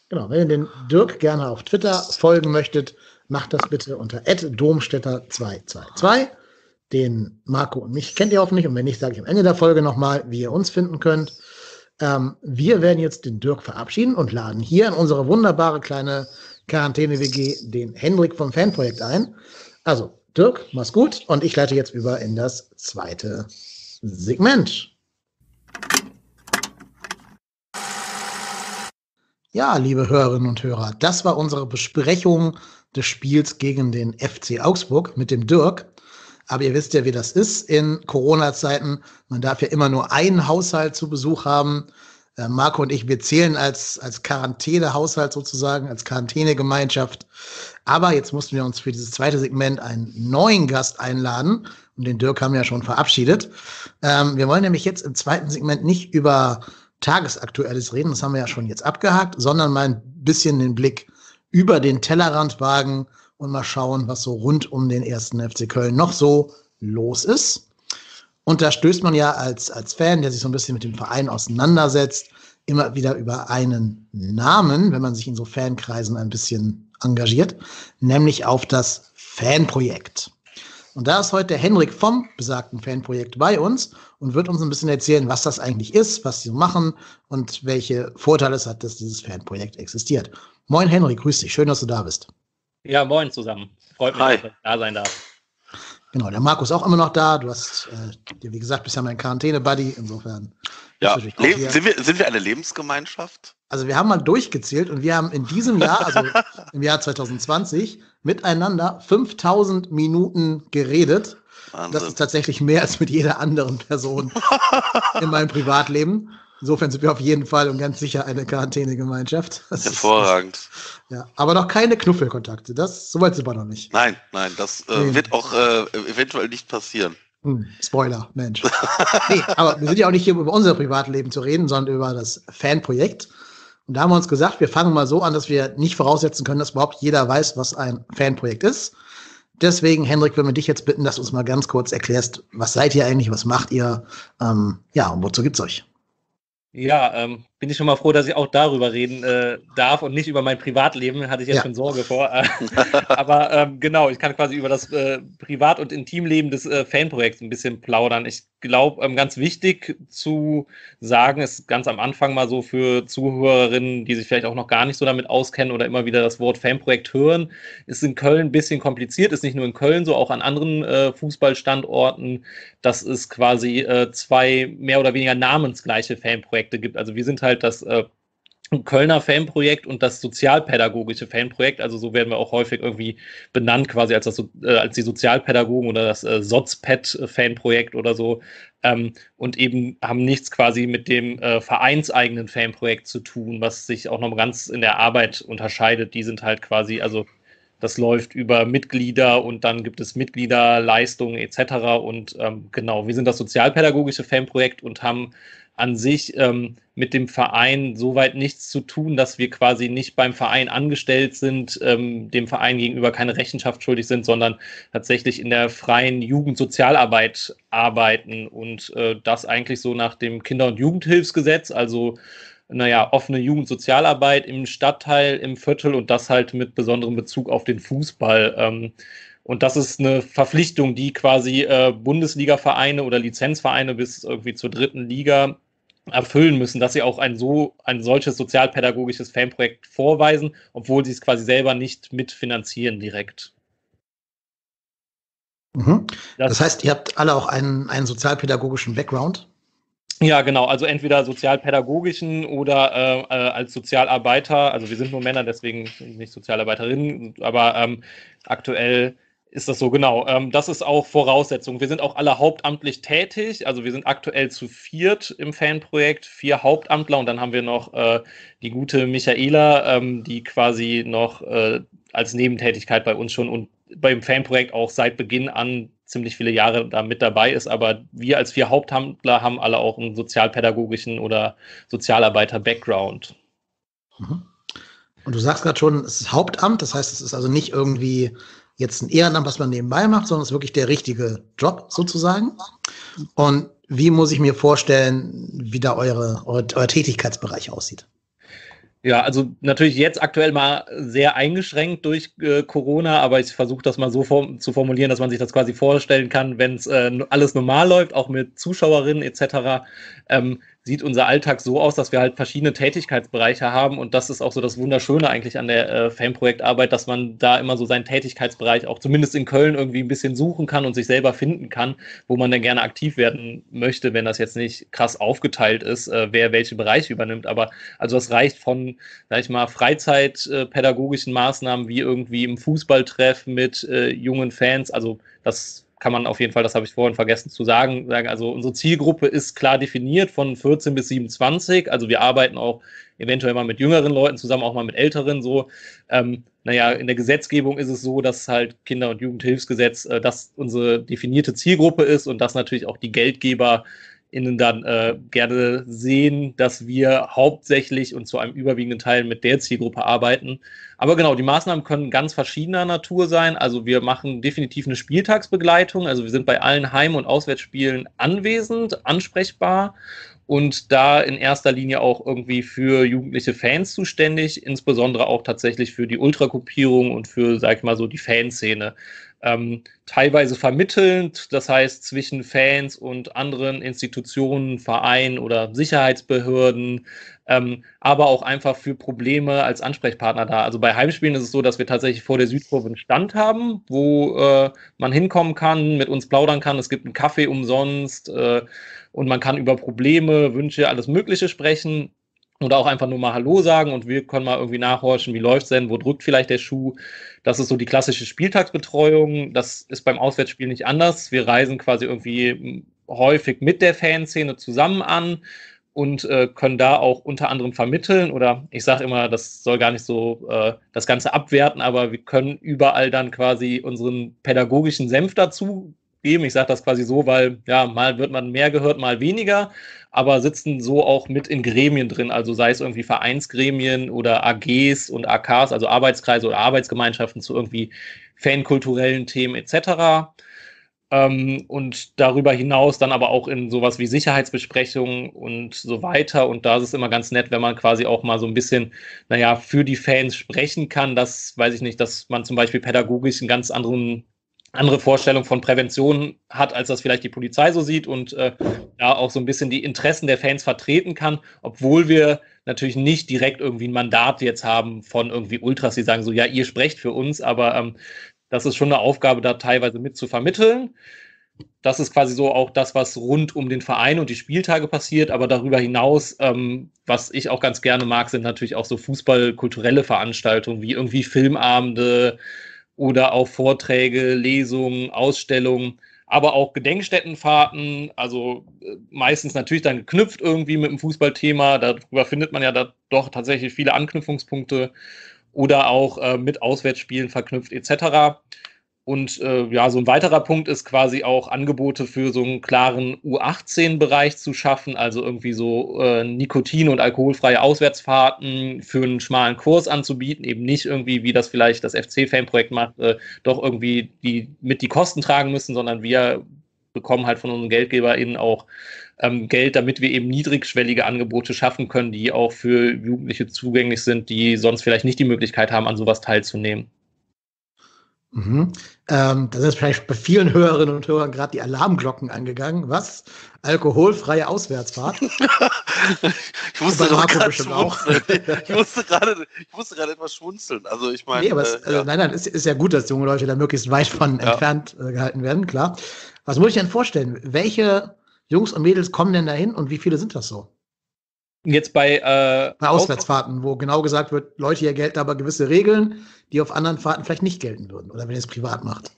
Genau, wenn ihr den Dirk gerne auf Twitter folgen möchtet, macht das bitte unter at domstädter zwei zwei zwei. Den Marco und mich kennt ihr hoffentlich. Und wenn nicht, sage ich am Ende der Folge nochmal, wie ihr uns finden könnt. Ähm, wir werden jetzt den Dirk verabschieden und laden hier in unsere wunderbare kleine Quarantäne-W G den Hendrik vom Fanprojekt ein. Also, Dirk, mach's gut und ich leite jetzt über in das zweite Segment. Ja, liebe Hörerinnen und Hörer, das war unsere Besprechung des Spiels gegen den F C Augsburg mit dem Dirk. Aber ihr wisst ja, wie das ist in Corona-Zeiten. Man darf ja immer nur einen Haushalt zu Besuch haben. Äh, Marco und ich, wir zählen als, als Quarantäne-Haushalt sozusagen, als Quarantäne-Gemeinschaft. Aber jetzt mussten wir uns für dieses zweite Segment einen neuen Gast einladen. Und den Dirk haben wir ja schon verabschiedet. Ähm, wir wollen nämlich jetzt im zweiten Segment nicht über Tagesaktuelles reden, das haben wir ja schon jetzt abgehakt, sondern mal ein bisschen den Blick über den Tellerrand wagen und mal schauen, was so rund um den ersten F C Köln noch so los ist. Und da stößt man ja als, als Fan, der sich so ein bisschen mit dem Verein auseinandersetzt, immer wieder über einen Namen, wenn man sich in so Fankreisen ein bisschen engagiert, nämlich auf das Fanprojekt. Und da ist heute der Henrik vom besagten Fanprojekt bei uns und wird uns ein bisschen erzählen, was das eigentlich ist, was sie machen und welche Vorteile es hat, dass dieses Fanprojekt existiert. Moin Henrik, grüß dich, schön, dass du da bist. Ja, moin zusammen. Freut mich, Hi. Dass ich da sein darf. Genau, der Marco ist auch immer noch da. Du hast, äh, wie gesagt, bist ja mein Quarantäne-Buddy, insofern. Ja, Le- sind, wir, sind wir eine Lebensgemeinschaft? Also wir haben mal durchgezählt und wir haben in diesem Jahr, also im Jahr zwanzig zwanzig, miteinander fünftausend Minuten geredet. Wahnsinn. Das ist tatsächlich mehr als mit jeder anderen Person in meinem Privatleben. Insofern sind wir auf jeden Fall und ganz sicher eine Quarantäne-Gemeinschaft. Das Hervorragend. Ist, ja, aber noch keine Knuffelkontakte. Das, so weit sind wir noch nicht. Nein, nein, das äh, nee. wird auch äh, eventuell nicht passieren. Spoiler, Mensch. Nee, aber wir sind ja auch nicht hier über unser Privatleben zu reden, sondern über das Fanprojekt. Und da haben wir uns gesagt, wir fangen mal so an, dass wir nicht voraussetzen können, dass überhaupt jeder weiß, was ein Fanprojekt ist. Deswegen, Henrik, würden wir dich jetzt bitten, dass du uns mal ganz kurz erklärst, was seid ihr eigentlich, was macht ihr, ähm, ja, und wozu gibt's euch? Ja, ähm, bin ich schon mal froh, dass ich auch darüber reden äh, darf und nicht über mein Privatleben, hatte ich jetzt ja. schon Sorge vor. Aber ähm, genau, ich kann quasi über das äh, Privat- und Intimleben des äh, Fanprojekts ein bisschen plaudern. Ich glaube, ähm, ganz wichtig zu sagen, ist ganz am Anfang mal so für Zuhörerinnen, die sich vielleicht auch noch gar nicht so damit auskennen oder immer wieder das Wort Fanprojekt hören, ist in Köln ein bisschen kompliziert, ist nicht nur in Köln so, auch an anderen äh, Fußballstandorten, dass es quasi äh, zwei mehr oder weniger namensgleiche Fanprojekte gibt. Also wir sind halt das äh, Kölner Fanprojekt und das sozialpädagogische Fanprojekt. Also so werden wir auch häufig irgendwie benannt, quasi als, das, äh, als die Sozialpädagogen oder das äh, Sozped-Fanprojekt oder so. Ähm, und eben haben nichts quasi mit dem äh, vereinseigenen Fanprojekt zu tun, was sich auch noch ganz in der Arbeit unterscheidet. Die sind halt quasi, also das läuft über Mitglieder und dann gibt es Mitgliederleistungen et cetera. Und ähm, genau, wir sind das sozialpädagogische Fanprojekt und haben an sich ähm, mit dem Verein soweit nichts zu tun, dass wir quasi nicht beim Verein angestellt sind, ähm, dem Verein gegenüber keine Rechenschaft schuldig sind, sondern tatsächlich in der freien Jugendsozialarbeit arbeiten und äh, das eigentlich so nach dem Kinder- und Jugendhilfsgesetz, also naja, offene Jugendsozialarbeit im Stadtteil, im Viertel und das halt mit besonderem Bezug auf den Fußball. Ähm, Und das ist eine Verpflichtung, die quasi äh, Bundesliga-Vereine oder Lizenzvereine bis irgendwie zur dritten Liga erfüllen müssen, dass sie auch ein so ein solches sozialpädagogisches Fanprojekt vorweisen, obwohl sie es quasi selber nicht mitfinanzieren direkt. Mhm. Das, das heißt, ihr habt alle auch einen, einen sozialpädagogischen Background? Ja, genau. Also entweder sozialpädagogischen oder äh, als Sozialarbeiter. Also wir sind nur Männer, deswegen nicht Sozialarbeiterinnen, aber ähm, aktuell ist das so, genau. Ähm, das ist auch Voraussetzung. Wir sind auch alle hauptamtlich tätig. Also wir sind aktuell zu viert im Fanprojekt, vier Hauptamtler. Und dann haben wir noch äh, die gute Michaela, ähm, die quasi noch äh, als Nebentätigkeit bei uns schon und beim Fanprojekt auch seit Beginn an ziemlich viele Jahre da mit dabei ist. Aber wir als vier Hauptamtler haben alle auch einen sozialpädagogischen oder Sozialarbeiter-Background. Mhm. Und du sagst gerade schon, es ist Hauptamt. Das heißt, es ist also nicht irgendwie jetzt ein Ehrenamt, was man nebenbei macht, sondern es ist wirklich der richtige Job sozusagen. Und wie muss ich mir vorstellen, wie da eure, eure, euer Tätigkeitsbereich aussieht? Ja, also natürlich jetzt aktuell mal sehr eingeschränkt durch äh, Corona, aber ich versuche das mal so form- zu formulieren, dass man sich das quasi vorstellen kann, wenn es äh, alles normal läuft, auch mit Zuschauerinnen et cetera, ähm, sieht unser Alltag so aus, dass wir halt verschiedene Tätigkeitsbereiche haben, und das ist auch so das Wunderschöne eigentlich an der äh, Fanprojektarbeit, dass man da immer so seinen Tätigkeitsbereich auch zumindest in Köln irgendwie ein bisschen suchen kann und sich selber finden kann, wo man dann gerne aktiv werden möchte, wenn das jetzt nicht krass aufgeteilt ist, äh, wer welche Bereiche übernimmt, aber also das reicht von, sag ich mal, freizeitpädagogischen äh, Maßnahmen wie irgendwie im Fußballtreff mit äh, jungen Fans, also das kann man auf jeden Fall, das habe ich vorhin vergessen zu sagen, sagen, also unsere Zielgruppe ist klar definiert von vierzehn bis siebenundzwanzig, also wir arbeiten auch eventuell mal mit jüngeren Leuten zusammen, auch mal mit älteren so. Ähm, naja, in der Gesetzgebung ist es so, dass halt Kinder- und Jugendhilfsgesetz, äh, das unsere definierte Zielgruppe ist und dass natürlich auch die GeldgeberInnen dann äh, gerne sehen, dass wir hauptsächlich und zu einem überwiegenden Teil mit der Zielgruppe arbeiten. Aber genau, die Maßnahmen können ganz verschiedener Natur sein. Also wir machen definitiv eine Spieltagsbegleitung. Also wir sind bei allen Heim- und Auswärtsspielen anwesend, ansprechbar und da in erster Linie auch irgendwie für jugendliche Fans zuständig, insbesondere auch tatsächlich für die Ultragruppierung und für, sag ich mal so, die Fanszene. Ähm, teilweise vermittelnd, das heißt zwischen Fans und anderen Institutionen, Vereinen oder Sicherheitsbehörden, ähm, aber auch einfach für Probleme als Ansprechpartner da. Also bei Heimspielen ist es so, dass wir tatsächlich vor der Südkurve einen Stand haben, wo äh, man hinkommen kann, mit uns plaudern kann, es gibt einen Kaffee umsonst äh, und man kann über Probleme, Wünsche, alles Mögliche sprechen. Oder auch einfach nur mal Hallo sagen und wir können mal irgendwie nachhorchen, wie läuft's denn, wo drückt vielleicht der Schuh. Das ist so die klassische Spieltagsbetreuung. Das ist beim Auswärtsspiel nicht anders. Wir reisen quasi irgendwie häufig mit der Fanszene zusammen an und äh, können da auch unter anderem vermitteln. Oder ich sage immer, das soll gar nicht so äh, das Ganze abwerten, aber wir können überall dann quasi unseren pädagogischen Senf dazu geben. Ich sage das quasi so, weil ja, mal wird man mehr gehört, mal weniger, aber sitzen so auch mit in Gremien drin, also sei es irgendwie Vereinsgremien oder A Gs und A Ks, also Arbeitskreise oder Arbeitsgemeinschaften zu irgendwie fankulturellen Themen et cetera. Ähm, und darüber hinaus dann aber auch in sowas wie Sicherheitsbesprechungen und so weiter. Und da ist es immer ganz nett, wenn man quasi auch mal so ein bisschen, naja, für die Fans sprechen kann. Das weiß ich nicht, dass man zum Beispiel pädagogisch einen ganz anderen andere Vorstellung von Prävention hat, als das vielleicht die Polizei so sieht und äh, da auch so ein bisschen die Interessen der Fans vertreten kann, obwohl wir natürlich nicht direkt irgendwie ein Mandat jetzt haben von irgendwie Ultras, die sagen so, ja, ihr sprecht für uns, aber ähm, das ist schon eine Aufgabe, da teilweise mit zu vermitteln. Das ist quasi so auch das, was rund um den Verein und die Spieltage passiert, aber darüber hinaus, ähm, was ich auch ganz gerne mag, sind natürlich auch so fußballkulturelle Veranstaltungen, wie irgendwie Filmabende, oder auch Vorträge, Lesungen, Ausstellungen, aber auch Gedenkstättenfahrten, also meistens natürlich dann geknüpft irgendwie mit dem Fußballthema, darüber findet man ja da doch tatsächlich viele Anknüpfungspunkte oder auch äh, mit Auswärtsspielen verknüpft et cetera. Und äh, ja, so ein weiterer Punkt ist quasi auch Angebote für so einen klaren U achtzehn-Bereich zu schaffen, also irgendwie so äh, Nikotin- und alkoholfreie Auswärtsfahrten für einen schmalen Kurs anzubieten, eben nicht irgendwie, wie das vielleicht das F C-Fanprojekt macht, äh, doch irgendwie die mit die Kosten tragen müssen, sondern wir bekommen halt von unseren GeldgeberInnen auch ähm, Geld, damit wir eben niedrigschwellige Angebote schaffen können, die auch für Jugendliche zugänglich sind, die sonst vielleicht nicht die Möglichkeit haben, an sowas teilzunehmen. Mhm. Ähm, da sind vielleicht bei vielen Hörerinnen und Hörern gerade die Alarmglocken angegangen. Was? Alkoholfreie Auswärtsfahrt? ich wusste gerade schmunzeln. Ich musste gerade, ich musste gerade etwas schmunzeln. Also ich meine, nee, aber es, äh, ja. nein, nein, es ist ja gut, dass junge Leute da möglichst weit von ja. entfernt äh, gehalten werden, klar. Was muss ich denn vorstellen? Welche Jungs und Mädels kommen denn da hin und wie viele sind das so? Jetzt bei, äh, bei Auswärtsfahrten, wo genau gesagt wird, Leute, hier gelten aber gewisse Regeln, die auf anderen Fahrten vielleicht nicht gelten würden oder wenn ihr es privat macht.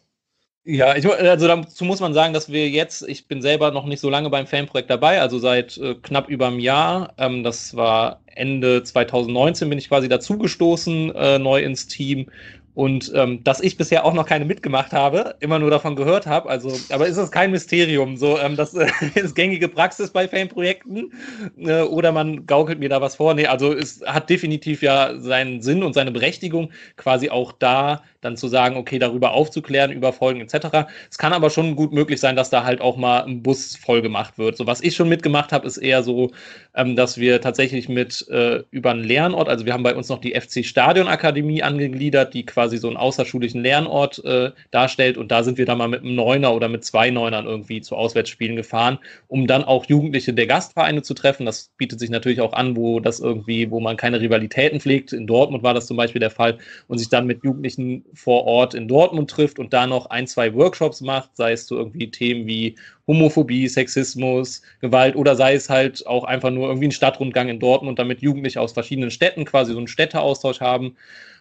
Ja, ich, also dazu muss man sagen, dass wir jetzt, ich bin selber noch nicht so lange beim Fanprojekt dabei, also seit äh, knapp über einem Jahr, ähm, das war Ende zwanzig neunzehn, bin ich quasi dazugestoßen, äh, neu ins Team. Und ähm, dass ich bisher auch noch keine mitgemacht habe, immer nur davon gehört habe, also, aber ist das kein Mysterium, so, ähm, das äh, ist gängige Praxis bei Fanprojekten äh, oder man gaukelt mir da was vor, nee, also es hat definitiv ja seinen Sinn und seine Berechtigung, quasi auch da dann zu sagen, okay, darüber aufzuklären, über Folgen et cetera. Es kann aber schon gut möglich sein, dass da halt auch mal ein Bus voll gemacht wird. So, was ich schon mitgemacht habe, ist eher so, ähm, dass wir tatsächlich mit äh, über einen Lernort, also wir haben bei uns noch die F C Stadionakademie angegliedert, die quasi quasi so einen außerschulischen Lernort äh, darstellt. Und da sind wir dann mal mit einem Neuner oder mit zwei Neunern irgendwie zu Auswärtsspielen gefahren, um dann auch Jugendliche der Gastvereine zu treffen. Das bietet sich natürlich auch an, wo das irgendwie, wo man keine Rivalitäten pflegt. In Dortmund war das zum Beispiel der Fall, und sich dann mit Jugendlichen vor Ort in Dortmund trifft und da noch ein, zwei Workshops macht, sei es so irgendwie Themen wie Homophobie, Sexismus, Gewalt, oder sei es halt auch einfach nur irgendwie ein Stadtrundgang in Dortmund, damit Jugendliche aus verschiedenen Städten quasi so einen Städteaustausch haben.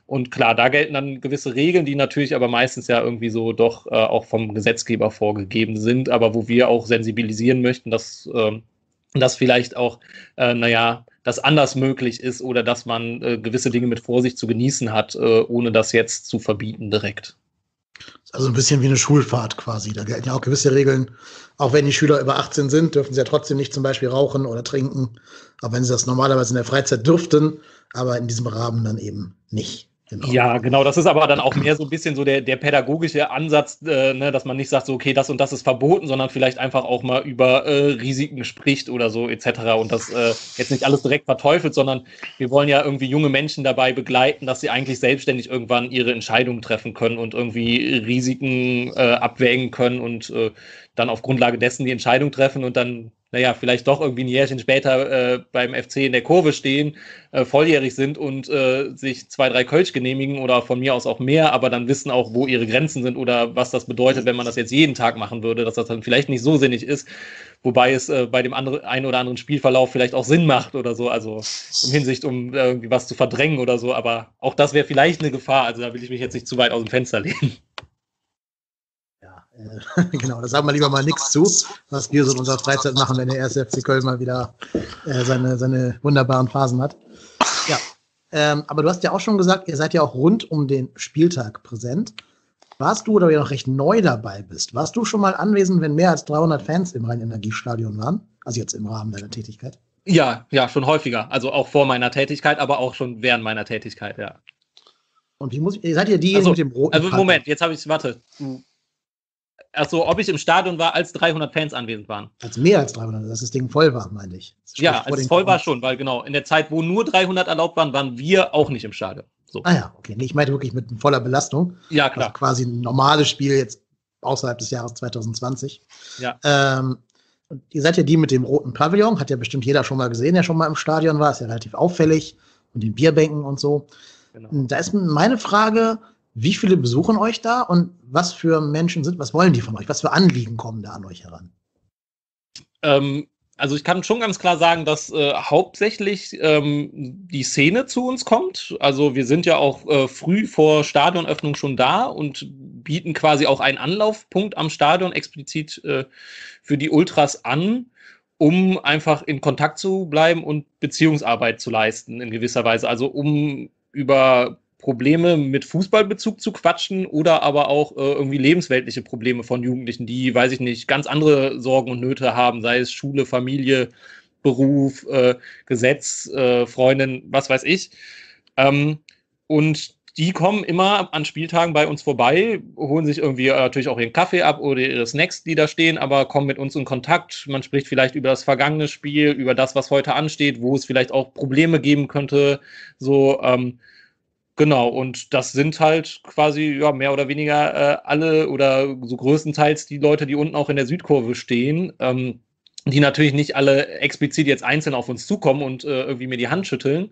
Und klar, da gelten dann gewisse Regeln, die natürlich aber meistens ja irgendwie so doch äh, auch vom Gesetzgeber vorgegeben sind, aber wo wir auch sensibilisieren möchten, dass äh, das vielleicht auch, äh, naja, dass anders möglich ist oder dass man äh, gewisse Dinge mit Vorsicht zu genießen hat, äh, ohne das jetzt zu verbieten direkt. Also ein bisschen wie eine Schulfahrt quasi. Da gelten ja auch gewisse Regeln. Auch wenn die Schüler über achtzehn sind, dürfen sie ja trotzdem nicht zum Beispiel rauchen oder trinken. Auch wenn sie das normalerweise in der Freizeit dürften, aber in diesem Rahmen dann eben nicht. Genau. Ja, genau. Das ist aber dann auch mehr so ein bisschen so der, der pädagogische Ansatz, äh, ne, dass man nicht sagt, so okay, das und das ist verboten, sondern vielleicht einfach auch mal über äh, Risiken spricht oder so et cetera. Und das äh, jetzt nicht alles direkt verteufelt, sondern wir wollen ja irgendwie junge Menschen dabei begleiten, dass sie eigentlich selbstständig irgendwann ihre Entscheidungen treffen können und irgendwie Risiken äh, abwägen können und äh, dann auf Grundlage dessen die Entscheidung treffen und dann, naja, vielleicht doch irgendwie ein Jährchen später äh, beim F C in der Kurve stehen, äh, volljährig sind und äh, sich zwei, drei Kölsch genehmigen oder von mir aus auch mehr, aber dann wissen auch, wo ihre Grenzen sind oder was das bedeutet, wenn man das jetzt jeden Tag machen würde, dass das dann vielleicht nicht so sinnig ist, wobei es äh, bei dem andere, einen oder anderen Spielverlauf vielleicht auch Sinn macht oder so, also in Hinsicht, um äh, irgendwie was zu verdrängen oder so, aber auch das wäre vielleicht eine Gefahr, also da will ich mich jetzt nicht zu weit aus dem Fenster lehnen. Genau, da sagen wir lieber mal nichts zu, was wir so in unserer Freizeit machen, wenn der erste F C Köln mal wieder äh, seine, seine wunderbaren Phasen hat. Ja, ähm, aber du hast ja auch schon gesagt, ihr seid ja auch rund um den Spieltag präsent. Warst du, oder ja noch recht neu dabei bist, warst du schon mal anwesend, wenn mehr als dreihundert Fans im Rhein-Energiestadion waren? Also jetzt im Rahmen deiner Tätigkeit? Ja, ja, schon häufiger. Also auch vor meiner Tätigkeit, aber auch schon während meiner Tätigkeit, ja. Und wie muss ich, seid ihr diejenigen also, mit dem roten Also Moment, Party? Jetzt habe ich, warte, du Achso, ob ich im Stadion war, als dreihundert Fans anwesend waren. Als mehr als dreihundert, dass das Ding voll war, meine ich. Ja, als es voll war schon, weil genau, in der Zeit, wo nur dreihundert erlaubt waren, waren wir auch nicht im Stadion. So. Ah ja, okay. Nee, ich meinte wirklich mit voller Belastung. Ja, klar. Also quasi ein normales Spiel jetzt außerhalb des Jahres zwanzig zwanzig. Ja. Ähm, und ihr seid ja die mit dem roten Pavillon, hat ja bestimmt jeder schon mal gesehen, der schon mal im Stadion war, ist ja relativ auffällig, und den Bierbänken und so. Genau. Da ist meine Frage: Wie viele besuchen euch da und was für Menschen sind, was wollen die von euch? Was für Anliegen kommen da an euch heran? Ähm, also ich kann schon ganz klar sagen, dass äh, hauptsächlich ähm, die Szene zu uns kommt. Also wir sind ja auch äh, früh vor Stadionöffnung schon da und bieten quasi auch einen Anlaufpunkt am Stadion explizit äh, für die Ultras an, um einfach in Kontakt zu bleiben und Beziehungsarbeit zu leisten in gewisser Weise. Also um über Probleme mit Fußballbezug zu quatschen oder aber auch äh, irgendwie lebensweltliche Probleme von Jugendlichen, die, weiß ich nicht, ganz andere Sorgen und Nöte haben, sei es Schule, Familie, Beruf, äh, Gesetz, äh, Freundin, was weiß ich. Ähm, und die kommen immer an Spieltagen bei uns vorbei, holen sich irgendwie natürlich auch ihren Kaffee ab oder ihre Snacks, die da stehen, aber kommen mit uns in Kontakt. Man spricht vielleicht über das vergangene Spiel, über das, was heute ansteht, wo es vielleicht auch Probleme geben könnte, so, ähm, Genau, und das sind halt quasi ja mehr oder weniger äh, alle oder so größtenteils die Leute, die unten auch in der Südkurve stehen, ähm, die natürlich nicht alle explizit jetzt einzeln auf uns zukommen und äh, irgendwie mir die Hand schütteln,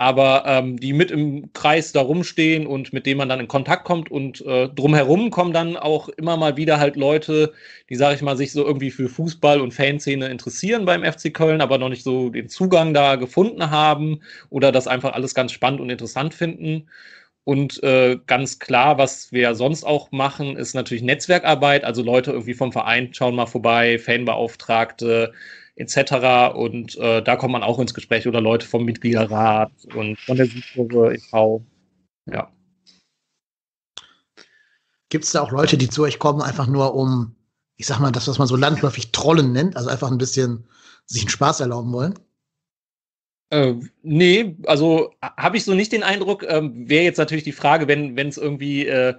aber ähm, die mit im Kreis da rumstehen und mit denen man dann in Kontakt kommt, und äh, drumherum kommen dann auch immer mal wieder halt Leute, die, sag ich mal, sich so irgendwie für Fußball und Fanszene interessieren beim F C Köln, aber noch nicht so den Zugang da gefunden haben oder das einfach alles ganz spannend und interessant finden. Und äh, ganz klar, was wir sonst auch machen, ist natürlich Netzwerkarbeit, also Leute irgendwie vom Verein schauen mal vorbei, Fanbeauftragte et cetera. Und äh, da kommt man auch ins Gespräch, oder Leute vom Mitgliederrat und von der Südkurve e V Ja. Gibt es da auch Leute, die zu euch kommen, einfach nur um, ich sag mal, das, was man so landläufig Trollen nennt, also einfach ein bisschen sich einen Spaß erlauben wollen? Äh, nee, also habe ich so nicht den Eindruck. Ähm, wäre jetzt natürlich die Frage, wenn es irgendwie äh,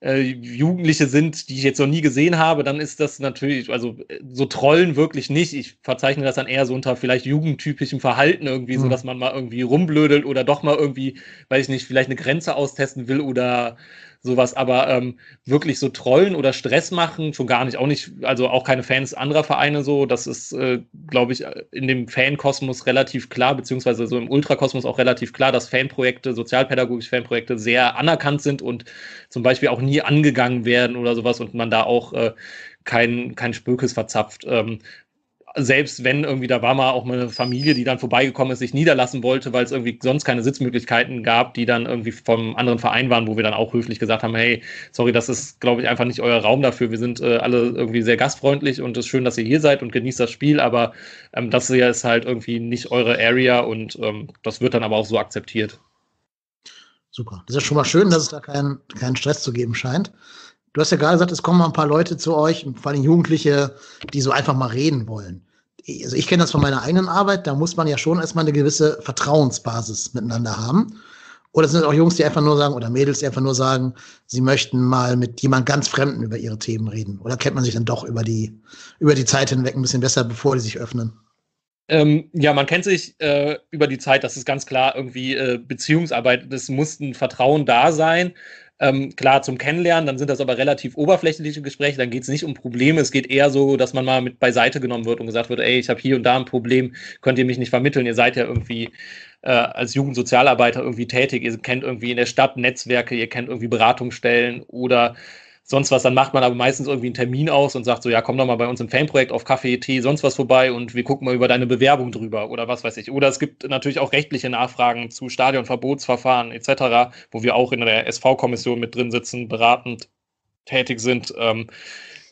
äh, Jugendliche sind, die ich jetzt noch nie gesehen habe, dann ist das natürlich, also so Trollen wirklich nicht. Ich verzeichne das dann eher so unter vielleicht jugendtypischem Verhalten irgendwie, mhm. so dass man mal irgendwie rumblödelt oder doch mal irgendwie, weiß ich nicht, vielleicht eine Grenze austesten will oder sowas, aber ähm, wirklich so trollen oder Stress machen, schon gar nicht, auch nicht, also auch keine Fans anderer Vereine so, das ist, äh, glaube ich, in dem Fankosmos relativ klar, beziehungsweise so im Ultrakosmos auch relativ klar, dass Fanprojekte, sozialpädagogische Fanprojekte sehr anerkannt sind und zum Beispiel auch nie angegangen werden oder sowas und man da auch äh, kein, kein Spökes verzapft. Ähm, Selbst wenn irgendwie, da war mal auch mal eine Familie, die dann vorbeigekommen ist, sich niederlassen wollte, weil es irgendwie sonst keine Sitzmöglichkeiten gab, die dann irgendwie vom anderen Verein waren, wo wir dann auch höflich gesagt haben, hey, sorry, das ist, glaube ich, einfach nicht euer Raum dafür. Wir sind äh, alle irgendwie sehr gastfreundlich und es ist schön, dass ihr hier seid und genießt das Spiel, aber ähm, das hier ist halt irgendwie nicht eure Area und ähm, das wird dann aber auch so akzeptiert. Super. Das ist ja schon mal schön, dass es da keinen keinen Stress zu geben scheint. Du hast ja gerade gesagt, es kommen mal ein paar Leute zu euch, vor allem Jugendliche, die so einfach mal reden wollen. Also ich kenne das von meiner eigenen Arbeit, da muss man ja schon erstmal eine gewisse Vertrauensbasis miteinander haben. Oder sind es auch Jungs, die einfach nur sagen, oder Mädels, die einfach nur sagen, sie möchten mal mit jemand ganz Fremden über ihre Themen reden. Oder kennt man sich dann doch über die, über die Zeit hinweg ein bisschen besser, bevor die sich öffnen? Ähm, ja, man kennt sich äh, über die Zeit, das ist ganz klar irgendwie äh, Beziehungsarbeit, es muss ein Vertrauen da sein. Ähm, klar, zum Kennenlernen, dann sind das aber relativ oberflächliche Gespräche, dann geht es nicht um Probleme, es geht eher so, dass man mal mit beiseite genommen wird und gesagt wird, ey, ich habe hier und da ein Problem, könnt ihr mich nicht vermitteln, ihr seid ja irgendwie äh, als Jugendsozialarbeiter irgendwie tätig, ihr kennt irgendwie in der Stadt Netzwerke, ihr kennt irgendwie Beratungsstellen oder sonst was, dann macht man aber meistens irgendwie einen Termin aus und sagt so, ja, komm doch mal bei uns im Fanprojekt auf Kaffee, Tee, sonst was vorbei und wir gucken mal über deine Bewerbung drüber oder was weiß ich. Oder es gibt natürlich auch rechtliche Nachfragen zu Stadionverbotsverfahren et cetera, wo wir auch in der S V-Kommission mit drin sitzen, beratend tätig sind. Ähm,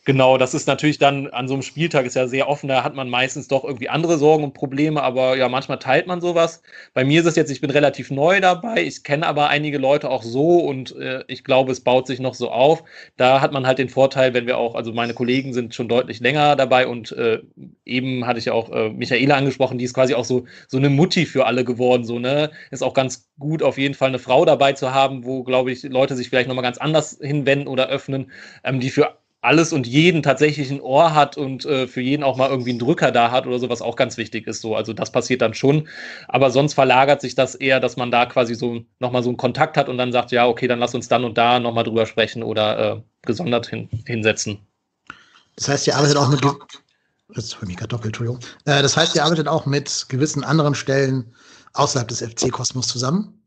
genau, das ist natürlich dann an so einem Spieltag, ist ja sehr offen, da hat man meistens doch irgendwie andere Sorgen und Probleme, aber ja, manchmal teilt man sowas. Bei mir ist es jetzt, ich bin relativ neu dabei, ich kenne aber einige Leute auch so und äh, ich glaube, es baut sich noch so auf. Da hat man halt den Vorteil, wenn wir auch, also meine Kollegen sind schon deutlich länger dabei und äh, eben hatte ich ja auch äh, Michaela angesprochen, die ist quasi auch so, so eine Mutti für alle geworden, so, ne? Ist auch ganz gut, auf jeden Fall eine Frau dabei zu haben, wo, glaube ich, Leute sich vielleicht nochmal ganz anders hinwenden oder öffnen, ähm, die für alles und jeden tatsächlich ein Ohr hat und äh, für jeden auch mal irgendwie einen Drücker da hat oder so, was auch ganz wichtig ist. So. Also das passiert dann schon, aber sonst verlagert sich das eher, dass man da quasi so nochmal so einen Kontakt hat und dann sagt, ja, okay, dann lass uns dann und da nochmal drüber sprechen oder äh, gesondert hin, hinsetzen. Das heißt, ihr arbeitet auch mit, das hol mich grad doppelt, Entschuldigung. Äh, das heißt, ihr arbeitet auch mit gewissen anderen Stellen außerhalb des F C-Kosmos zusammen?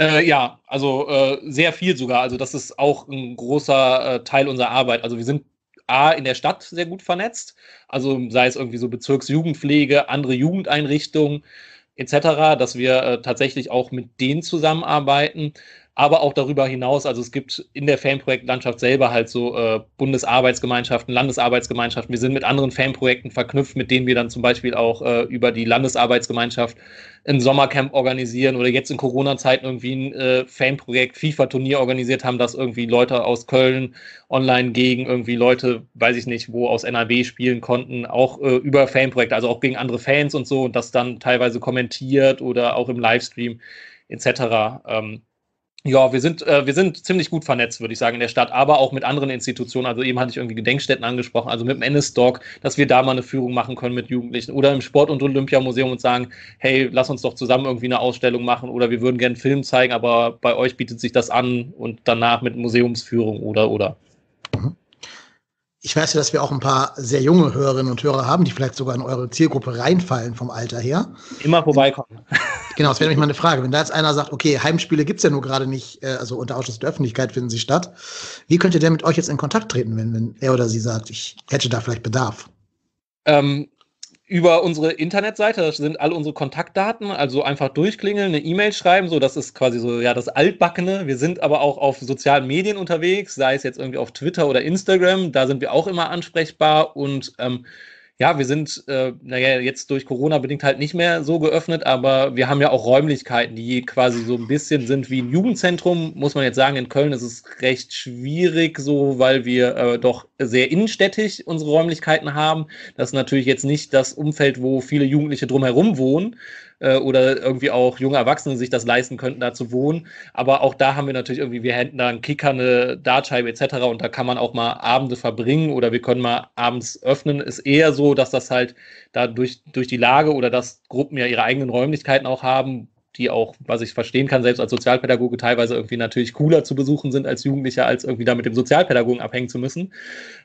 Äh, ja, also äh, sehr viel sogar. Also das ist auch ein großer äh, Teil unserer Arbeit. Also wir sind A, in der Stadt sehr gut vernetzt, also sei es irgendwie so Bezirksjugendpflege, andere Jugendeinrichtungen et cetera, dass wir äh, tatsächlich auch mit denen zusammenarbeiten, aber auch darüber hinaus, also es gibt in der Fanprojektlandschaft selber halt so äh, Bundesarbeitsgemeinschaften, Landesarbeitsgemeinschaften, wir sind mit anderen Fanprojekten verknüpft, mit denen wir dann zum Beispiel auch äh, über die Landesarbeitsgemeinschaft ein Sommercamp organisieren oder jetzt in Corona-Zeiten irgendwie ein äh, Fanprojekt FIFA-Turnier organisiert haben, dass irgendwie Leute aus Köln online gegen irgendwie Leute, weiß ich nicht, wo aus N R W spielen konnten, auch äh, über Fanprojekte, also auch gegen andere Fans und so und das dann teilweise kommentiert oder auch im Livestream et cetera. Ähm, Ja, wir sind, äh, wir sind ziemlich gut vernetzt, würde ich sagen, in der Stadt, aber auch mit anderen Institutionen, also eben hatte ich irgendwie Gedenkstätten angesprochen, also mit dem N S-Doc, dass wir da mal eine Führung machen können mit Jugendlichen oder im Sport- und Olympiamuseum und sagen, hey, lass uns doch zusammen irgendwie eine Ausstellung machen oder wir würden gerne einen Film zeigen, aber bei euch bietet sich das an und danach mit Museumsführung oder, oder. Ich weiß ja, dass wir auch ein paar sehr junge Hörerinnen und Hörer haben, die vielleicht sogar in eure Zielgruppe reinfallen vom Alter her. Immer vorbeikommen. Genau, das wäre nämlich mal eine Frage. Wenn da jetzt einer sagt, okay, Heimspiele gibt's ja nur gerade nicht, also unter Ausschluss der Öffentlichkeit finden sie statt. Wie könnte der mit euch jetzt in Kontakt treten, wenn, wenn er oder sie sagt, ich hätte da vielleicht Bedarf? Ähm. Über unsere Internetseite, da sind alle unsere Kontaktdaten, also einfach durchklingeln, eine E-Mail schreiben, so, das ist quasi so, ja, das Altbackene. Wir sind aber auch auf sozialen Medien unterwegs, sei es jetzt irgendwie auf Twitter oder Instagram, da sind wir auch immer ansprechbar und ähm, ja, wir sind, äh, naja, jetzt durch Corona bedingt halt nicht mehr so geöffnet, aber wir haben ja auch Räumlichkeiten, die quasi so ein bisschen sind wie ein Jugendzentrum, muss man jetzt sagen, in Köln ist es recht schwierig so, weil wir äh, doch sehr innenstädtisch unsere Räumlichkeiten haben. Das ist natürlich jetzt nicht das Umfeld, wo viele Jugendliche drumherum wohnen, äh, oder irgendwie auch junge Erwachsene sich das leisten könnten, da zu wohnen. Aber auch da haben wir natürlich irgendwie, wir hätten da einen Kicker, eine Dartscheibe et cetera. Und da kann man auch mal Abende verbringen oder wir können mal abends öffnen. Ist eher so, dass das halt da durch, durch die Lage oder dass Gruppen ja ihre eigenen Räumlichkeiten auch haben, die auch, was ich verstehen kann, selbst als Sozialpädagoge teilweise irgendwie natürlich cooler zu besuchen sind als Jugendlicher, als irgendwie da mit dem Sozialpädagogen abhängen zu müssen.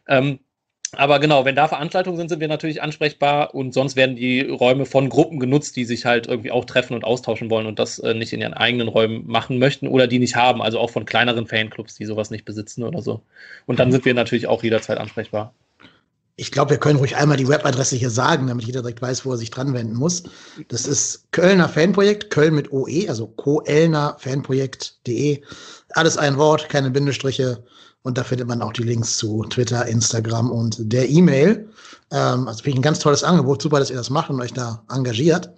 Ähm, aber genau, wenn da Veranstaltungen sind, sind wir natürlich ansprechbar und sonst werden die Räume von Gruppen genutzt, die sich halt irgendwie auch treffen und austauschen wollen und das äh, nicht in ihren eigenen Räumen machen möchten oder die nicht haben, also auch von kleineren Fanclubs, die sowas nicht besitzen oder so. Und dann sind wir natürlich auch jederzeit ansprechbar. Ich glaube, wir können ruhig einmal die Webadresse hier sagen, damit jeder direkt weiß, wo er sich dran wenden muss. Das ist Kölner Fanprojekt, Köln mit O E, also kölner fanprojekt punkt de. Alles ein Wort, keine Bindestriche. Und da findet man auch die Links zu Twitter, Instagram und der E-Mail. Ähm, also finde ich ein ganz tolles Angebot. Super, dass ihr das macht und euch da engagiert.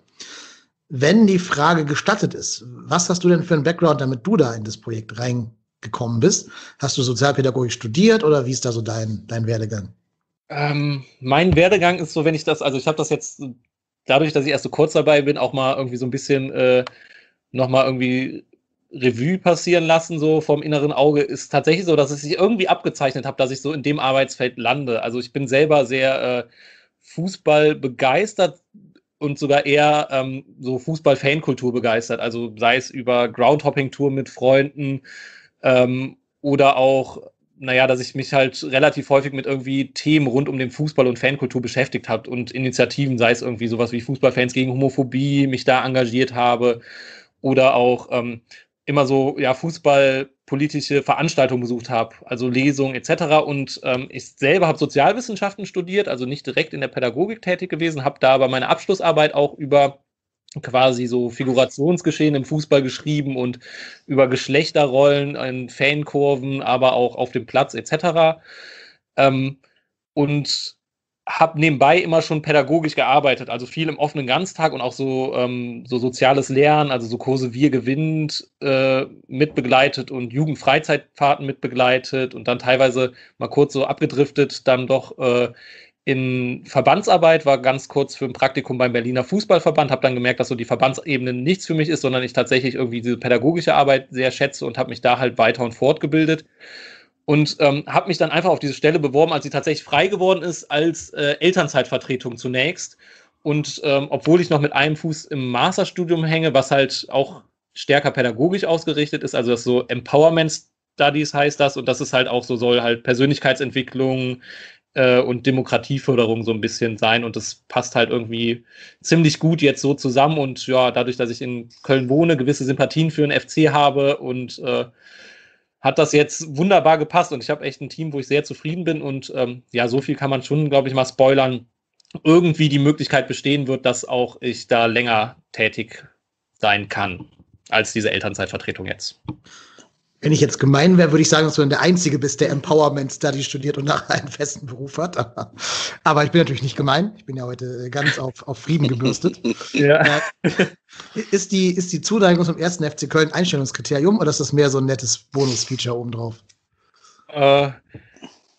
Wenn die Frage gestattet ist, was hast du denn für einen Background, damit du da in das Projekt reingekommen bist? Hast du Sozialpädagogik studiert oder wie ist da so dein, dein Werdegang? Ähm, mein Werdegang ist so, wenn ich das, also ich habe das jetzt, dadurch, dass ich erst so kurz dabei bin, auch mal irgendwie so ein bisschen äh, nochmal irgendwie Revue passieren lassen, so vom inneren Auge, ist tatsächlich so, dass ich sich irgendwie abgezeichnet habe, dass ich so in dem Arbeitsfeld lande. Also ich bin selber sehr äh, Fußball begeistert und sogar eher ähm, so Fußball-Fankultur begeistert. Also sei es über Groundhopping-Tour mit Freunden ähm, oder auch naja, dass ich mich halt relativ häufig mit irgendwie Themen rund um den Fußball und Fankultur beschäftigt habe und Initiativen, sei es irgendwie sowas wie Fußballfans gegen Homophobie, mich da engagiert habe oder auch ähm, immer so ja fußballpolitische Veranstaltungen besucht habe, also Lesungen et cetera. Und ähm, ich selber habe Sozialwissenschaften studiert, also nicht direkt in der Pädagogik tätig gewesen, habe da aber meine Abschlussarbeit auch über quasi so Figurationsgeschehen im Fußball geschrieben und über Geschlechterrollen in Fankurven, aber auch auf dem Platz et cetera. Ähm, und habe nebenbei immer schon pädagogisch gearbeitet, also viel im offenen Ganztag und auch so, ähm, so soziales Lernen, also so Kurse Wir gewinnt äh, mitbegleitet und Jugendfreizeitfahrten mitbegleitet und dann teilweise mal kurz so abgedriftet, dann doch äh, in Verbandsarbeit, war ganz kurz für ein Praktikum beim Berliner Fußballverband, habe dann gemerkt, dass so die Verbandsebene nichts für mich ist, sondern ich tatsächlich irgendwie diese pädagogische Arbeit sehr schätze und habe mich da halt weiter und fortgebildet und ähm, habe mich dann einfach auf diese Stelle beworben, als sie tatsächlich frei geworden ist, als äh, Elternzeitvertretung zunächst und ähm, obwohl ich noch mit einem Fuß im Masterstudium hänge, was halt auch stärker pädagogisch ausgerichtet ist, also das so Empowerment Studies heißt das und das ist halt auch so, soll halt Persönlichkeitsentwicklung und Demokratieförderung so ein bisschen sein und das passt halt irgendwie ziemlich gut jetzt so zusammen und ja, dadurch, dass ich in Köln wohne, gewisse Sympathien für den F C habe und äh, hat das jetzt wunderbar gepasst und ich habe echt ein Team, wo ich sehr zufrieden bin und ähm, ja, so viel kann man schon, glaube ich, mal spoilern, irgendwie die Möglichkeit bestehen wird, dass auch ich da länger tätig sein kann als diese Elternzeitvertretung jetzt. Wenn ich jetzt gemein wäre, würde ich sagen, dass du dann der Einzige bist, der Empowerment Studies studiert und nachher einen festen Beruf hat. Aber, aber ich bin natürlich nicht gemein. Ich bin ja heute ganz auf, auf Frieden gebürstet. Ja. Ist die, ist die Zuneigung zum ersten F C Köln Einstellungskriterium oder ist das mehr so ein nettes Bonus-Feature obendrauf? Äh,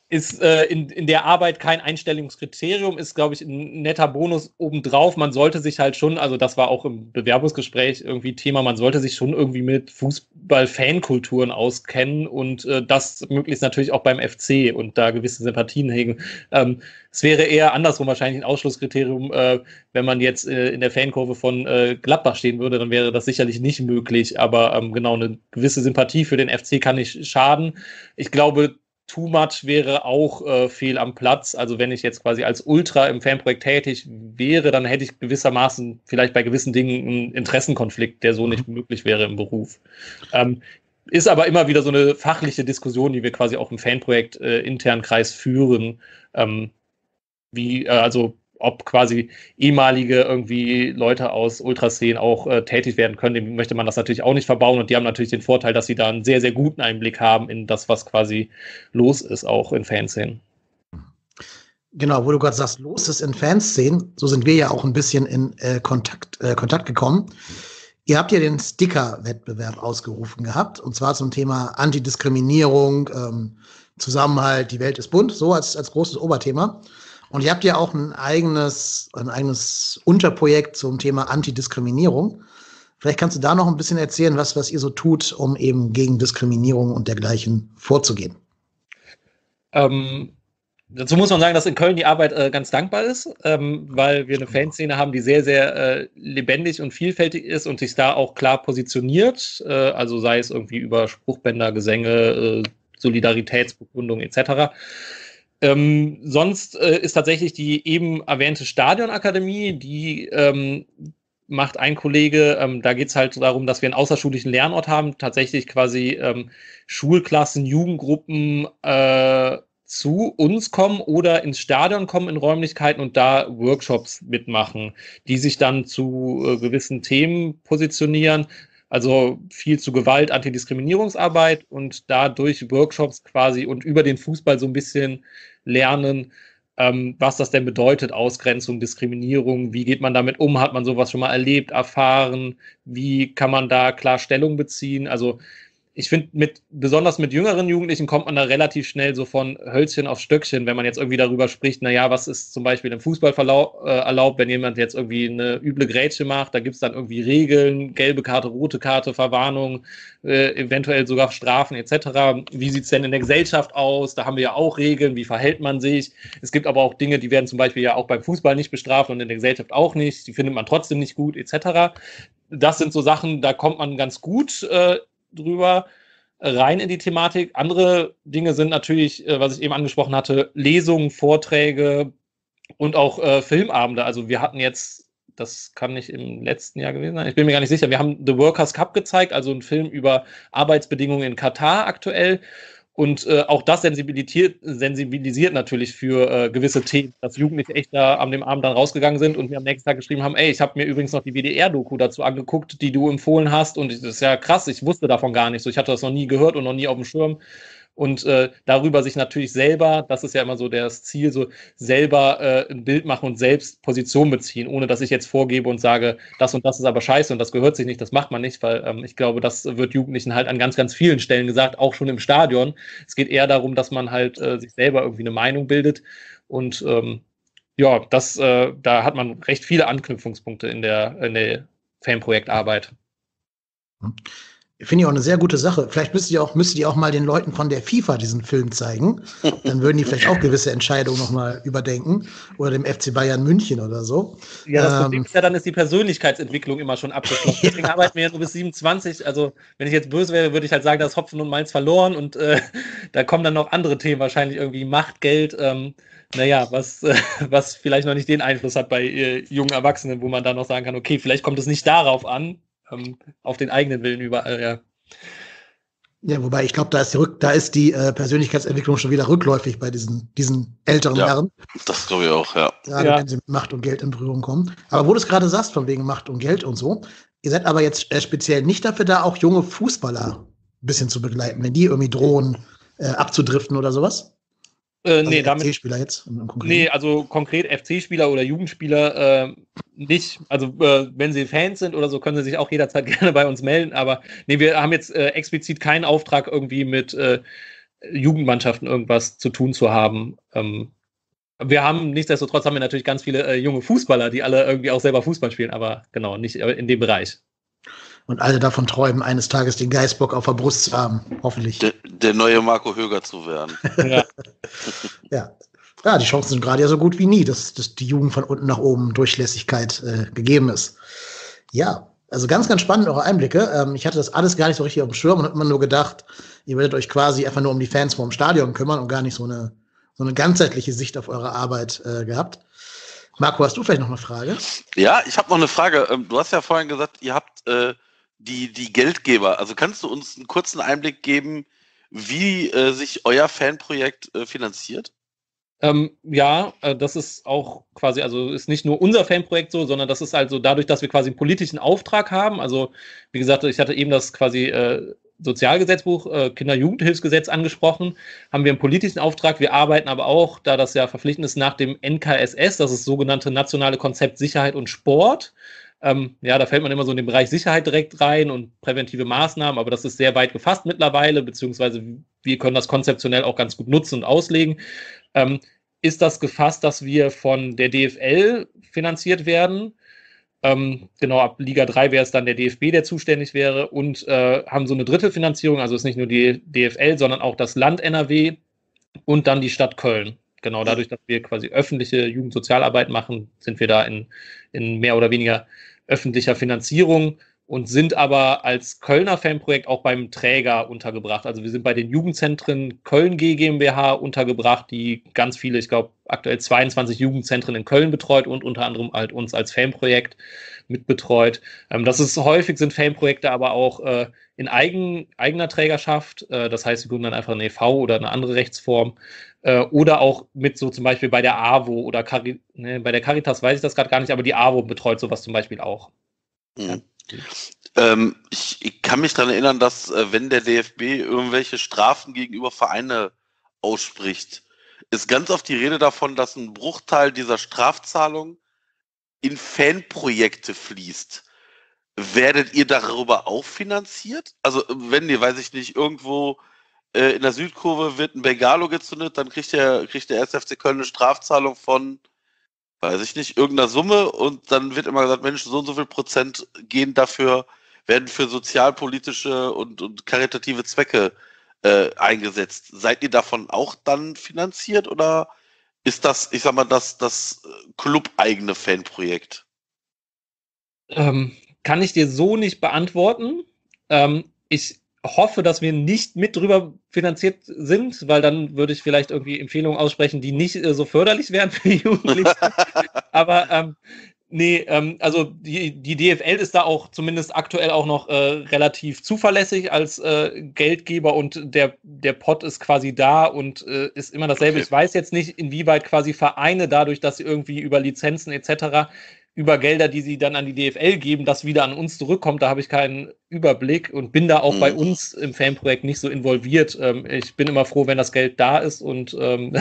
ist äh, in, in der Arbeit kein Einstellungskriterium, ist, glaube ich, ein netter Bonus obendrauf. Man sollte sich halt schon, also das war auch im Bewerbungsgespräch irgendwie Thema, man sollte sich schon irgendwie mit Fußball-Fankulturen auskennen und äh, das möglichst natürlich auch beim F C und da gewisse Sympathien hegen. Ähm, es wäre eher andersrum wahrscheinlich ein Ausschlusskriterium, äh, wenn man jetzt äh, in der Fankurve von äh, Gladbach stehen würde, dann wäre das sicherlich nicht möglich, aber ähm, genau, eine gewisse Sympathie für den F C kann nicht schaden. Ich glaube, too much wäre auch äh, fehl am Platz. Also wenn ich jetzt quasi als Ultra im Fanprojekt tätig wäre, dann hätte ich gewissermaßen vielleicht bei gewissen Dingen einen Interessenkonflikt, der so nicht möglich wäre im Beruf. Ähm, ist aber immer wieder so eine fachliche Diskussion, die wir quasi auch im Fanprojekt äh, internen Kreis führen. Ähm, wie, äh, also ob quasi ehemalige irgendwie Leute aus Ultraszenen auch äh, tätig werden können, dem möchte man das natürlich auch nicht verbauen und die haben natürlich den Vorteil, dass sie da einen sehr, sehr guten Einblick haben in das, was quasi los ist, auch in Fanszenen. Genau, wo du gerade sagst, los ist in Fanszenen, so sind wir ja auch ein bisschen in äh, Kontakt, äh, Kontakt gekommen. Ihr habt ja den Sticker-Wettbewerb ausgerufen gehabt und zwar zum Thema Antidiskriminierung, ähm, Zusammenhalt, die Welt ist bunt, so als, als großes Oberthema. Und ihr habt ja auch ein eigenes, ein eigenes Unterprojekt zum Thema Antidiskriminierung. Vielleicht kannst du da noch ein bisschen erzählen, was, was ihr so tut, um eben gegen Diskriminierung und dergleichen vorzugehen. Ähm, dazu muss man sagen, dass in Köln die Arbeit äh, ganz dankbar ist, ähm, weil wir eine Fanszene haben, die sehr, sehr äh, lebendig und vielfältig ist und sich da auch klar positioniert. Äh, also sei es irgendwie über Spruchbänder, Gesänge, äh, Solidaritätsbekundungen et cetera. Ähm, sonst äh, ist tatsächlich die eben erwähnte Stadionakademie, die ähm, macht ein Kollege, ähm, da geht es halt darum, dass wir einen außerschulischen Lernort haben, tatsächlich quasi ähm, Schulklassen, Jugendgruppen äh, zu uns kommen oder ins Stadion kommen in Räumlichkeiten und da Workshops mitmachen, die sich dann zu äh, gewissen Themen positionieren, also viel zu Gewalt, Antidiskriminierungsarbeit und dadurch Workshops quasi und über den Fußball so ein bisschen lernen, was das denn bedeutet, Ausgrenzung, Diskriminierung, wie geht man damit um, hat man sowas schon mal erlebt, erfahren, wie kann man da klar Stellung beziehen, also ich finde, mit, besonders mit jüngeren Jugendlichen kommt man da relativ schnell so von Hölzchen auf Stöckchen, wenn man jetzt irgendwie darüber spricht, naja, was ist zum Beispiel im Fußball verlau- äh, erlaubt, wenn jemand jetzt irgendwie eine üble Grätsche macht, da gibt es dann irgendwie Regeln, gelbe Karte, rote Karte, Verwarnung, äh, eventuell sogar Strafen et cetera. Wie sieht es denn in der Gesellschaft aus? Da haben wir ja auch Regeln, wie verhält man sich? Es gibt aber auch Dinge, die werden zum Beispiel ja auch beim Fußball nicht bestraft und in der Gesellschaft auch nicht, die findet man trotzdem nicht gut et cetera. Das sind so Sachen, da kommt man ganz gut äh, drüber rein in die Thematik. Andere Dinge sind natürlich, was ich eben angesprochen hatte, Lesungen, Vorträge und auch äh, Filmabende. Also wir hatten jetzt, das kann nicht im letzten Jahr gewesen sein, ich bin mir gar nicht sicher, wir haben The Workers' Cup gezeigt, also einen Film über Arbeitsbedingungen in Katar aktuell. Und äh, auch das sensibilisiert, sensibilisiert natürlich für äh, gewisse Themen, dass Jugendliche echt da an dem Abend dann rausgegangen sind und mir am nächsten Tag geschrieben haben, ey, ich habe mir übrigens noch die W D R-Doku dazu angeguckt, die du empfohlen hast und das ist ja krass, ich wusste davon gar nicht, so, ich hatte das noch nie gehört und noch nie auf dem Schirm und äh, darüber sich natürlich selber, das ist ja immer so das Ziel, so selber äh, ein Bild machen und selbst Position beziehen, ohne dass ich jetzt vorgebe und sage, das und das ist aber scheiße und das gehört sich nicht, das macht man nicht, weil ähm, ich glaube, das wird Jugendlichen halt an ganz, ganz vielen Stellen gesagt, auch schon im Stadion. Es geht eher darum, dass man halt äh, sich selber irgendwie eine Meinung bildet und ähm, ja, das, äh, da hat man recht viele Anknüpfungspunkte in der, in der Fanprojektarbeit. Hm. Finde ich auch eine sehr gute Sache. Vielleicht müsst ihr auch, müsst ihr auch mal den Leuten von der FIFA diesen Film zeigen. Dann würden die vielleicht auch gewisse Entscheidungen nochmal überdenken. Oder dem F C Bayern München oder so. Ja, das Problem ähm, ist ja, dann ist die Persönlichkeitsentwicklung immer schon abgeschlossen. Ja. Deswegen arbeiten wir ja nur bis siebenundzwanzig. Also, wenn ich jetzt böse wäre, würde ich halt sagen, da ist Hopfen und Malz verloren. Und äh, da kommen dann noch andere Themen wahrscheinlich irgendwie. Macht, Geld, ähm, naja, was, äh, was vielleicht noch nicht den Einfluss hat bei äh, jungen Erwachsenen, wo man dann noch sagen kann, okay, vielleicht kommt es nicht darauf an. Auf den eigenen Willen überall, ja. Ja, wobei ich glaube, da ist die, Rück- da ist die äh, Persönlichkeitsentwicklung schon wieder rückläufig bei diesen, diesen älteren ja, Herren. Das glaube ich auch, ja. Gerade ja. wenn sie mit Macht und Geld in Berührung kommen. Aber wo du es gerade sagst, von wegen Macht und Geld und so, ihr seid aber jetzt äh, speziell nicht dafür da, auch junge Fußballer ein bisschen zu begleiten, wenn die irgendwie drohen, äh, abzudriften oder sowas? Äh, nee, also F C-Spieler jetzt? Nee, also konkret F C-Spieler oder Jugendspieler äh, nicht. Also äh, wenn sie Fans sind oder so, können sie sich auch jederzeit gerne bei uns melden. Aber nee, wir haben jetzt äh, explizit keinen Auftrag, irgendwie mit äh, Jugendmannschaften irgendwas zu tun zu haben. Ähm, wir haben, nichtsdestotrotz haben wir natürlich ganz viele äh, junge Fußballer, die alle irgendwie auch selber Fußball spielen, aber genau, nicht in dem Bereich. Und alle davon träumen, eines Tages den Geißbock auf der Brust zu haben, hoffentlich. Der, der neue Marco Höger zu werden. Ja. ja. ja, die Chancen sind gerade ja so gut wie nie, dass, dass die Jugend von unten nach oben Durchlässigkeit äh, gegeben ist. Ja, also ganz, ganz spannend eure Einblicke. Ähm, ich hatte das alles gar nicht so richtig auf dem Schirm und habe immer nur gedacht, ihr werdet euch quasi einfach nur um die Fans vorm Stadion kümmern und gar nicht so eine, so eine ganzheitliche Sicht auf eure Arbeit äh, gehabt. Marco, hast du vielleicht noch eine Frage? Ja, ich habe noch eine Frage. Du hast ja vorhin gesagt, ihr habt äh Die, die Geldgeber, also kannst du uns einen kurzen Einblick geben, wie äh, sich euer Fanprojekt äh, finanziert? Ähm, ja, äh, das ist auch quasi, also ist nicht nur unser Fanprojekt so, sondern das ist also dadurch, dass wir quasi einen politischen Auftrag haben, also wie gesagt, ich hatte eben das quasi äh, Sozialgesetzbuch, äh, Kinder-Jugendhilfsgesetz angesprochen, haben wir einen politischen Auftrag, wir arbeiten aber auch, da das ja verpflichtend ist, nach dem N K S S, das ist das sogenannte Nationale Konzept Sicherheit und Sport. Ähm, ja, da fällt man immer so in den Bereich Sicherheit direkt rein und präventive Maßnahmen, aber das ist sehr weit gefasst mittlerweile, beziehungsweise wir können das konzeptionell auch ganz gut nutzen und auslegen. Ähm, ist das gefasst, dass wir von der D F L finanziert werden. Ähm, genau, ab Liga drei wäre es dann der D F B, der zuständig wäre, und äh, haben so eine dritte Finanzierung, also ist nicht nur die D F L, sondern auch das Land N R W und dann die Stadt Köln. Genau, dadurch, dass wir quasi öffentliche Jugendsozialarbeit machen, sind wir da in, in mehr oder weniger öffentlicher Finanzierung und sind aber als Kölner Fanprojekt auch beim Träger untergebracht. Also wir sind bei den Jugendzentren Köln G M B H untergebracht, die ganz viele, ich glaube aktuell zweiundzwanzig Jugendzentren in Köln betreut und unter anderem halt uns als Fanprojekt mitbetreut. Ähm, das ist häufig, sind Fanprojekte aber auch äh, in eigen, eigener Trägerschaft. Äh, das heißt, sie gründen dann einfach eine E V oder eine andere Rechtsform. Äh, oder auch mit so zum Beispiel bei der AWO oder Cari- ne, bei der Caritas weiß ich das gerade gar nicht, aber die AWO betreut sowas zum Beispiel auch. Mhm. Ja. Ähm, ich, ich kann mich daran erinnern, dass äh, wenn der D F B irgendwelche Strafen gegenüber Vereine ausspricht, ist ganz oft die Rede davon, dass ein Bruchteil dieser Strafzahlung in Fanprojekte fließt. Werdet ihr darüber auch finanziert? Also wenn ihr, weiß ich nicht, irgendwo äh, in der Südkurve wird ein Bengalo gezündet, dann kriegt der, kriegt der erste F C Köln eine Strafzahlung von, weiß ich nicht, irgendeiner Summe, und dann wird immer gesagt, Mensch, so und so viel Prozent gehen dafür, werden für sozialpolitische und, und karitative Zwecke äh, eingesetzt. Seid ihr davon auch dann finanziert, oder ist das, ich sag mal, das, das club-eigene Fanprojekt? Ähm, kann ich dir so nicht beantworten. Ähm, ich hoffe, dass wir nicht mit drüber finanziert sind, weil dann würde ich vielleicht irgendwie Empfehlungen aussprechen, die nicht äh, so förderlich wären für die Jugendlichen. Aber ähm, nee, ähm, also die, die D F L ist da auch zumindest aktuell auch noch äh, relativ zuverlässig als äh, Geldgeber, und der, der Pott ist quasi da und äh, ist immer dasselbe. Okay. Ich weiß jetzt nicht, inwieweit quasi Vereine dadurch, dass sie irgendwie über Lizenzen et cetera, über Gelder, die sie dann an die D F L geben, das wieder an uns zurückkommt, da habe ich keinen Überblick und bin da auch mhm. bei uns im Fanprojekt nicht so involviert. Ähm, ich bin immer froh, wenn das Geld da ist und ähm,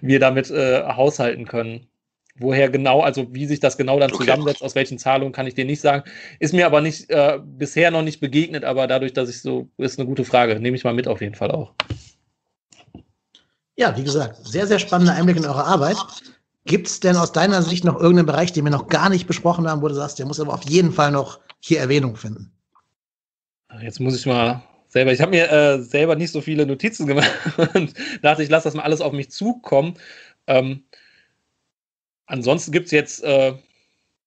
wir damit äh, haushalten können. Woher genau, also wie sich das genau dann okay. zusammensetzt, aus welchen Zahlungen, kann ich dir nicht sagen. Ist mir aber nicht äh, bisher noch nicht begegnet, aber dadurch, dass ich so, ist eine gute Frage. Nehme ich mal mit auf jeden Fall auch. Ja, wie gesagt, sehr, sehr spannender Einblick in eure Arbeit. Gibt es denn aus deiner Sicht noch irgendeinen Bereich, den wir noch gar nicht besprochen haben, wo du sagst, der muss aber auf jeden Fall noch hier Erwähnung finden? Jetzt muss ich mal selber, ich habe mir äh, selber nicht so viele Notizen gemacht und dachte, ich lasse das mal alles auf mich zukommen. Ähm, ansonsten gibt es jetzt äh,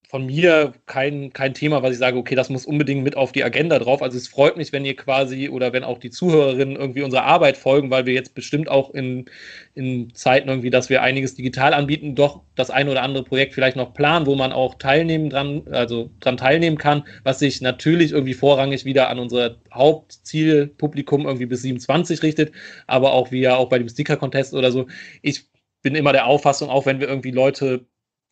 von mir kein, kein Thema, was ich sage, okay, das muss unbedingt mit auf die Agenda drauf. Also es freut mich, wenn ihr quasi oder wenn auch die Zuhörerinnen irgendwie unserer Arbeit folgen, weil wir jetzt bestimmt auch in, in Zeiten irgendwie, dass wir einiges digital anbieten, doch das eine oder andere Projekt vielleicht noch planen, wo man auch teilnehmen dran, also dran teilnehmen kann, was sich natürlich irgendwie vorrangig wieder an unser Hauptzielpublikum irgendwie bis siebenundzwanzig richtet, aber auch wie ja auch bei dem Sticker-Contest oder so. Ich bin immer der Auffassung, auch wenn wir irgendwie Leute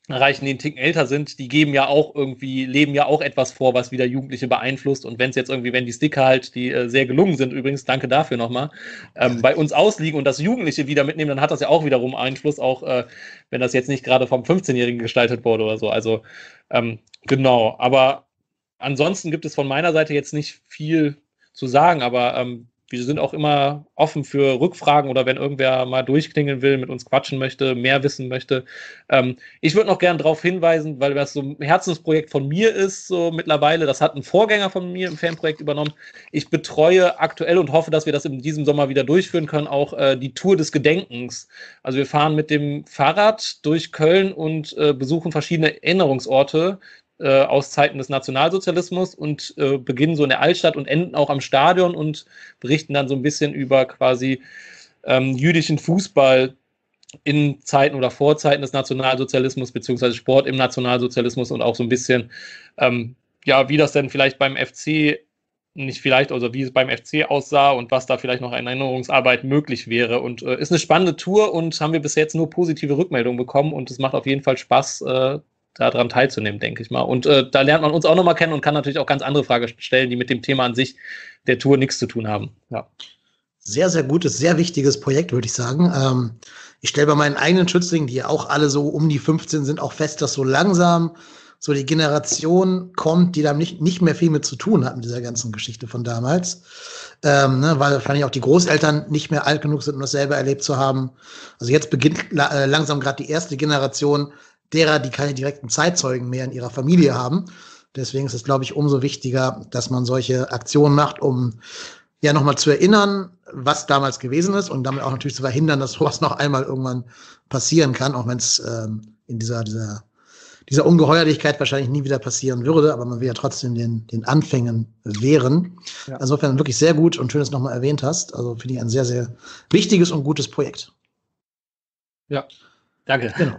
erreichen, die einen Ticken älter sind, die geben ja auch irgendwie, leben ja auch etwas vor, was wieder Jugendliche beeinflusst, und wenn es jetzt irgendwie, wenn die Sticker halt, die äh, sehr gelungen sind übrigens, danke dafür nochmal, ähm, bei uns ausliegen und das Jugendliche wieder mitnehmen, dann hat das ja auch wiederum Einfluss, auch äh, wenn das jetzt nicht gerade vom fünfzehnjährigen gestaltet wurde oder so, also ähm, genau, aber ansonsten gibt es von meiner Seite jetzt nicht viel zu sagen, aber ähm, wir sind auch immer offen für Rückfragen oder wenn irgendwer mal durchklingeln will, mit uns quatschen möchte, mehr wissen möchte. Ähm, ich würde noch gerne darauf hinweisen, weil das so ein Herzensprojekt von mir ist, so mittlerweile. Das hat ein Vorgänger von mir im Fanprojekt übernommen. Ich betreue aktuell und hoffe, dass wir das in diesem Sommer wieder durchführen können, auch äh, die Tour des Gedenkens. Also wir fahren mit dem Fahrrad durch Köln und äh, besuchen verschiedene Erinnerungsorte äh, aus Zeiten des Nationalsozialismus und äh, beginnen so in der Altstadt und enden auch am Stadion und berichten dann so ein bisschen über quasi ähm, jüdischen Fußball in Zeiten oder Vorzeiten des Nationalsozialismus, beziehungsweise Sport im Nationalsozialismus, und auch so ein bisschen, ähm, ja, wie das denn vielleicht beim F C, nicht vielleicht, also wie es beim F C aussah und was da vielleicht noch an Erinnerungsarbeit möglich wäre. Und äh, ist eine spannende Tour und haben wir bis jetzt nur positive Rückmeldungen bekommen und es macht auf jeden Fall Spaß, äh, daran teilzunehmen, denke ich mal. Und äh, da lernt man uns auch nochmal kennen und kann natürlich auch ganz andere Fragen stellen, die mit dem Thema an sich der Tour nichts zu tun haben. Ja. Sehr, sehr gutes, sehr wichtiges Projekt, würde ich sagen. Ähm, ich stelle bei meinen eigenen Schützlingen, die ja auch alle so um die fünfzehn sind, auch fest, dass so langsam so die Generation kommt, die da nicht, nicht mehr viel mit zu tun hat mit dieser ganzen Geschichte von damals. Ähm, ne, weil wahrscheinlich auch die Großeltern nicht mehr alt genug sind, um das selber erlebt zu haben. Also jetzt beginnt la- langsam gerade die erste Generation derer, die keine direkten Zeitzeugen mehr in ihrer Familie haben. Deswegen ist es, glaube ich, umso wichtiger, dass man solche Aktionen macht, um ja nochmal zu erinnern, was damals gewesen ist und damit auch natürlich zu verhindern, dass sowas noch einmal irgendwann passieren kann, auch wenn es ähm, in dieser, dieser, dieser Ungeheuerlichkeit wahrscheinlich nie wieder passieren würde, aber man will ja trotzdem den, den Anfängen wehren. Ja. Insofern wirklich sehr gut und schön, dass du nochmal erwähnt hast. Also finde ich ein sehr, sehr wichtiges und gutes Projekt. Ja, danke. Genau.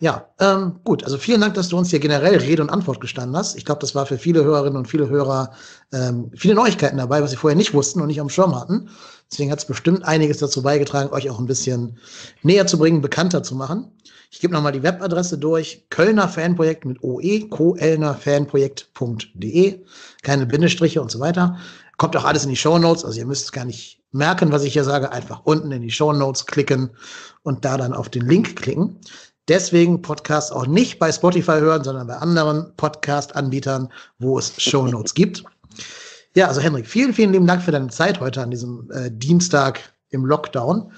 Ja, ähm, gut. Also vielen Dank, dass du uns hier generell Rede und Antwort gestanden hast. Ich glaube, das war für viele Hörerinnen und viele Hörer ähm, viele Neuigkeiten dabei, was sie vorher nicht wussten und nicht am Schirm hatten. Deswegen hat es bestimmt einiges dazu beigetragen, euch auch ein bisschen näher zu bringen, bekannter zu machen. Ich gebe nochmal die Webadresse durch. Kölner Fanprojekt mit O E, kölner fanprojekt punkt de. Keine Bindestriche und so weiter. Kommt auch alles in die Shownotes. Also ihr müsst es gar nicht merken, was ich hier sage. Einfach unten in die Shownotes klicken und da dann auf den Link klicken. Deswegen Podcast auch nicht bei Spotify hören, sondern bei anderen Podcast-Anbietern, wo es Shownotes gibt. Ja, also Henrik, vielen, vielen lieben Dank für deine Zeit heute an diesem äh, Dienstag im Lockdown.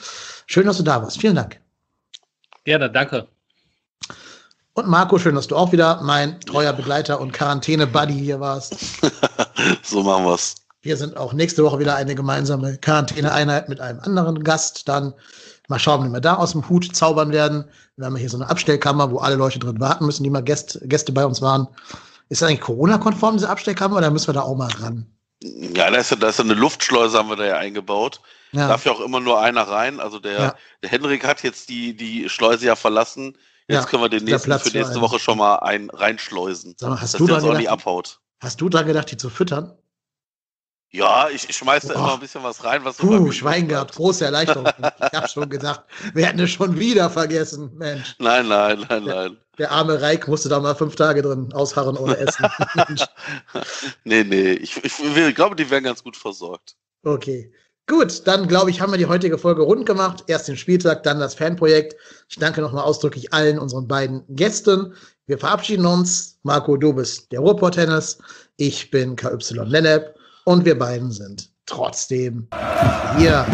Schön, dass du da warst. Vielen Dank. Gerne, danke. Und Marco, schön, dass du auch wieder mein treuer Begleiter und Quarantäne-Buddy hier warst. So machen wir's. Wir sind auch nächste Woche wieder eine gemeinsame Quarantäne-Einheit mit einem anderen Gast. Dann mal schauen, wenn wir da aus dem Hut zaubern werden. Wir haben hier so eine Abstellkammer, wo alle Leute drin warten müssen, die mal Gäste, Gäste bei uns waren. Ist das eigentlich Corona-konform, diese Abstellkammer, oder müssen wir da auch mal ran? Ja, da ist ja, da ist ja eine Luftschleuse, haben wir da ja eingebaut. Ja. Darf ja auch immer nur einer rein. Also der, ja. der Henrik hat jetzt die, die Schleuse ja verlassen. Jetzt ja, können wir den nächsten, für nächste Woche schon mal einen reinschleusen, mal, dass der uns auch nicht abhaut. Hast du dran gedacht, die zu füttern? Ja, ich, ich schmeiß da oh. immer ein bisschen was rein. Was Puh, Schwein gehabt, große Erleichterung. Ich habe schon gedacht, wir hätten es schon wieder vergessen, Mensch. Nein, nein, nein, der, nein. Der arme Reik musste da mal fünf Tage drin ausharren ohne Essen. nee, nee, ich, ich, ich glaube, die werden ganz gut versorgt. Okay, gut, dann glaube ich, haben wir die heutige Folge rund gemacht. Erst den Spieltag, dann das Fanprojekt. Ich danke nochmal ausdrücklich allen unseren beiden Gästen. Wir verabschieden uns. Marco, du bist der Ruhrpott-Hennes. Ich bin K Y Lennep. Und wir beiden sind trotzdem hier.